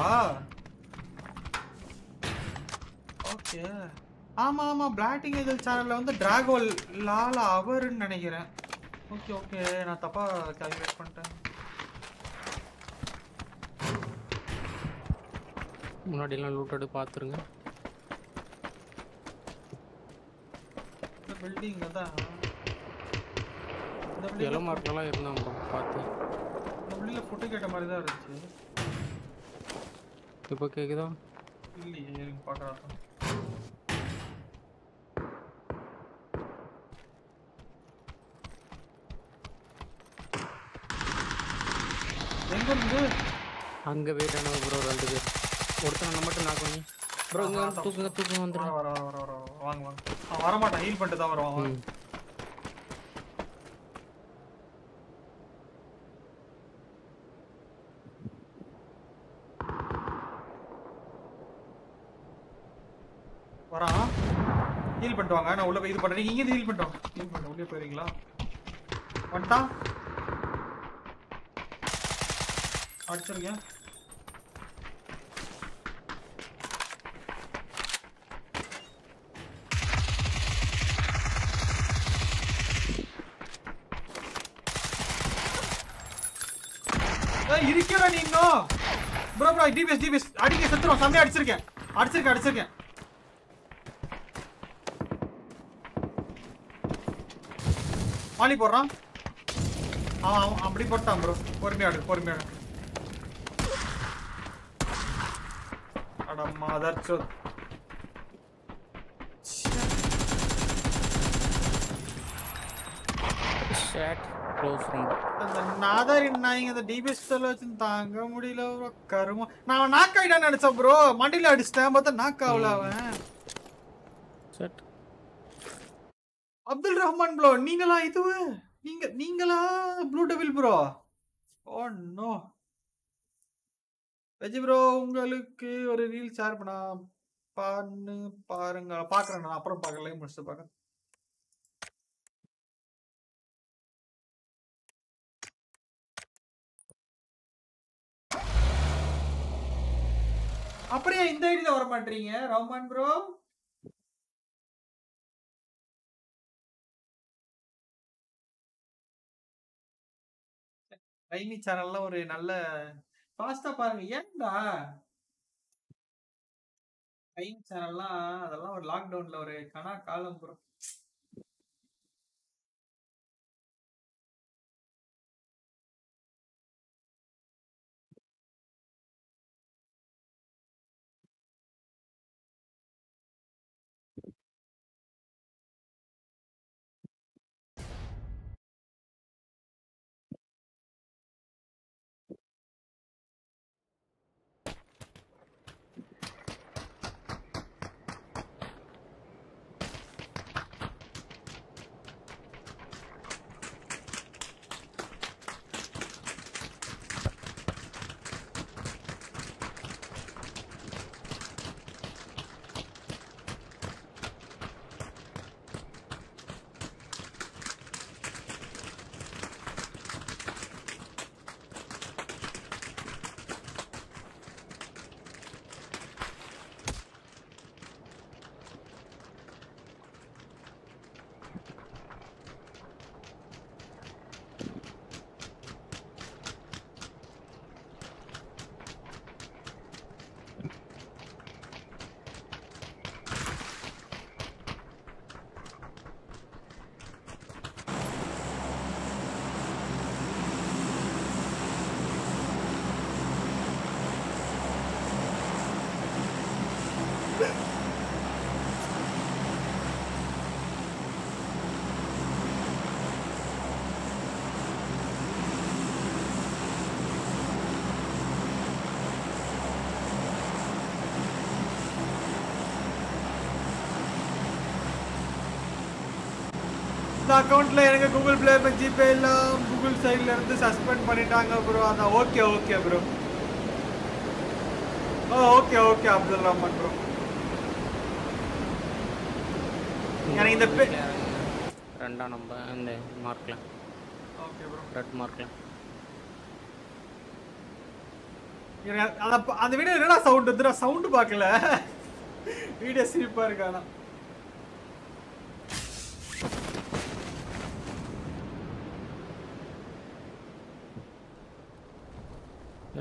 Batting channel Dragon Lala okay, okay. I calculate content. Building yellow mark la irundha bro paathu ullila photo ketta mari da irundhu ipo kekkuda illi enga paakratha enga irundhu anga veidana bro rendu per orthana nammattu naakoni bro inga thookunga thookunga vandru vara வாங்க வாங்க வர மாட்டான் heel பண்ணிட்டு தான் வருவான் அவன் வரான் heel பண்ணிட்டு வாங்க நான் உள்ள போய் இது பண்றேன் இங்க ஹீல் பண்ணிட்டோம் ஹீல் பண்ண உள்ளே போறீங்களா வந்துட்டான் அடிச்சறீங்க No, bro, bro, DBS, DBS. Adike setro, samne adichirukken. Adichirukken, adichirukken. Maali porran. Aa, appadi pottan bro. Porumiyadu, porumiyadu. Ada mother chod. Shit. Close from another in nine the deepest fellows in Tanga, Mudilo, Karma. Now, Naka, and it's a bro. Mandila disturb at the Naka. Set Abdul Rahman blow, Ningala, it away. Ningala, Blue Devil, bro. Oh no. Vegibro, Ungaluki, or a real sharpana, Pan, Paranga, Parker, and Upper Pagalim, Mr. Parker. அப்படியே இந்த ஐடியில வர மாட்டீங்க Rahman bro Raimi சேனல்ல ஒரு நல்ல pasta பாருங்க ஏன்டா ரைமி சேனல்ல அதெல்லாம் ஒரு லாக் டவுன்ல ஒரு கனா காலம் bro account la enga google play pe gpay la google side la irundhu suspend pannitaanga bro ana okay okay bro oh okay okay Abdul Rahman bro yana indha randa number and mark la okay bro red mark la video is sound. There is sound. Video is super. I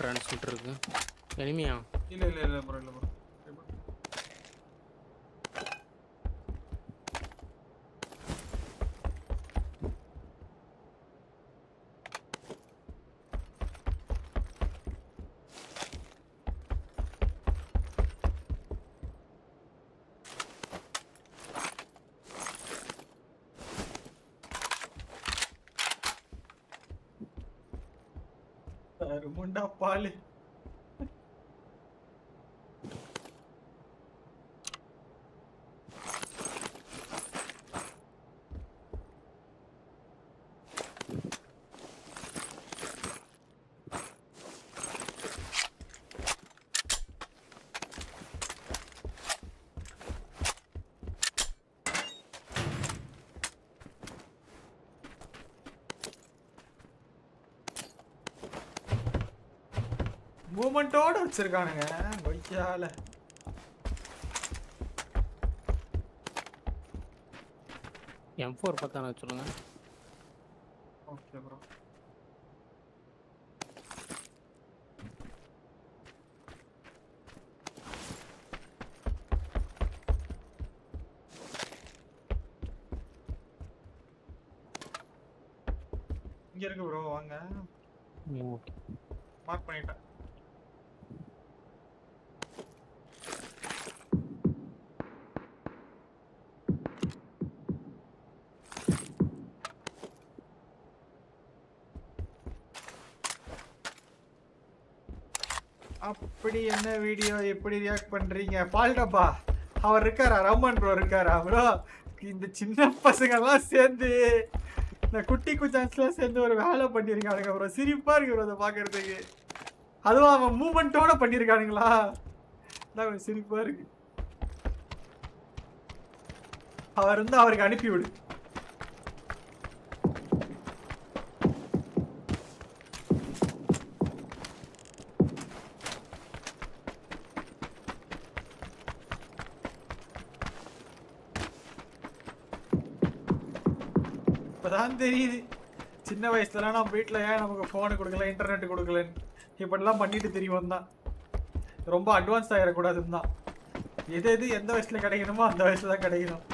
Transmitter enemy ah illa bro Munda Pali. Movement order, sir. Going M4, pata na chulna. Okay, bro. Here, bro. Move. Mark point. என்ன video எப்படி react பண்றீங்க பால்டப்பா அவர் இருக்காரா Raman bro இருக்காரா bro இந்த சின்ன பசங்க எல்லாம் சேர்ந்து இந்த குட்டி குச்சான்ஸ்ல சேர்ந்து ஒரு வேலை பண்ணிருக்கானுங்க bro சிரிப்பா இருக்கு bro அத பாக்குறதுக்கு அதுவும் அவன் மூவ்மென்ட்டோட பண்ணிருக்கானுங்களா நான் சிரிப்பா இருக்கு அவர் இருந்தா அவருக்கு அனுப்பி விடு சின்ன வயசுல நான் வீட்ல ஏன் நமக்கு ஃபோன் கொடுக்கல இன்டர்நெட் கொடுக்கல இப்படிலாம் பண்ணிட்டு தெரியும்னா ரொம்ப அட்வான்ஸ் ஆயிர கூடாதுன்னா எது எந்த வயசுல கிடைக்கணுமோ அந்த வயசுல தான் கிடைக்கும்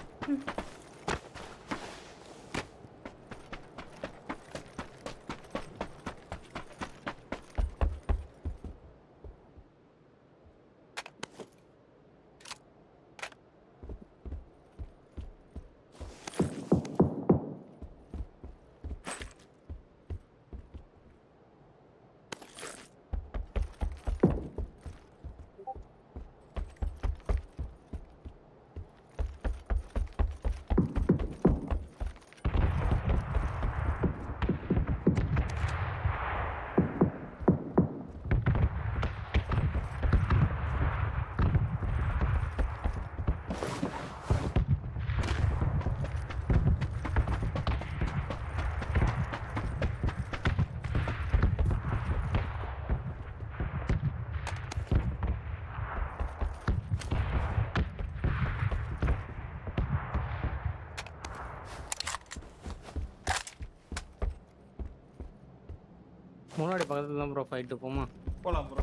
முன்னாடி பக்கத்துல தான் bro ஃபைட் போமா போலாம் bro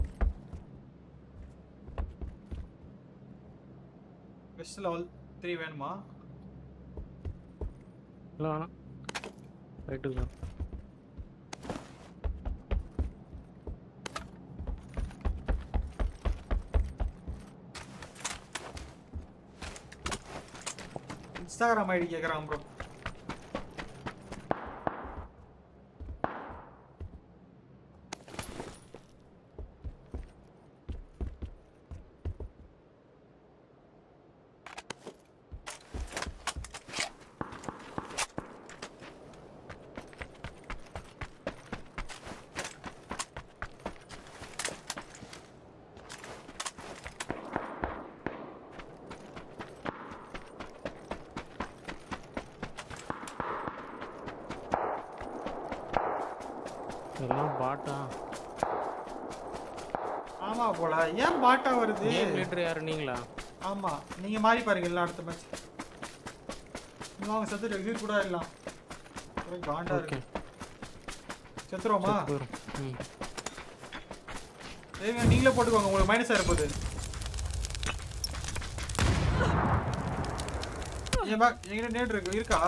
வெஸ்ட் லெவல் 3 வேணுமா இல்ல انا ஃபைட் போலாம் Instagram ID கேக்குறான் bro. பாட்டா வருது நேம் லெட்டர் யாரு நீங்களா ஆமா நீங்க மாறி பாருங்க எல்லா அடுத்த மேட்ச் நீங்க செத்து ரெக்யூட் கூட இல்லலாம் ஒரே காண்டா இருக்கு செத்துறோமா ஏங்க நீங்களே போட்டுக்கோங்க உங்களுக்கு மைனஸ் ஆயிர போகுது ஏ பா எங்க நேட் இருக்கு இருக்கா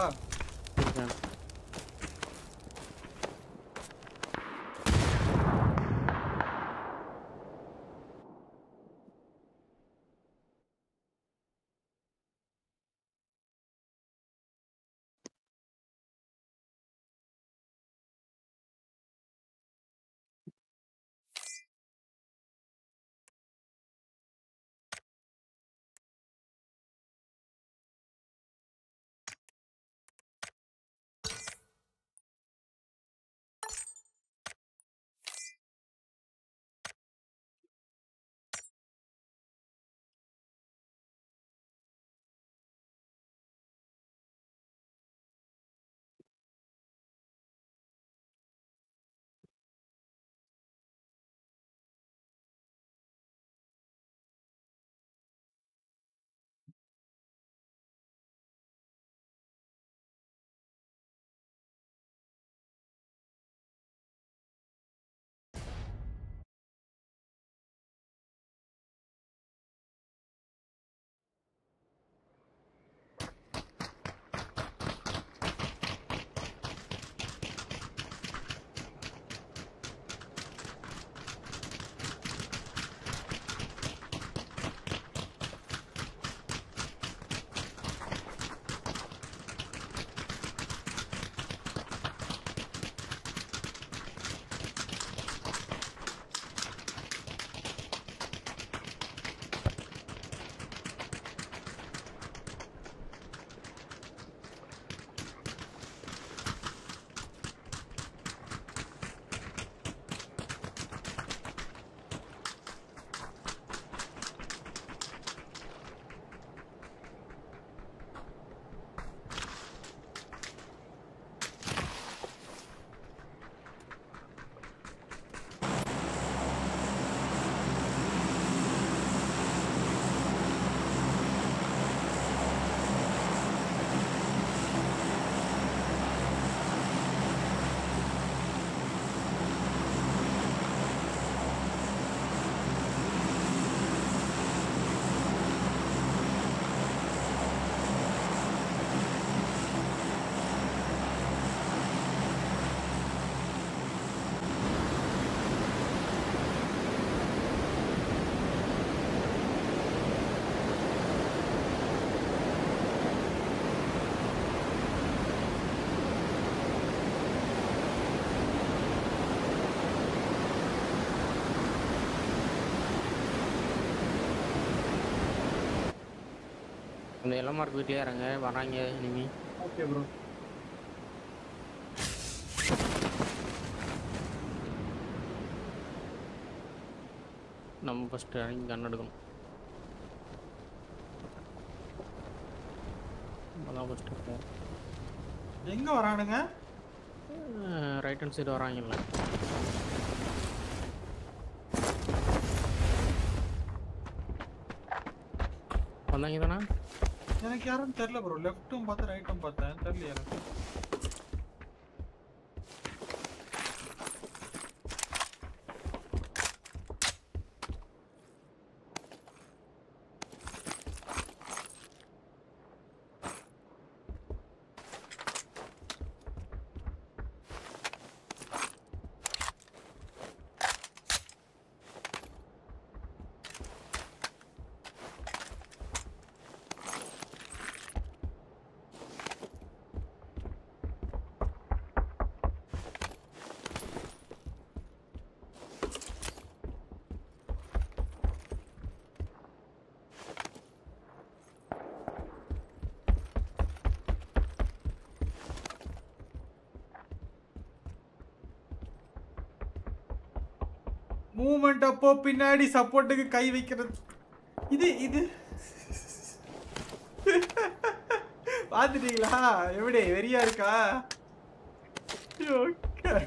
Hello Mark, we are going. Okay, bro. Number staring gunner. Right and sit around. What I don't know bro. Left to right to right. movement appo pinnadi support ku kai vekkirad idu paathitingala evide veriya iruka okay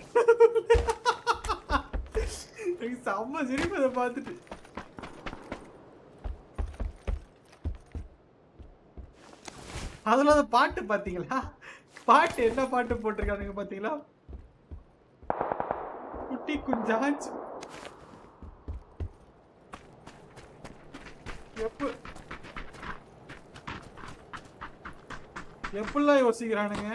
ek samma siripada paathittu adula the paattu pathingala பாட்டு என்ன பாட்டு போட்டுருக்கானுங்க பாத்தீங்களா குட்டி குஞ்சாஞ்ச் எப்பெல்லாம் யோசிக்கிறானுங்க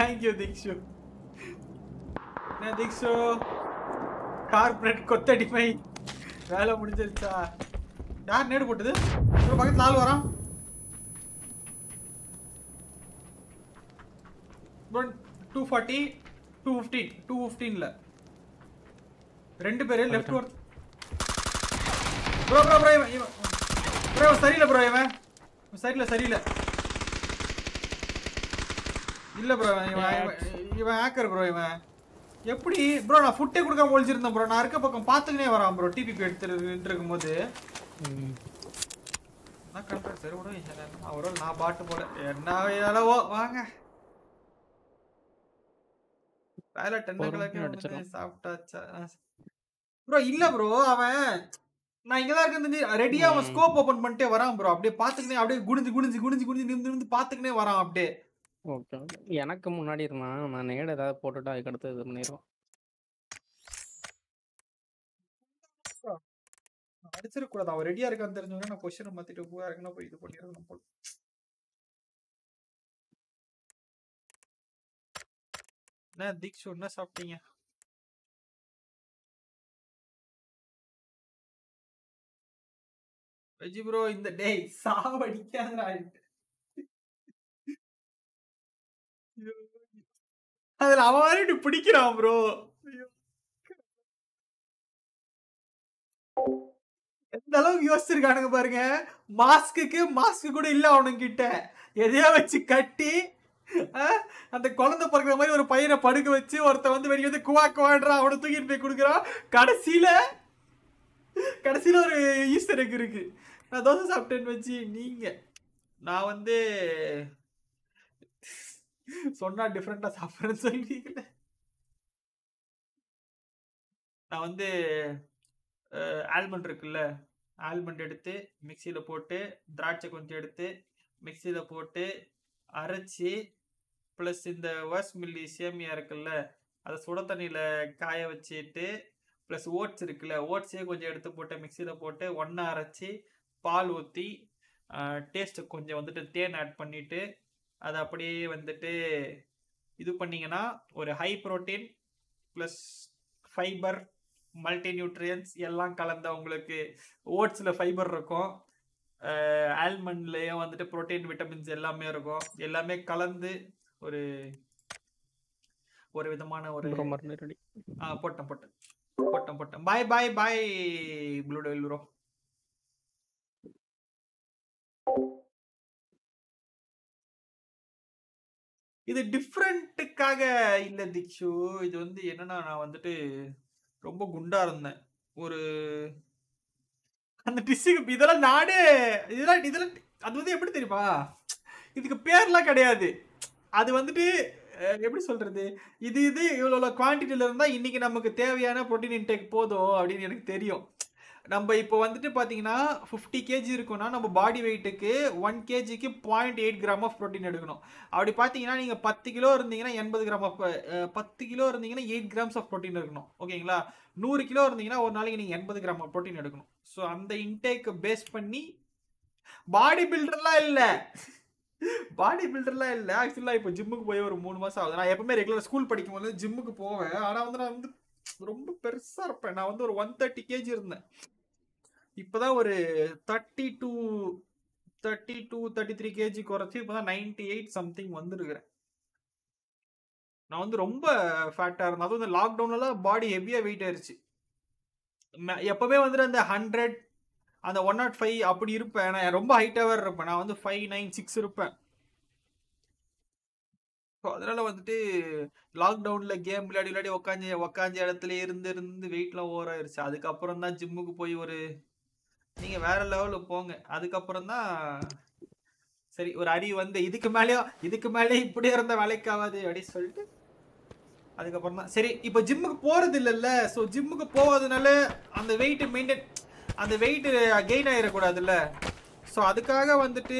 Thank you, Dikshu. Dikshu, corporate kottadimai vela mudinjirucha. Yaar ned pottudu? Idu pakkathula aal varan. Bro 240 215 215 la. Rendu pere left worth. Bro bro sarila bro ivan. Sarila sarila. இல்ல bro இவன் ஹேக்கர் bro இவன் எப்படி bro நான் ஃபுட்டே கொடுக்காம ஒளிஞ்சிருந்தேன் bro நான் இருக்க பக்கம் பாத்துக்கினே வரான் bro டிபிபி எடுத்துட்டு இருக்கும்போது நான் கண்ட்ரோல் சரி ஓட அவரோ நான் பாட்டு போல என்னவேல வாங்க பைல 10 கிலோக்கு அடிச்சலாம் சாஃப்டாச்சா bro இல்ல bro அவன் நான் இங்க தான் இருக்கேன் ரெடியா அவன் ஸ்கோப் ஓபன் பண்ணிட்டே வரான் bro அப்படியே பாத்துக்கினே அப்படியே குடிஞ்சி நிமிந்து பாத்துக்கினே வரான் அப்படியே ஓகே எனக்கு முன்னாடி இருந்தான் நான் நேட ஏதாவது போட்டுட்டா அதுக்கு அடுத்து இது பண்ணிரோம் அடிச்சிர கூடாது அவ ரெடியா இருக்கான்னு தெரிஞ்சவங்க நான் क्वेश्चन மாத்திட்டு போய் இருக்கنا போய் இது பண்ணிரணும் போல நான் திக்ஷு என்ன சாப்பிட்டீங்க வெஜி bro இந்த டே சாவடிக்காதடா அதுல அவரே பிடிக்கிறான் bro எந்த அளவுக்கு யோசிச்சிருக்கானுங்க பாருங்க மாஸ்க் கூட இல்ல அவனுக்கிட்ட எதையா வச்சு கட்டி அந்த குழந்தை பிறக்கிற மாதிரி ஒரு பையனை படுக்க வச்சு ஒருத்த வந்து வெளியே வந்து குவாடுறா அவனை தூக்கிட்டு போய் கொடுக்குறான் கடைசியில ஒரு ஈஸ்டர் எக் இருக்கு நான் தோசை சாப்பிட்டேன்னு வச்சு நீங்க நான் வந்து சொன்னா டிஃபரண்டா சாப்பிடுறேன்னு சொல்லிட்டீங்களே நான் வந்து ஆல்மண்ட் இருக்குல்ல ஆல்மண்ட் எடுத்து மிக்சியில் போட்டு திராட்சை கொஞ்சம் எடுத்து மிக்சியில் போட்டு அரைச்சி ப்ளஸ் இந்த வாஸ்மில்லி சேமியா இருக்குல்ல அதை சுட தண்ணியில் காய வச்சுட்டு ப்ளஸ் ஓட்ஸ் இருக்குல்ல ஓட்ஸே கொஞ்சம் எடுத்து போட்டு மிக்சியில் போட்டு ஒன்றா அரைச்சி பால் ஊற்றி டேஸ்ட்டு கொஞ்சம் வந்துட்டு தேன் ஆட் பண்ணிவிட்டு அது அப்படியே வந்துட்டு இது பண்ணிங்கன்னா ஒரு high protein plus fibre multi nutrients எல்லாம் கலந்த உங்களுக்கு ஓட்ஸில் ஃபைபர் இருக்கும் ஆல்மண்ட்லேயும் வந்துட்டு ப்ரோட்டீன் விட்டமின்ஸ் எல்லாமே இருக்கும் எல்லாமே கலந்து ஒரு ஒரு விதமான ஒரு போட்டேன் போட்டேன் போட்டேன் போட்டேன் bye bye bye blue devil bro இது டிஃப்ரெண்ட்டுக்காக இல்லை திக்ஷு இது வந்து என்னன்னா நான் வந்துட்டு ரொம்ப குண்டா இருந்தேன் ஒரு அந்த டிஸ்க்கு இதெல்லாம் நாடு இதெல்லாம் அது வந்து எப்படி தெரியுமா இதுக்கு பேர்லாம் கிடையாது அது வந்துட்டு எப்படி சொல்றது இது இது இவ்வளோ குவான்டிட்டியில் இருந்தால் இன்னைக்கு நமக்கு தேவையான ப்ரோட்டீன் இன்டேக் போதும் அப்படின்னு எனக்கு தெரியும் நம்ம இப்போ வந்துட்டு பாத்தீங்கன்னா 50 kg இருக்குனா நம்ம பாடி வெயிட்க்கு 1 kg க்கு 0.8 கிராம் ஆஃப் புரோட்டீன் எடுக்கணும். அப்படி பாத்தீங்கன்னா நீங்க 10 கிலோ இருந்தீங்கன்னா 80 கிராம் ஆஃப் 10 கிலோ இருந்தீங்கன்னா 8 grams ஆஃப் புரோட்டீன் எடுக்கணும். ஓகேங்களா? 100 கிலோ இருந்தீங்கன்னா ஒரு நாளைக்கு நீங்க 80 கிராம் ஆஃப் புரோட்டீன் எடுக்கணும். சோ அந்த இன்டேக் பேஸ் பண்ணி பாடி பில்டர்லாம் இல்ல ஆக்சுவலா இப்போ ஜிம்முக்கு போய் ஒரு 3 மாசம் ஆகுது. நான் எப்பவுமே ரெகுலர் ஸ்கூல் படிக்கும்போது ஜிம்முக்கு போவேன். ஆனா வந்து நான் வந்து ரொம்ப பெருசா இருப்பேன். நான் வந்து ஒரு 130 kg இருந்தேன். இப்பதான் ஒரு 32-33 kg குறைச்சி இப்பதான் 98 சம்திங் வந்துருக்கிறேன். நான் வந்து ரொம்ப ஃபேட்டா இருந்தேன். அதுவும் இந்த லாக்டவுன்லாம் பாடி ஹெவியா வெயிட் ஆயிருச்சு. எப்பவுமே வந்துட்டு அந்த 100 அந்த 105 அப்படி இருப்பேன். நான் ரொம்ப ஹைட்டாவே இருப்பேன். நான் வந்து 5'9" 6" இருப்பேன். அதனால வந்துட்டு லாக்டவுன்ல கேம் விளையாடி உக்காஞ்ச இடத்துல இருந்து வெயிட்லாம் ஓவராயிருச்சு. அதுக்கப்புறம் தான் ஜிம்முக்கு போய் ஒரு நீங்க வேற லெவலுக்கு போங்க. அதுக்கப்புறம் தான் சரி ஒரு அறிவு வந்து இதுக்கு மேலே இப்படி இருந்த வேலைக்காகாது அப்படின்னு சொல்லிட்டு அதுக்கப்புறம் தான் சரி இப்போ ஜிம்முக்கு போறது இல்லைல்ல. ஸோ ஜிம்முக்கு போவதுனால அந்த வெயிட் மெயின்டைன் அந்த வெயிட் கெயின் ஆயிடக்கூடாதுல்ல. ஸோ அதுக்காக வந்துட்டு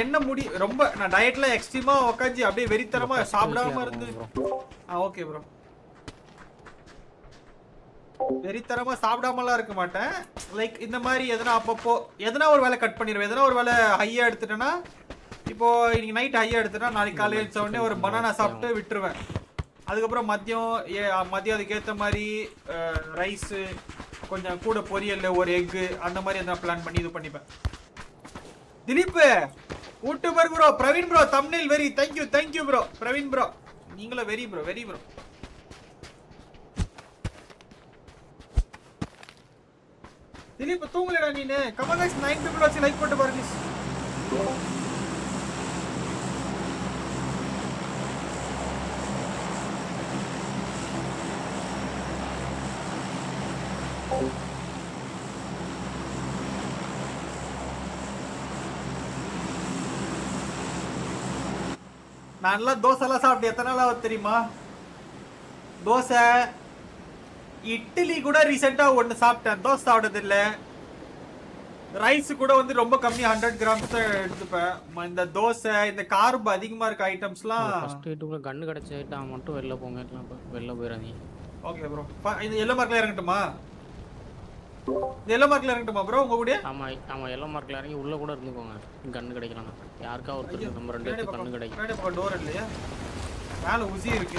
என்ன முடி ரொம்ப நான் டயட்லாம் எக்ஸ்ட்ரீமாக உக்காஞ்சி அப்படியே வெறித்தனமாக சாப்பிடாம இருந்து ஓகே ப்ரோ வெறித்தனமாக சாப்பிடாமலாம் இருக்க மாட்டேன். லைக் இந்த மாதிரி எதனா அப்பப்போ எதனா ஒரு வேலை கட் பண்ணிடுவேன். எதனா ஒரு வேலை ஹையாக எடுத்துட்டேன்னா இப்போது இன்னைக்கு நைட் ஹையாக எடுத்துட்டேன்னா நாளைக்கு காலையில் எழுச்ச உடனே ஒரு பனானா சாப்பிட்டு விட்டுருவேன். அதுக்கப்புறம் மதியம் அதுக்கேற்ற மாதிரி ரைஸு கொஞ்சம் கூட பொரியல் ஒரு எக்கு அந்த மாதிரி எதனா பிளான் பண்ணி இது பண்ணிப்பேன். திலீப் ஊட்டுமர் bro Praveen bro thumbnail very thank you bro Praveen bro நீங்களும் வெரி ப்ரோ திலீப் தூங்கலடா நீனு கமெண்ட் பாக்ஸ் 9 people வச்சு லைக் போட்டு பாருங்க. நான்லாம் தோசைலாம் சாப்பிட்டு எத்தனை நாள் ஆகுது தெரியுமா? தோசை இட்லி கூட ரீசெண்டாக ஒன்று சாப்பிட்டேன். தோசை சாப்பிட்டது இல்லை. ரைஸு கூட வந்து ரொம்ப கம்மி 100 grams தான் எடுத்துப்பேன். இந்த தோசை இந்த கார்பு அதிகமாக இருக்க ஐட்டம்ஸ்லாம் கண்ணு கிடச்ச ஐட்டம் மட்டும் வெளில போங்க. வெளில போயிடாதீங்க. ஓகே ப்ரோ இந்த எல்லோ மார்க்கில் இறங்கட்டுமா? எல்லோ மார்க்கில் இறங்கட்டுமா ப்ரோ உங்கள் கூட? ஆமாம் எல்லோ மார்க்கில் இறங்கி உள்ளே கூட இருந்துக்கோங்க. கண்ணு கிடைக்கலாம் யாருக்கா ஒருத்தர் நம்ம ரெண்டு பேருக்கு கண்ணு கிடைக்கும். டோர் இல்லையா? மேலே உசி இருக்கு.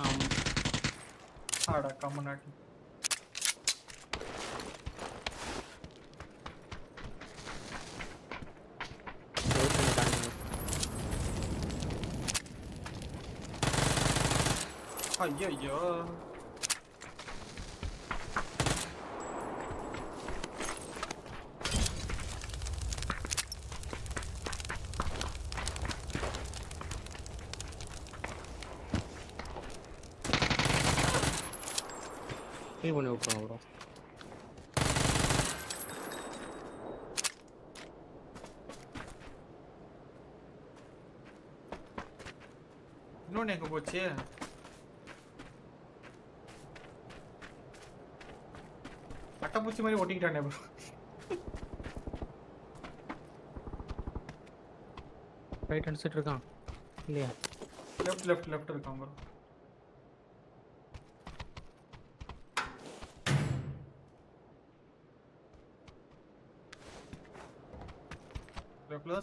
ஆமா ஆடா கம்மனாடி ஐயோ பண்ணி விட்டுருங்க ப்ரோ. இன்னொன்னு எங்க போச்சு? அட்டப்பூச்சி மாதிரி ஒட்டிக்கிட்டானே ப்ரோ. ரைட் ஹேண்ட் சைடு இருக்கான் இல்லையா? லெஃப்ட் இருக்கான் ப்ரோ.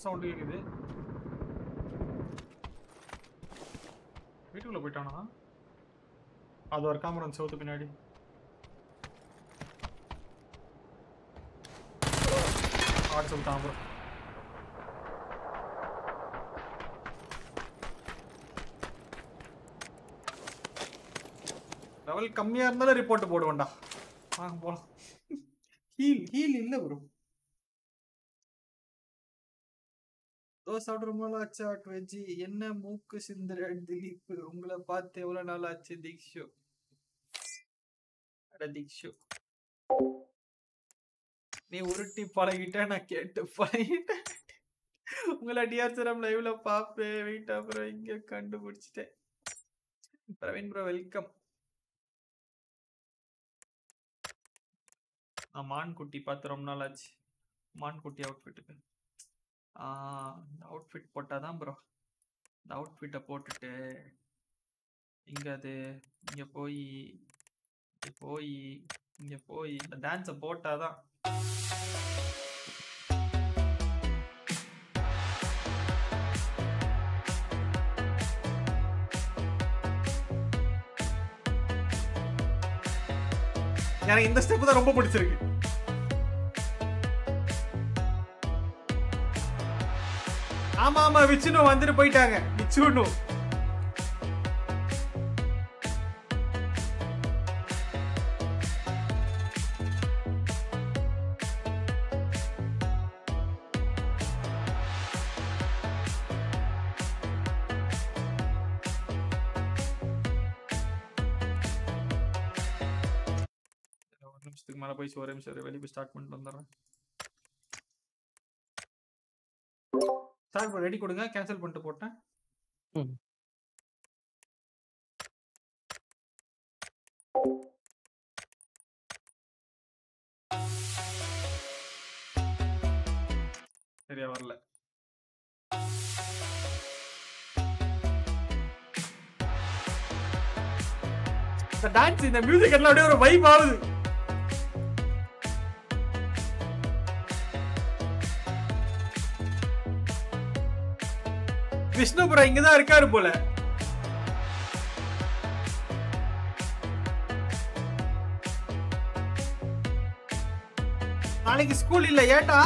சவுண்ட் கேக்குது. வீட்டுக்குள்ள போயிட்டானா? அது ஒரு கேமரா சவுத்து பின்னாடி. level கம்மியா இருந்தால ரிப்போர்ட் போடுவேன்டா. வாங்க போலாம். ஹீல் இல்ல bro. தோசை ஆர்டர்மால அச்சா வெஜ்ஜி என்ன மூக்கு சிந்தற திலீப் உங்களை பார்த்து எவ்வளவு நாள் ஆச்சு தீக்ஷு. அட தீக்ஷு. நீ உருட்டி பழகிட்ட நான் கேட்டு பழகிட்டேன். உங்களை டிஆர்சிஎம் லைவ்ல பாப்பே வெயிட் ப்ரோ இங்க கண்டுபிடிச்சிட்டேன். Praveen bro welcome. மான் குட்டி பார்த்து ரொம்ப நாள் ஆச்சு. மான் குட்டி அவுட்ஃபிட்டுக்கு இந்த அவுட்ஃபிட் போட்டாதான் ப்ரோ. இந்த அவுட்ஃபிட்டை போட்டுட்டு இங்கே அது இங்கே போய் இங்கே போய் இங்கே போய் இந்த டான்ஸை போட்டாதான் எனக்கு இந்த ஸ்டெப் தான் ரொம்ப பிடிச்சிருக்கு. ஆமா ஆமா விச்சுனு வந்துட்டு போயிட்டாங்க. விச்சுனு போய் சோரேம் சார் வெளியே ஸ்டார்ட் பண்ணிட்டு வந்துடுறேன். சார் ரெடி கொடுங்க. கேன்சல் பண்ணிட்டு போட்டேன். சரியா வரல. இந்த டான்ஸ் இந்த மியூசிக் எல்லாம் அப்படியே ஒரு வைப் ஆகுது. விஷ்ணுபுரம் இங்கதான் இருக்காரு போல. நாளைக்கு ஸ்கூல் இல்ல ஏட்டா?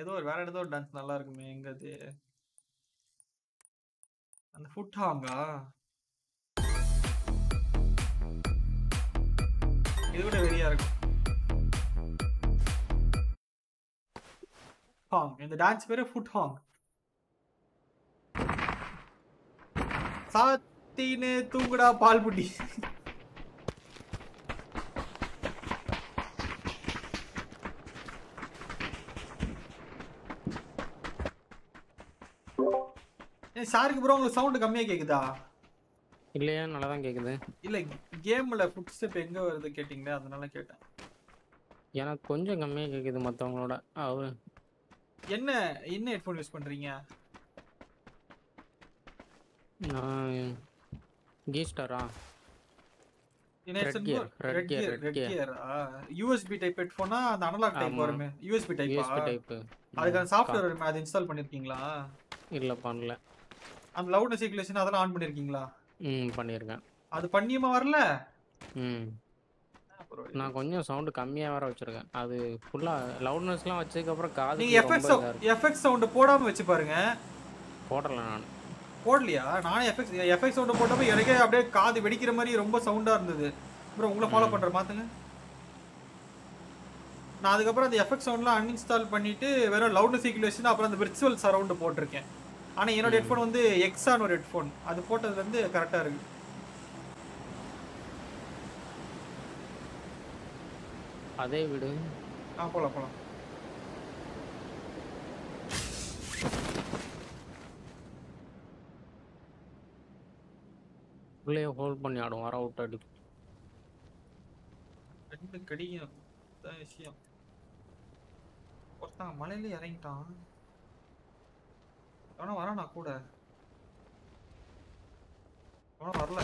ஏதோ ஒரு வேற ஏதோ டான்ஸ் நல்லா இருக்குமே. எங்க அது அந்த ஃபுட்டாங்கா இது கூட வெறியா இருக்கும். ஹாங் இந்த டான்ஸ் பேரு ஃபுட் ஹாங். சாத்தினே தூங்குடா பால்புடி. சாருக்கு ப்ரோ உங்களுக்கு சவுண்ட் கம்மியா கேக்குதா? இல்லையா நல்லா தான் கேக்குது. இல்ல கேம்ல ஃபுட் ஸ்டெப் எங்க வருது கேட்டிங்களே அதனால கேட்டேன். எனக்கு கொஞ்சம் கம்மியா கேக்குது மத்தவங்களோட. என்ன என்ன ஹெட்போன் யூஸ் பண்றீங்க? நான் கீஸ்டரா இனேசன் ரெட் கியர் யூஎஸ்பி டைப் ஹெட்போனா அந்த அனலாக் டைப் வருமே. யூஎஸ்பி டைப் அதுக்கான சாஃப்ட்வேர் வருமே. அது இன்ஸ்டால் பண்ணிருக்கீங்களா? இல்ல பண்ணல. அந்த லவுட்னஸ் ரெகுலேஷன் அதெல்லாம் ஆன் பண்ணிருக்கீங்களா? பண்ணிருக்கேன். அது பண்ணியமா வரல. நான் கொஞ்சம் சவுண்ட் கம்மியா வர வச்சிருக்கேன். அது ஃபுல்லா லவுட்னஸ்லாம் வச்சதுக்கு அப்புறம் காது நீங்க FX சவுண்ட் போடாம வெச்சு பாருங்க. போடல நான். போடலையா? நான் FX சவுண்ட் போட்டப்ப எனக்கே அப்படியே காது வெடிக்கிற மாதிரி ரொம்ப சவுண்டா இருந்தது. ப்ரோ உங்களை ஃபாலோ பண்ற பாத்துங்க. நான் அதுக்கு அப்புறம் அந்த FX சவுண்ட்லாம் அன்இன்ஸ்டால் பண்ணிட்டு வெறும் லவுட்னஸ் ரெகுலேஷன் அப்புறம் அந்த விர்ச்சுவல் சரவுண்ட் போட்டுருக்கேன். ஆனா என்னோட ஹெட்போன் வந்து எக்ஸான் ஒரு ஹெட்போன். அது போட்டதுல இருந்து கரெக்டா இருக்கு. அதே விடு. போலாம் போலாம். உள்ளே ஹோல்ட் பண்ணி ஆடும் வர அவுட் அடி. ரெண்டு கடிங்க தான் விஷயம். ஒருத்தன் மலையில இறங்கிட்டான். அவன வரானா கூட? அவன வரல.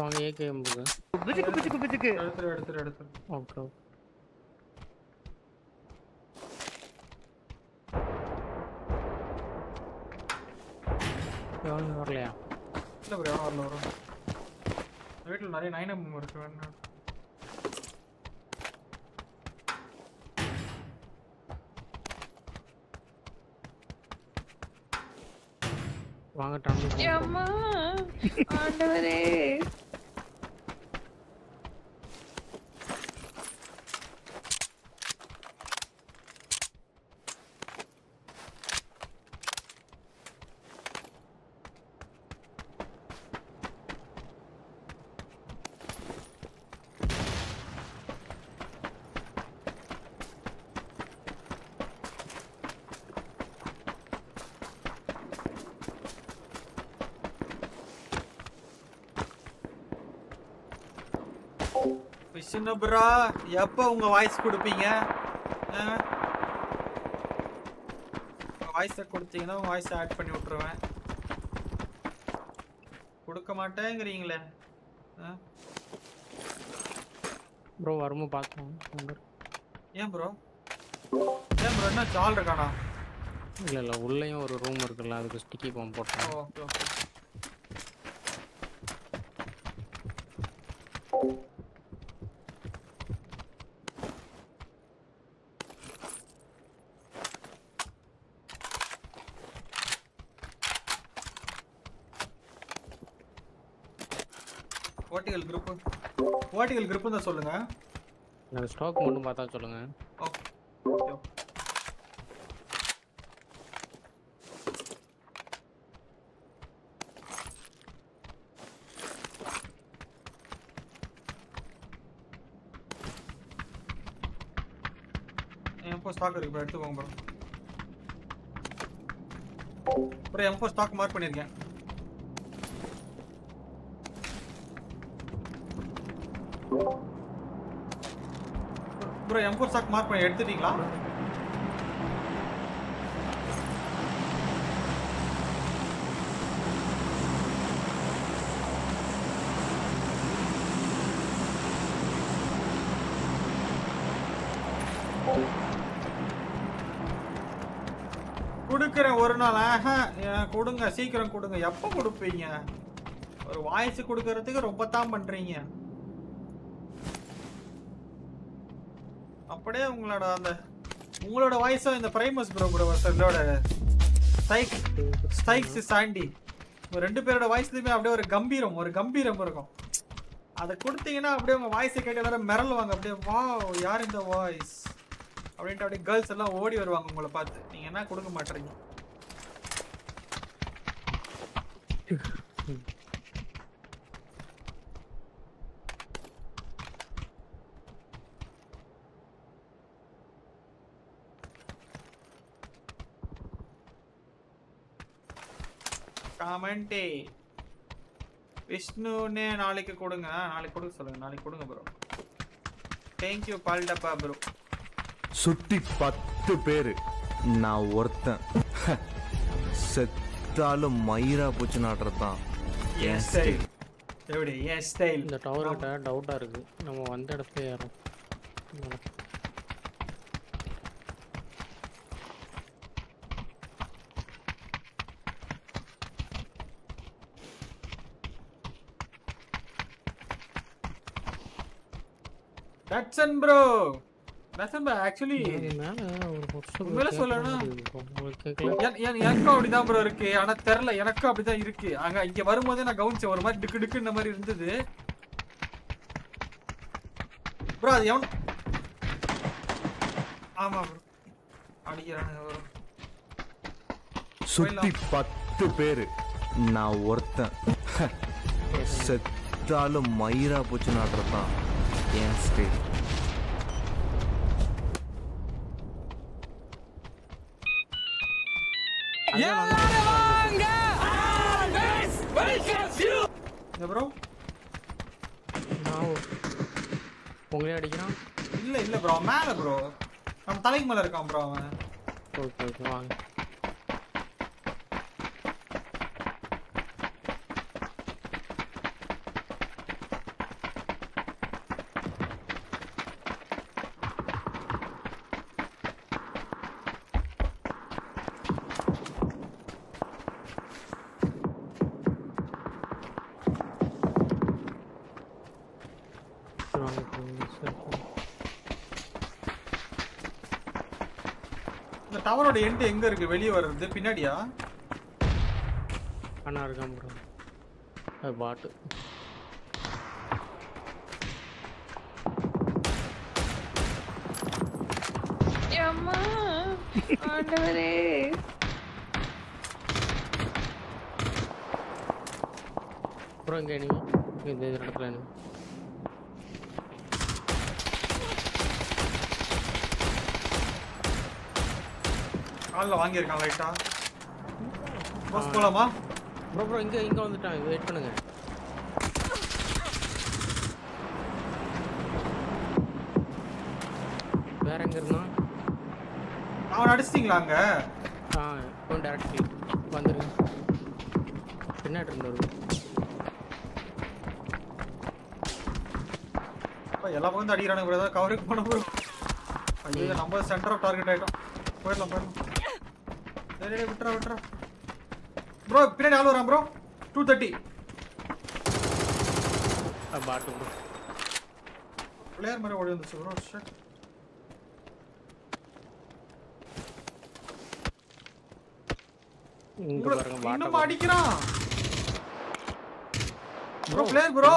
long A game bro. Bitch. Eduthu. Okay. Down வரலையா? இல்ல bro, வரல bro. வீட்ல நிறைய 9mm இருக்கு வேணா. வாங்க டாமி. அம்மா ஆண்டவரே. சின்னப்ரா எப்போ உங்க வாய்ஸ் கொடுப்பீங்க? வாய்ஸ் கொடுத்தீங்கன்னா உங்க வாய்ஸ் ஆட் பண்ணி விட்டுருவேன். கொடுக்க மாட்டேங்கறீங்களே. ப்ரோ வரமோ பாக்கலாம். ஏன் ப்ரோ? ஏன் ப்ரோ என்ன சால் இருக்கானா? இல்ல இல்ல உள்ளேயும் ஒரு ரூம் இருக்குல்ல அதுக்கு ஸ்டிக்கி பாம் போட்டேன். Okay okay. vertical group ன்னு சொல்லுங்க. நான் ஸ்டாக் மட்டும் பார்த்தா சொல்லுங்க. ஓகே. M4 ஸ்டாக் இருக்கு எடுத்து போங்க bro. ஒரு M4 ஸ்டாக் மார்க் பண்ணிருக்கேன். bro M4 stack mark பண்ணி எடுத்துட்டீங்களா? குடுக்குறேன் ஒரு நாள். கொடுங்க சீக்கிரம் கொடுங்க. எப்போ கொடுப்பீங்க? ஒரு வாய்ஸ் கொடுக்கிறதுக்கு ரொம்ப தான் பண்றீங்க. அப்படியே உங்களோட அந்த உங்களோட வாய்ஸோ இந்த பிரைமஸ் ப்ரோ கூட வர்சரோட ஸ்டைக்ஸ் சாண்டி ரெண்டு பேரோட வாய்ஸ்லயுமே அப்படியே ஒரு கம்பீரம் இருக்கும். அதை கொடுத்தீங்கன்னா அப்படியே உங்க வாய்ஸை கேட்டு எல்லாரும் மிரளுவாங்க. அப்படியே வா யார் இந்த வாய்ஸ் அப்படின்ட்டு அப்படியே கேர்ள்ஸ் எல்லாம் ஓடி வருவாங்க உங்களை பார்த்து. நீங்க என்ன கொடுக்க மாட்டீங்க? கமெண்டே விஷ்ணுனே நாளைக்கு கொடுங்க. நாளைக்கு கொடுக்க சொல்லுங்க. நாளைக்கு கொடுங்க bro. थैंक यू பால்டப்பா bro. சுத்தி 10 பேர் நான் ஒருத்தன் செத்தாலும் மயிரா பூச்சி நாட்றதான். எஸ் ஸ்டைல் எவடி? எஸ் ஸ்டைல் இந்த டவர் கிட்ட டவுட்டா இருக்கு. நம்ம வந்த இடத்துல ஏறோம். Datsun bro. Datsun bro actually உங்கள சொல்லனா எனக்கு அப்படிதான் bro இருக்கு. ஆனா தெரியல எனக்கு அப்படிதான் இருக்கு. அங்க இங்க வரும்போது நான் கவுன்ஸ் ஒரு மாதிரி டிக்கு டிக்குன்ற மாதிரி இருந்தது. bro அது எவன்? ஆமா bro அடிக்குறானே. சுத்தி 10 பேர் நான் ஒருத்தன் செத்தாலும் மயிரா பூச்சி நாட்றதான். Yes, dude. Yeah, manga. This welcome you. Yeah, bro. Now. பொங்கலே அடிக்குறான். இல்ல இல்ல bro, மேல bro. நம்ம தலைக்கு மேல இருக்கான் bro அவன். ஓகே ஓகே வாங்க. The tower is end எங்க இருக்கு வெளிய வருது பின்னாடியா அண்ணா இருக்கான் bro அது பாட் அம்மா ஆண்டவரே bro எங்க நீ இந்த இடத்துல நீ கால்ல வாங்கி இருக்கான் லைட்டா பாஸ் போலாமா bro bro இங்க இங்க வந்துட்டான் வெயிட் பண்ணுங்க வேற எங்க இருந்தான் அவன் அடிச்சிட்டீங்களா அங்க ஆ கோ டைரக்ட்லி வந்துருங்க பின்னாடி இருந்தாரு அப்ப எல்லா பக்கம் அடிக்குறானே bro கவருக்கு போன bro ஐயோ நம்ம சென்டர் ஆஃப் டார்கெட் ஆயிட்டோம் போய்டலாம் போய்டலாம் Hey, bro, pinna alora bro 230 abatu bro player mare odi undu bro shit inga varanga vaata inna madikira bro player bro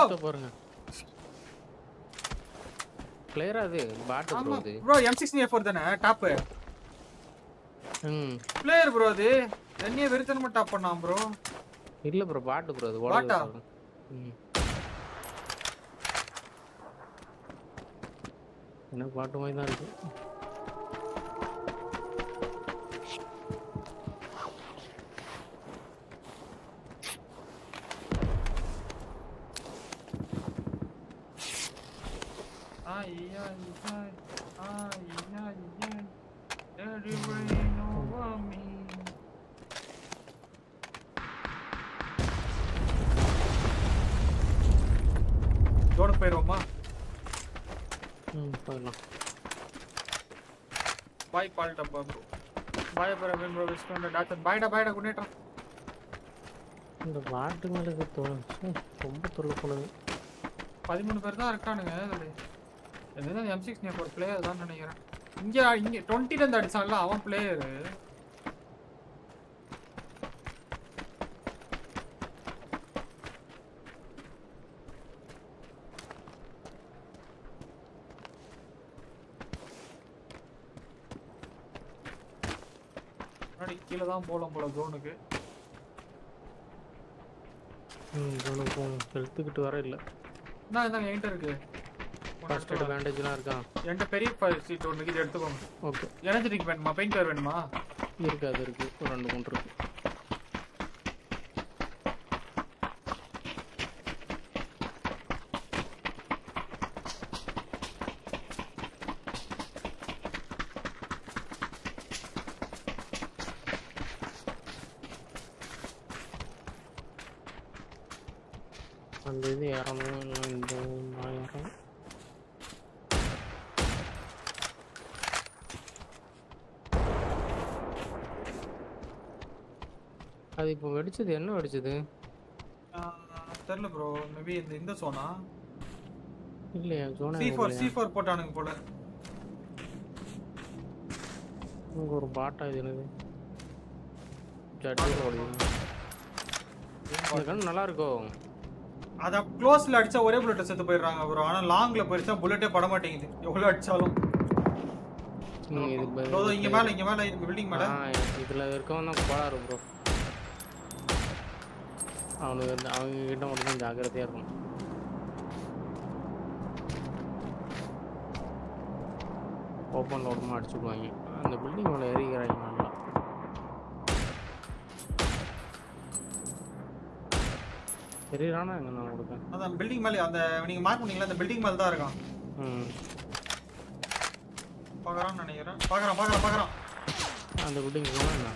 player adu vaata bro adu bro M16A4 thana top Player bro, they any very time tap on bro. Illa bro, bat bro, the water. Bat. I na bat mai na. Everybody. Don't pay Roma. Bye, Palta, bro. Bye, bro. Bro, we spent a lot of bye, bye, good night. The bar to make it to Pumpulu. 13 Berta, Kananga. And then M6 near for players under here. Yeah, 20 and that is a law player. தான் போலாம் போல ஜோனுக்கு ஜோனுக்கு போலாம் செல்த்துக்கிட்டு வர இல்ல நான் இங்க என்கிட்ட இருக்கு ஃபர்ஸ்ட் எய்ட் பேண்டேஜ்லாம் இருக்கான் என்கிட்ட பெரிய சீட் ஒண்ணுக்கு இது எடுத்துக்கோங்க ஓகே எனர்ஜெடிக் வேணுமா பெயின் கில்லர் வேணுமா இருக்காது இருக்கு ஒரு ரெண்டு மூணு இருக்கு இப்போ வெடிச்சது என்ன வெடிச்சது தெரியல bro maybe இந்த சோனா இல்லையா சோனா C4 போட்டானுங்க போல இங்க ஒரு பாட்டா இது என்னது ஜட்டி ஓடி இங்க நல்லா இருக்கோ அத க்ளோஸ்ல அடிச்சா ஒரே புல்லட் செத்து போயிடுறாங்க bro ஆனா லாங்ல போயிச்சா புல்லட்டே பட மாட்டேங்குது எவ்வளவு அடிச்சாலும் இது இங்க மேல பில்டிங் மேல இதுல இருக்கவனா போறாரு bro அவனு அவங்க கிட்ட மட்டும் ஜாக்கிரதையா இருக்கும் ஓபன்ல ஓடமா அடிச்சுடுவாங்க அந்த பில்டிங் மேல ஏறிக்கிறாங்க நல்லா ஏறிறானா அங்க நான் கொடுத்தேன் அந்த பில்டிங் மேல அந்த நீங்க மார்க் பண்ணீங்களா அந்த பில்டிங் மேல தான் இருக்கான் பாக்குறான்னு நினைக்கிறேன் பாக்குறான் அந்த பில்டிங் போனா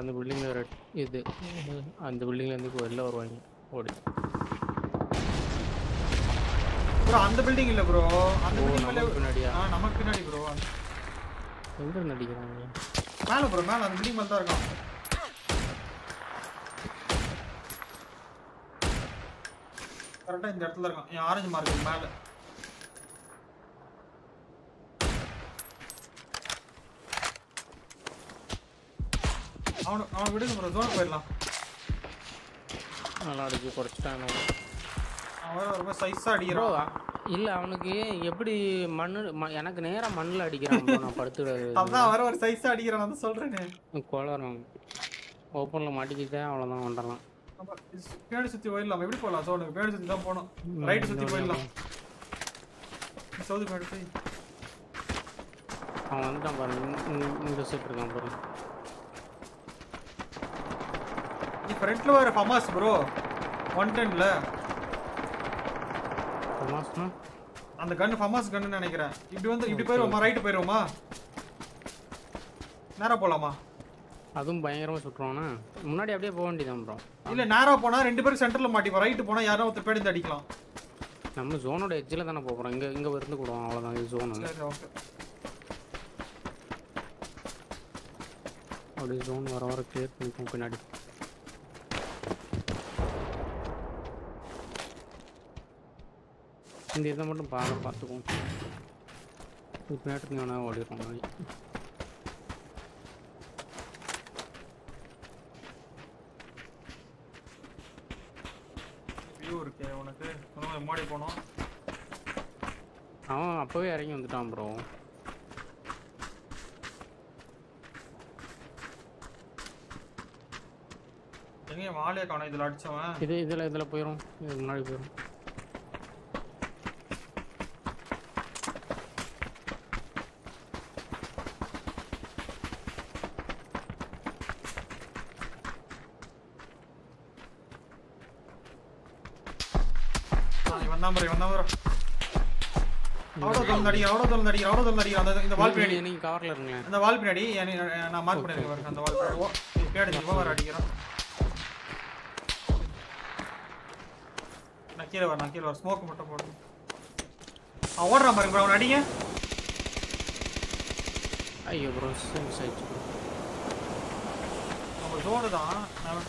அந்த பில்டிங்ல இது அந்த பில்டிங்ல இருந்து வெளிய வருவாங்க ஓடி bro and the building illa bro and the building mele namak pinadi bro enga nadikranga mele bro mele and building mele da irukan correct ah indha edathula irukan ya orange mark mele அவன் விடுங்க bro zone போயிரலாம் நல்லா அடிச்சு குறச்சிட்டானே அவன் ரொம்ப சைஸா அடிக்குறான் இல்ல அவனுக்கு எப்படி மண்ண எனக்கு நேரா மண்ணல அடிக்குறான் bro நான் படுத்துறது அதான் அவன் ஒரு சைஸா அடிக்குறான் நான் சொல்றேனே கோளறோம் ஓபன்ல மாட்டிக்கிட்டே அவ்வளவுதான் வந்தறலாம் பேடி சுத்தி போயிரலாம் எப்படி போலாம் சவுண்ட் பேடி சுத்தி தான் போணும் ரைட் சுத்தி போயிரலாம் சவுதி பேடி போய் அவன் வந்தான் பாருங்க இந்த சைடு இருக்கான் bro फ्रंट लो यार फमास ब्रो 110 ல फमासனா அந்த गन फमास गन ன்னு நினைக்கிறேன் இப்படி வந்து இப்படி போய்றோமா ரைட் போய்றோமா நேரா போலாமா அதுவும் பயங்கரமா சுற்றுறானே முன்னாடி அப்படியே போக வேண்டியதான் bro இல்ல நேரா போனா ரெண்டு பேரும் சென்டர்ல மாட்டிப்போம் ரைட் போனா யாரோ ஒருத்தர் பேடிந்து அடிக்கலாம் நம்ம ஜோனோட எட்ஜ்ல தான போறோம் இங்க இங்க வந்து கூடுவோம் அவ்வளவுதான் இது ஜோன் சரி ஓகே அப்படியே ஜோன் வர வர கிளியர் பண்ணிப்போம் பின்னாடி இந்த இத மட்டும் பாத்துக்கோங்க இப்ப நேத்துக்குனா ஓடிறோம் வியூ இருக்கே உனக்கு நம்ம மாடி போனும் அவன் அப்பவே இறங்கி வந்துட்டான் bro எங்க மாளைய காணோம் இதுல அடிச்சவன் இதுல போயிரோம் முன்னாடி போயிரோம் அவ்வளவு தள்ளி அந்த இந்த வால் பின்னாடி நீங்க கவர்ல இருங்க அந்த வால் பின்னாடி நான் மார்க் பண்ணிருக்கேன் அந்த வால் பின்னாடி கேடு இவன் வர அடிக்குறான் நான் கீழ வர ஸ்மோக் மட்டும் போடு ஓடுறான் பாருங்க bro அவன் அடிங்க ஐயோ bro சென்ஸ் ஆயிச்சு நம்ம ஜோன் தான் நான்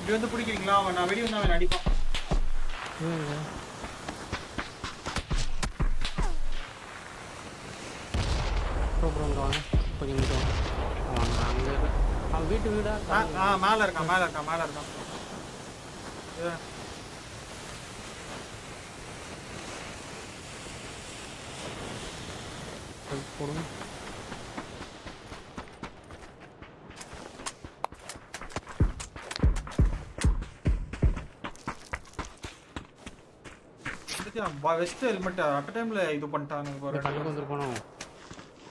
இங்க வந்து பிடிக்கிறீங்களா அவன் நான் வெளிய வந்து அவன் அடிப்பான் ப்ரோப்ரோங்கான கொஞ்சம் அங்க அவன் வீடு மேல இருக்கான் போறோம் இதுக்கு நான் வெஸ்ட் ஹெல்மெட் அட் டைம்ல இது பண்ணிட்டாங்க பாரு கண்ணு வந்து போறோம்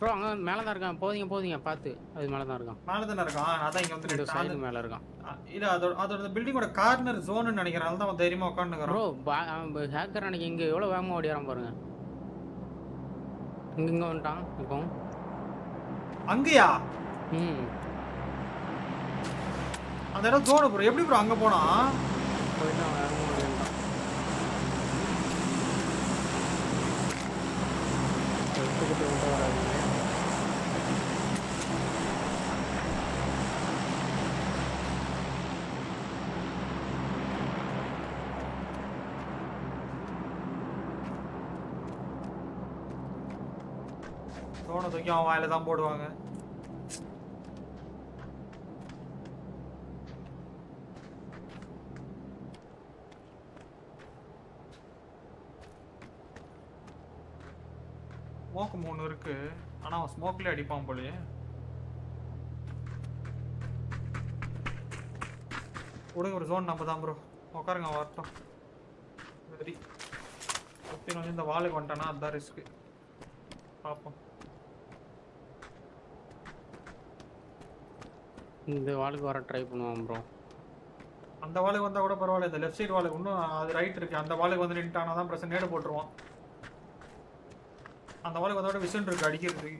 bro அங்க மேல தான் இருக்கான் போதீங்க பாத்து அது மேல தான் இருக்கான் நான் அதான் இங்க வந்து நிக்கிறேன் அது மேல இருக்கான் இல்ல அதோட பில்டிங்கோட கார்னர் ஜோன் ன்னு நினைக்கிறேன் அத தான் தைரியமா உட்கார்ந்துக்கறேன் bro ஹேக்கர் அன்னைக்கு இங்க எவ்வளவு வேகமா ஓடிறான் பாருங்க இங்க வந்துட்டான் இப்போ அங்கயா அந்த இடம் தோண ப்ரோ எப்படி ப்ரோ அங்க போனா தோண தூக்கி அவன் வாயில தான் போடுவாங்க ஸ்மோக் மூணு இருக்கு ஆனா அவன் ஸ்மோக்லயே அடிப்பான் போலயே கொடுங்க ஒரு ஜோன் நம்ம தான் ப்ரோ உட்காருங்க வரட்டும் சரி ஒத்தி வந்து இந்த வாலுக்கு வந்துட்டானா அதுதான் ரிஸ்க் பார்ப்போம் இந்த வாலுக்கு வர ட்ரை பண்ணுவான் ப்ரோ அந்த வாலுக்கு வந்தா கூட பரவாயில்லை இந்த லெஃப்ட் சைடு வாலுக்கு இன்னும் அது ரைட் இருக்கு அந்த வாலுக்கு வந்து நின்னுட்டானா தான் பிரச்சனை நேடு போட்டுருவான் அந்த வாலுக்கு அதோட விஷன் இருக்கு அடிக்கிறதுக்கு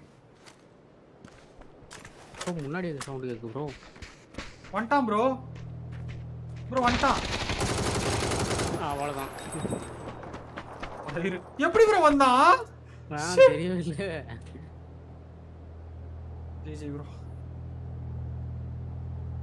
ப்ரோ முன்னாடி அந்த சவுண்ட் கேக்கு ப்ரோ வந்தா ப்ரோ ப்ரோ வந்தா அவ்வளவுதான் எப்படி ப்ரோ வந்தா நான் தெரியவே இல்ல ஜிஜி ப்ரோ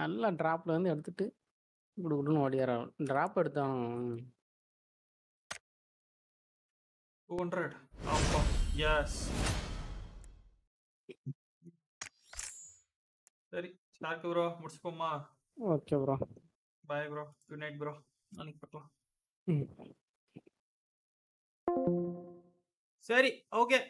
நல்லா டிராப்ல வந்து எடுத்துட்டு இப்படி உடனே ஓடிறான் டிராப் எடுத்தான் 200 oh, yes seri stark bro mudichupoma okay bro bye bro good night bro nanik patla seri okay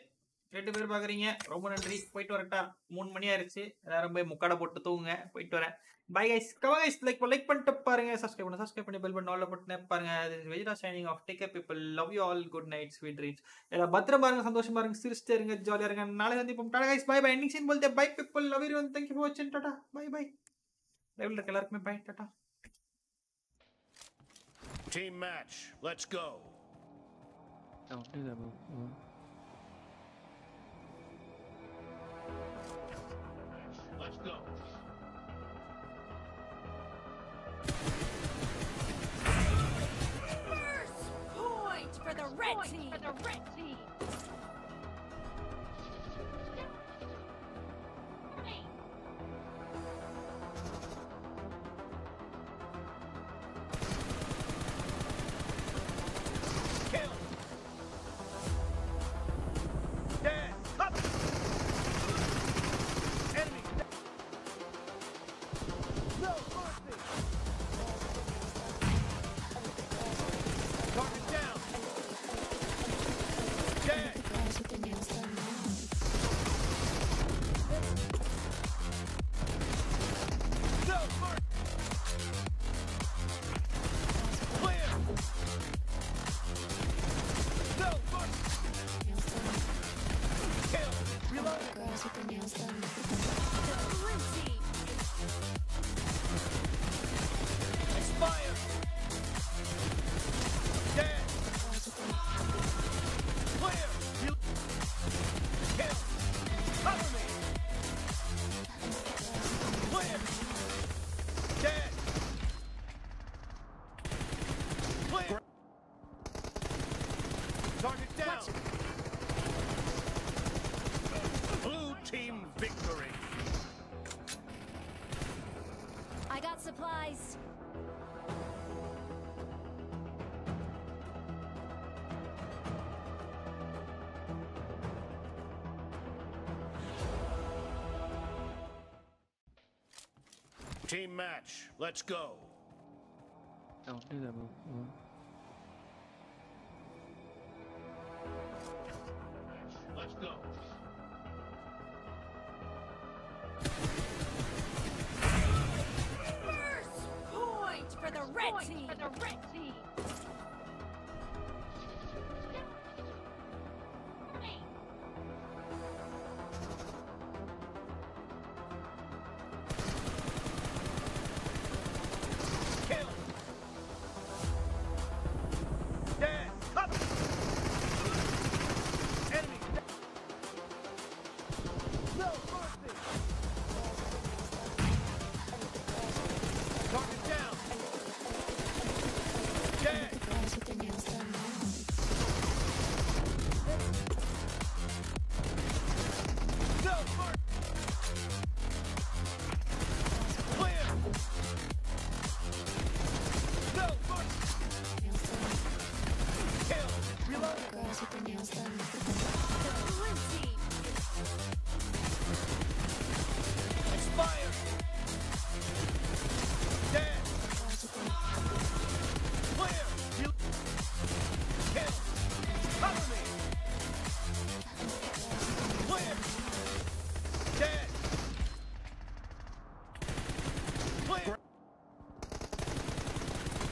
ரெண்டு பேர் பாக்குறீங்க ரொம்ப நன்றி போயிட்டு வரட்டா 3 மணி ஆயிருச்சு எல்லாரும் போய் முக்காட போட்டு தூங்குங்க போயிட்டு வரேன் பை गाइस கவ गाइस லைக் பண்ணிட்டு பாருங்க சப்ஸ்கிரைப் பண்ணி பெல் பட்டன் ஆல்ல பட்டனை பாருங்க this Vegeta signing off take care people love you all good night sweet dreams எல்லா பத்திரமா இருங்க சந்தோஷமா இருங்க சிரிச்சிட்டே இருங்க ஜாலியா இருங்க நாளை சந்திப்போம் டாடா guys bye bye ending scene बोलते bye people love you and thank you for watching டாடா பை பை லைவ்ல இருக்க எல்லாருக்கும் பை டாடா team match let's go don't do that bro Let's go. First point for the red team. Team match, let's go. Don't do that, bro. Let's go. red team. For the red team.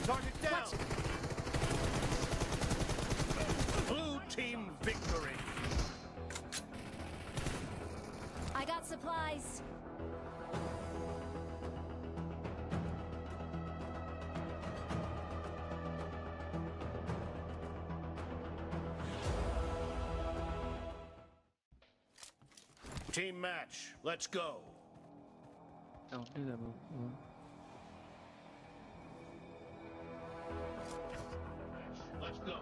Target down! Blue team victory! I got supplies! Team match, let's go! Don't do that move. Let's go.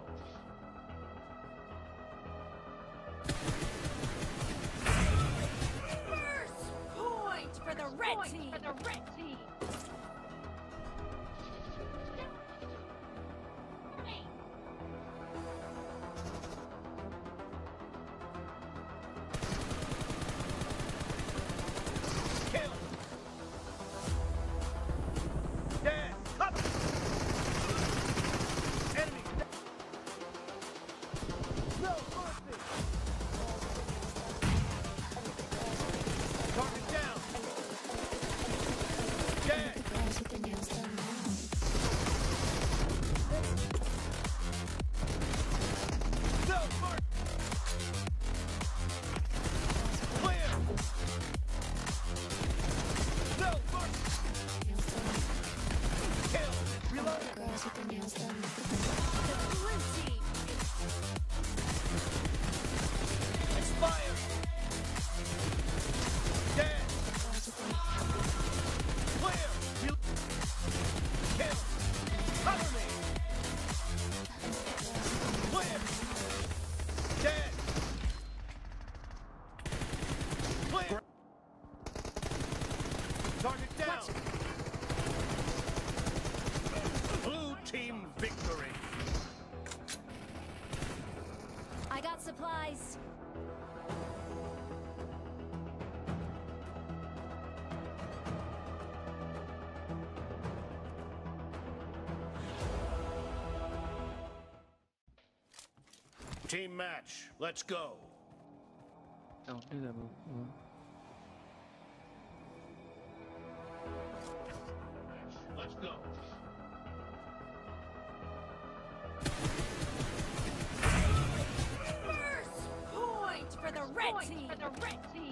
First point for the red team. For the red team. Target down! Blue team victory! I got supplies! Team match, let's go! Don't do that move. Let's go. First point for the red team.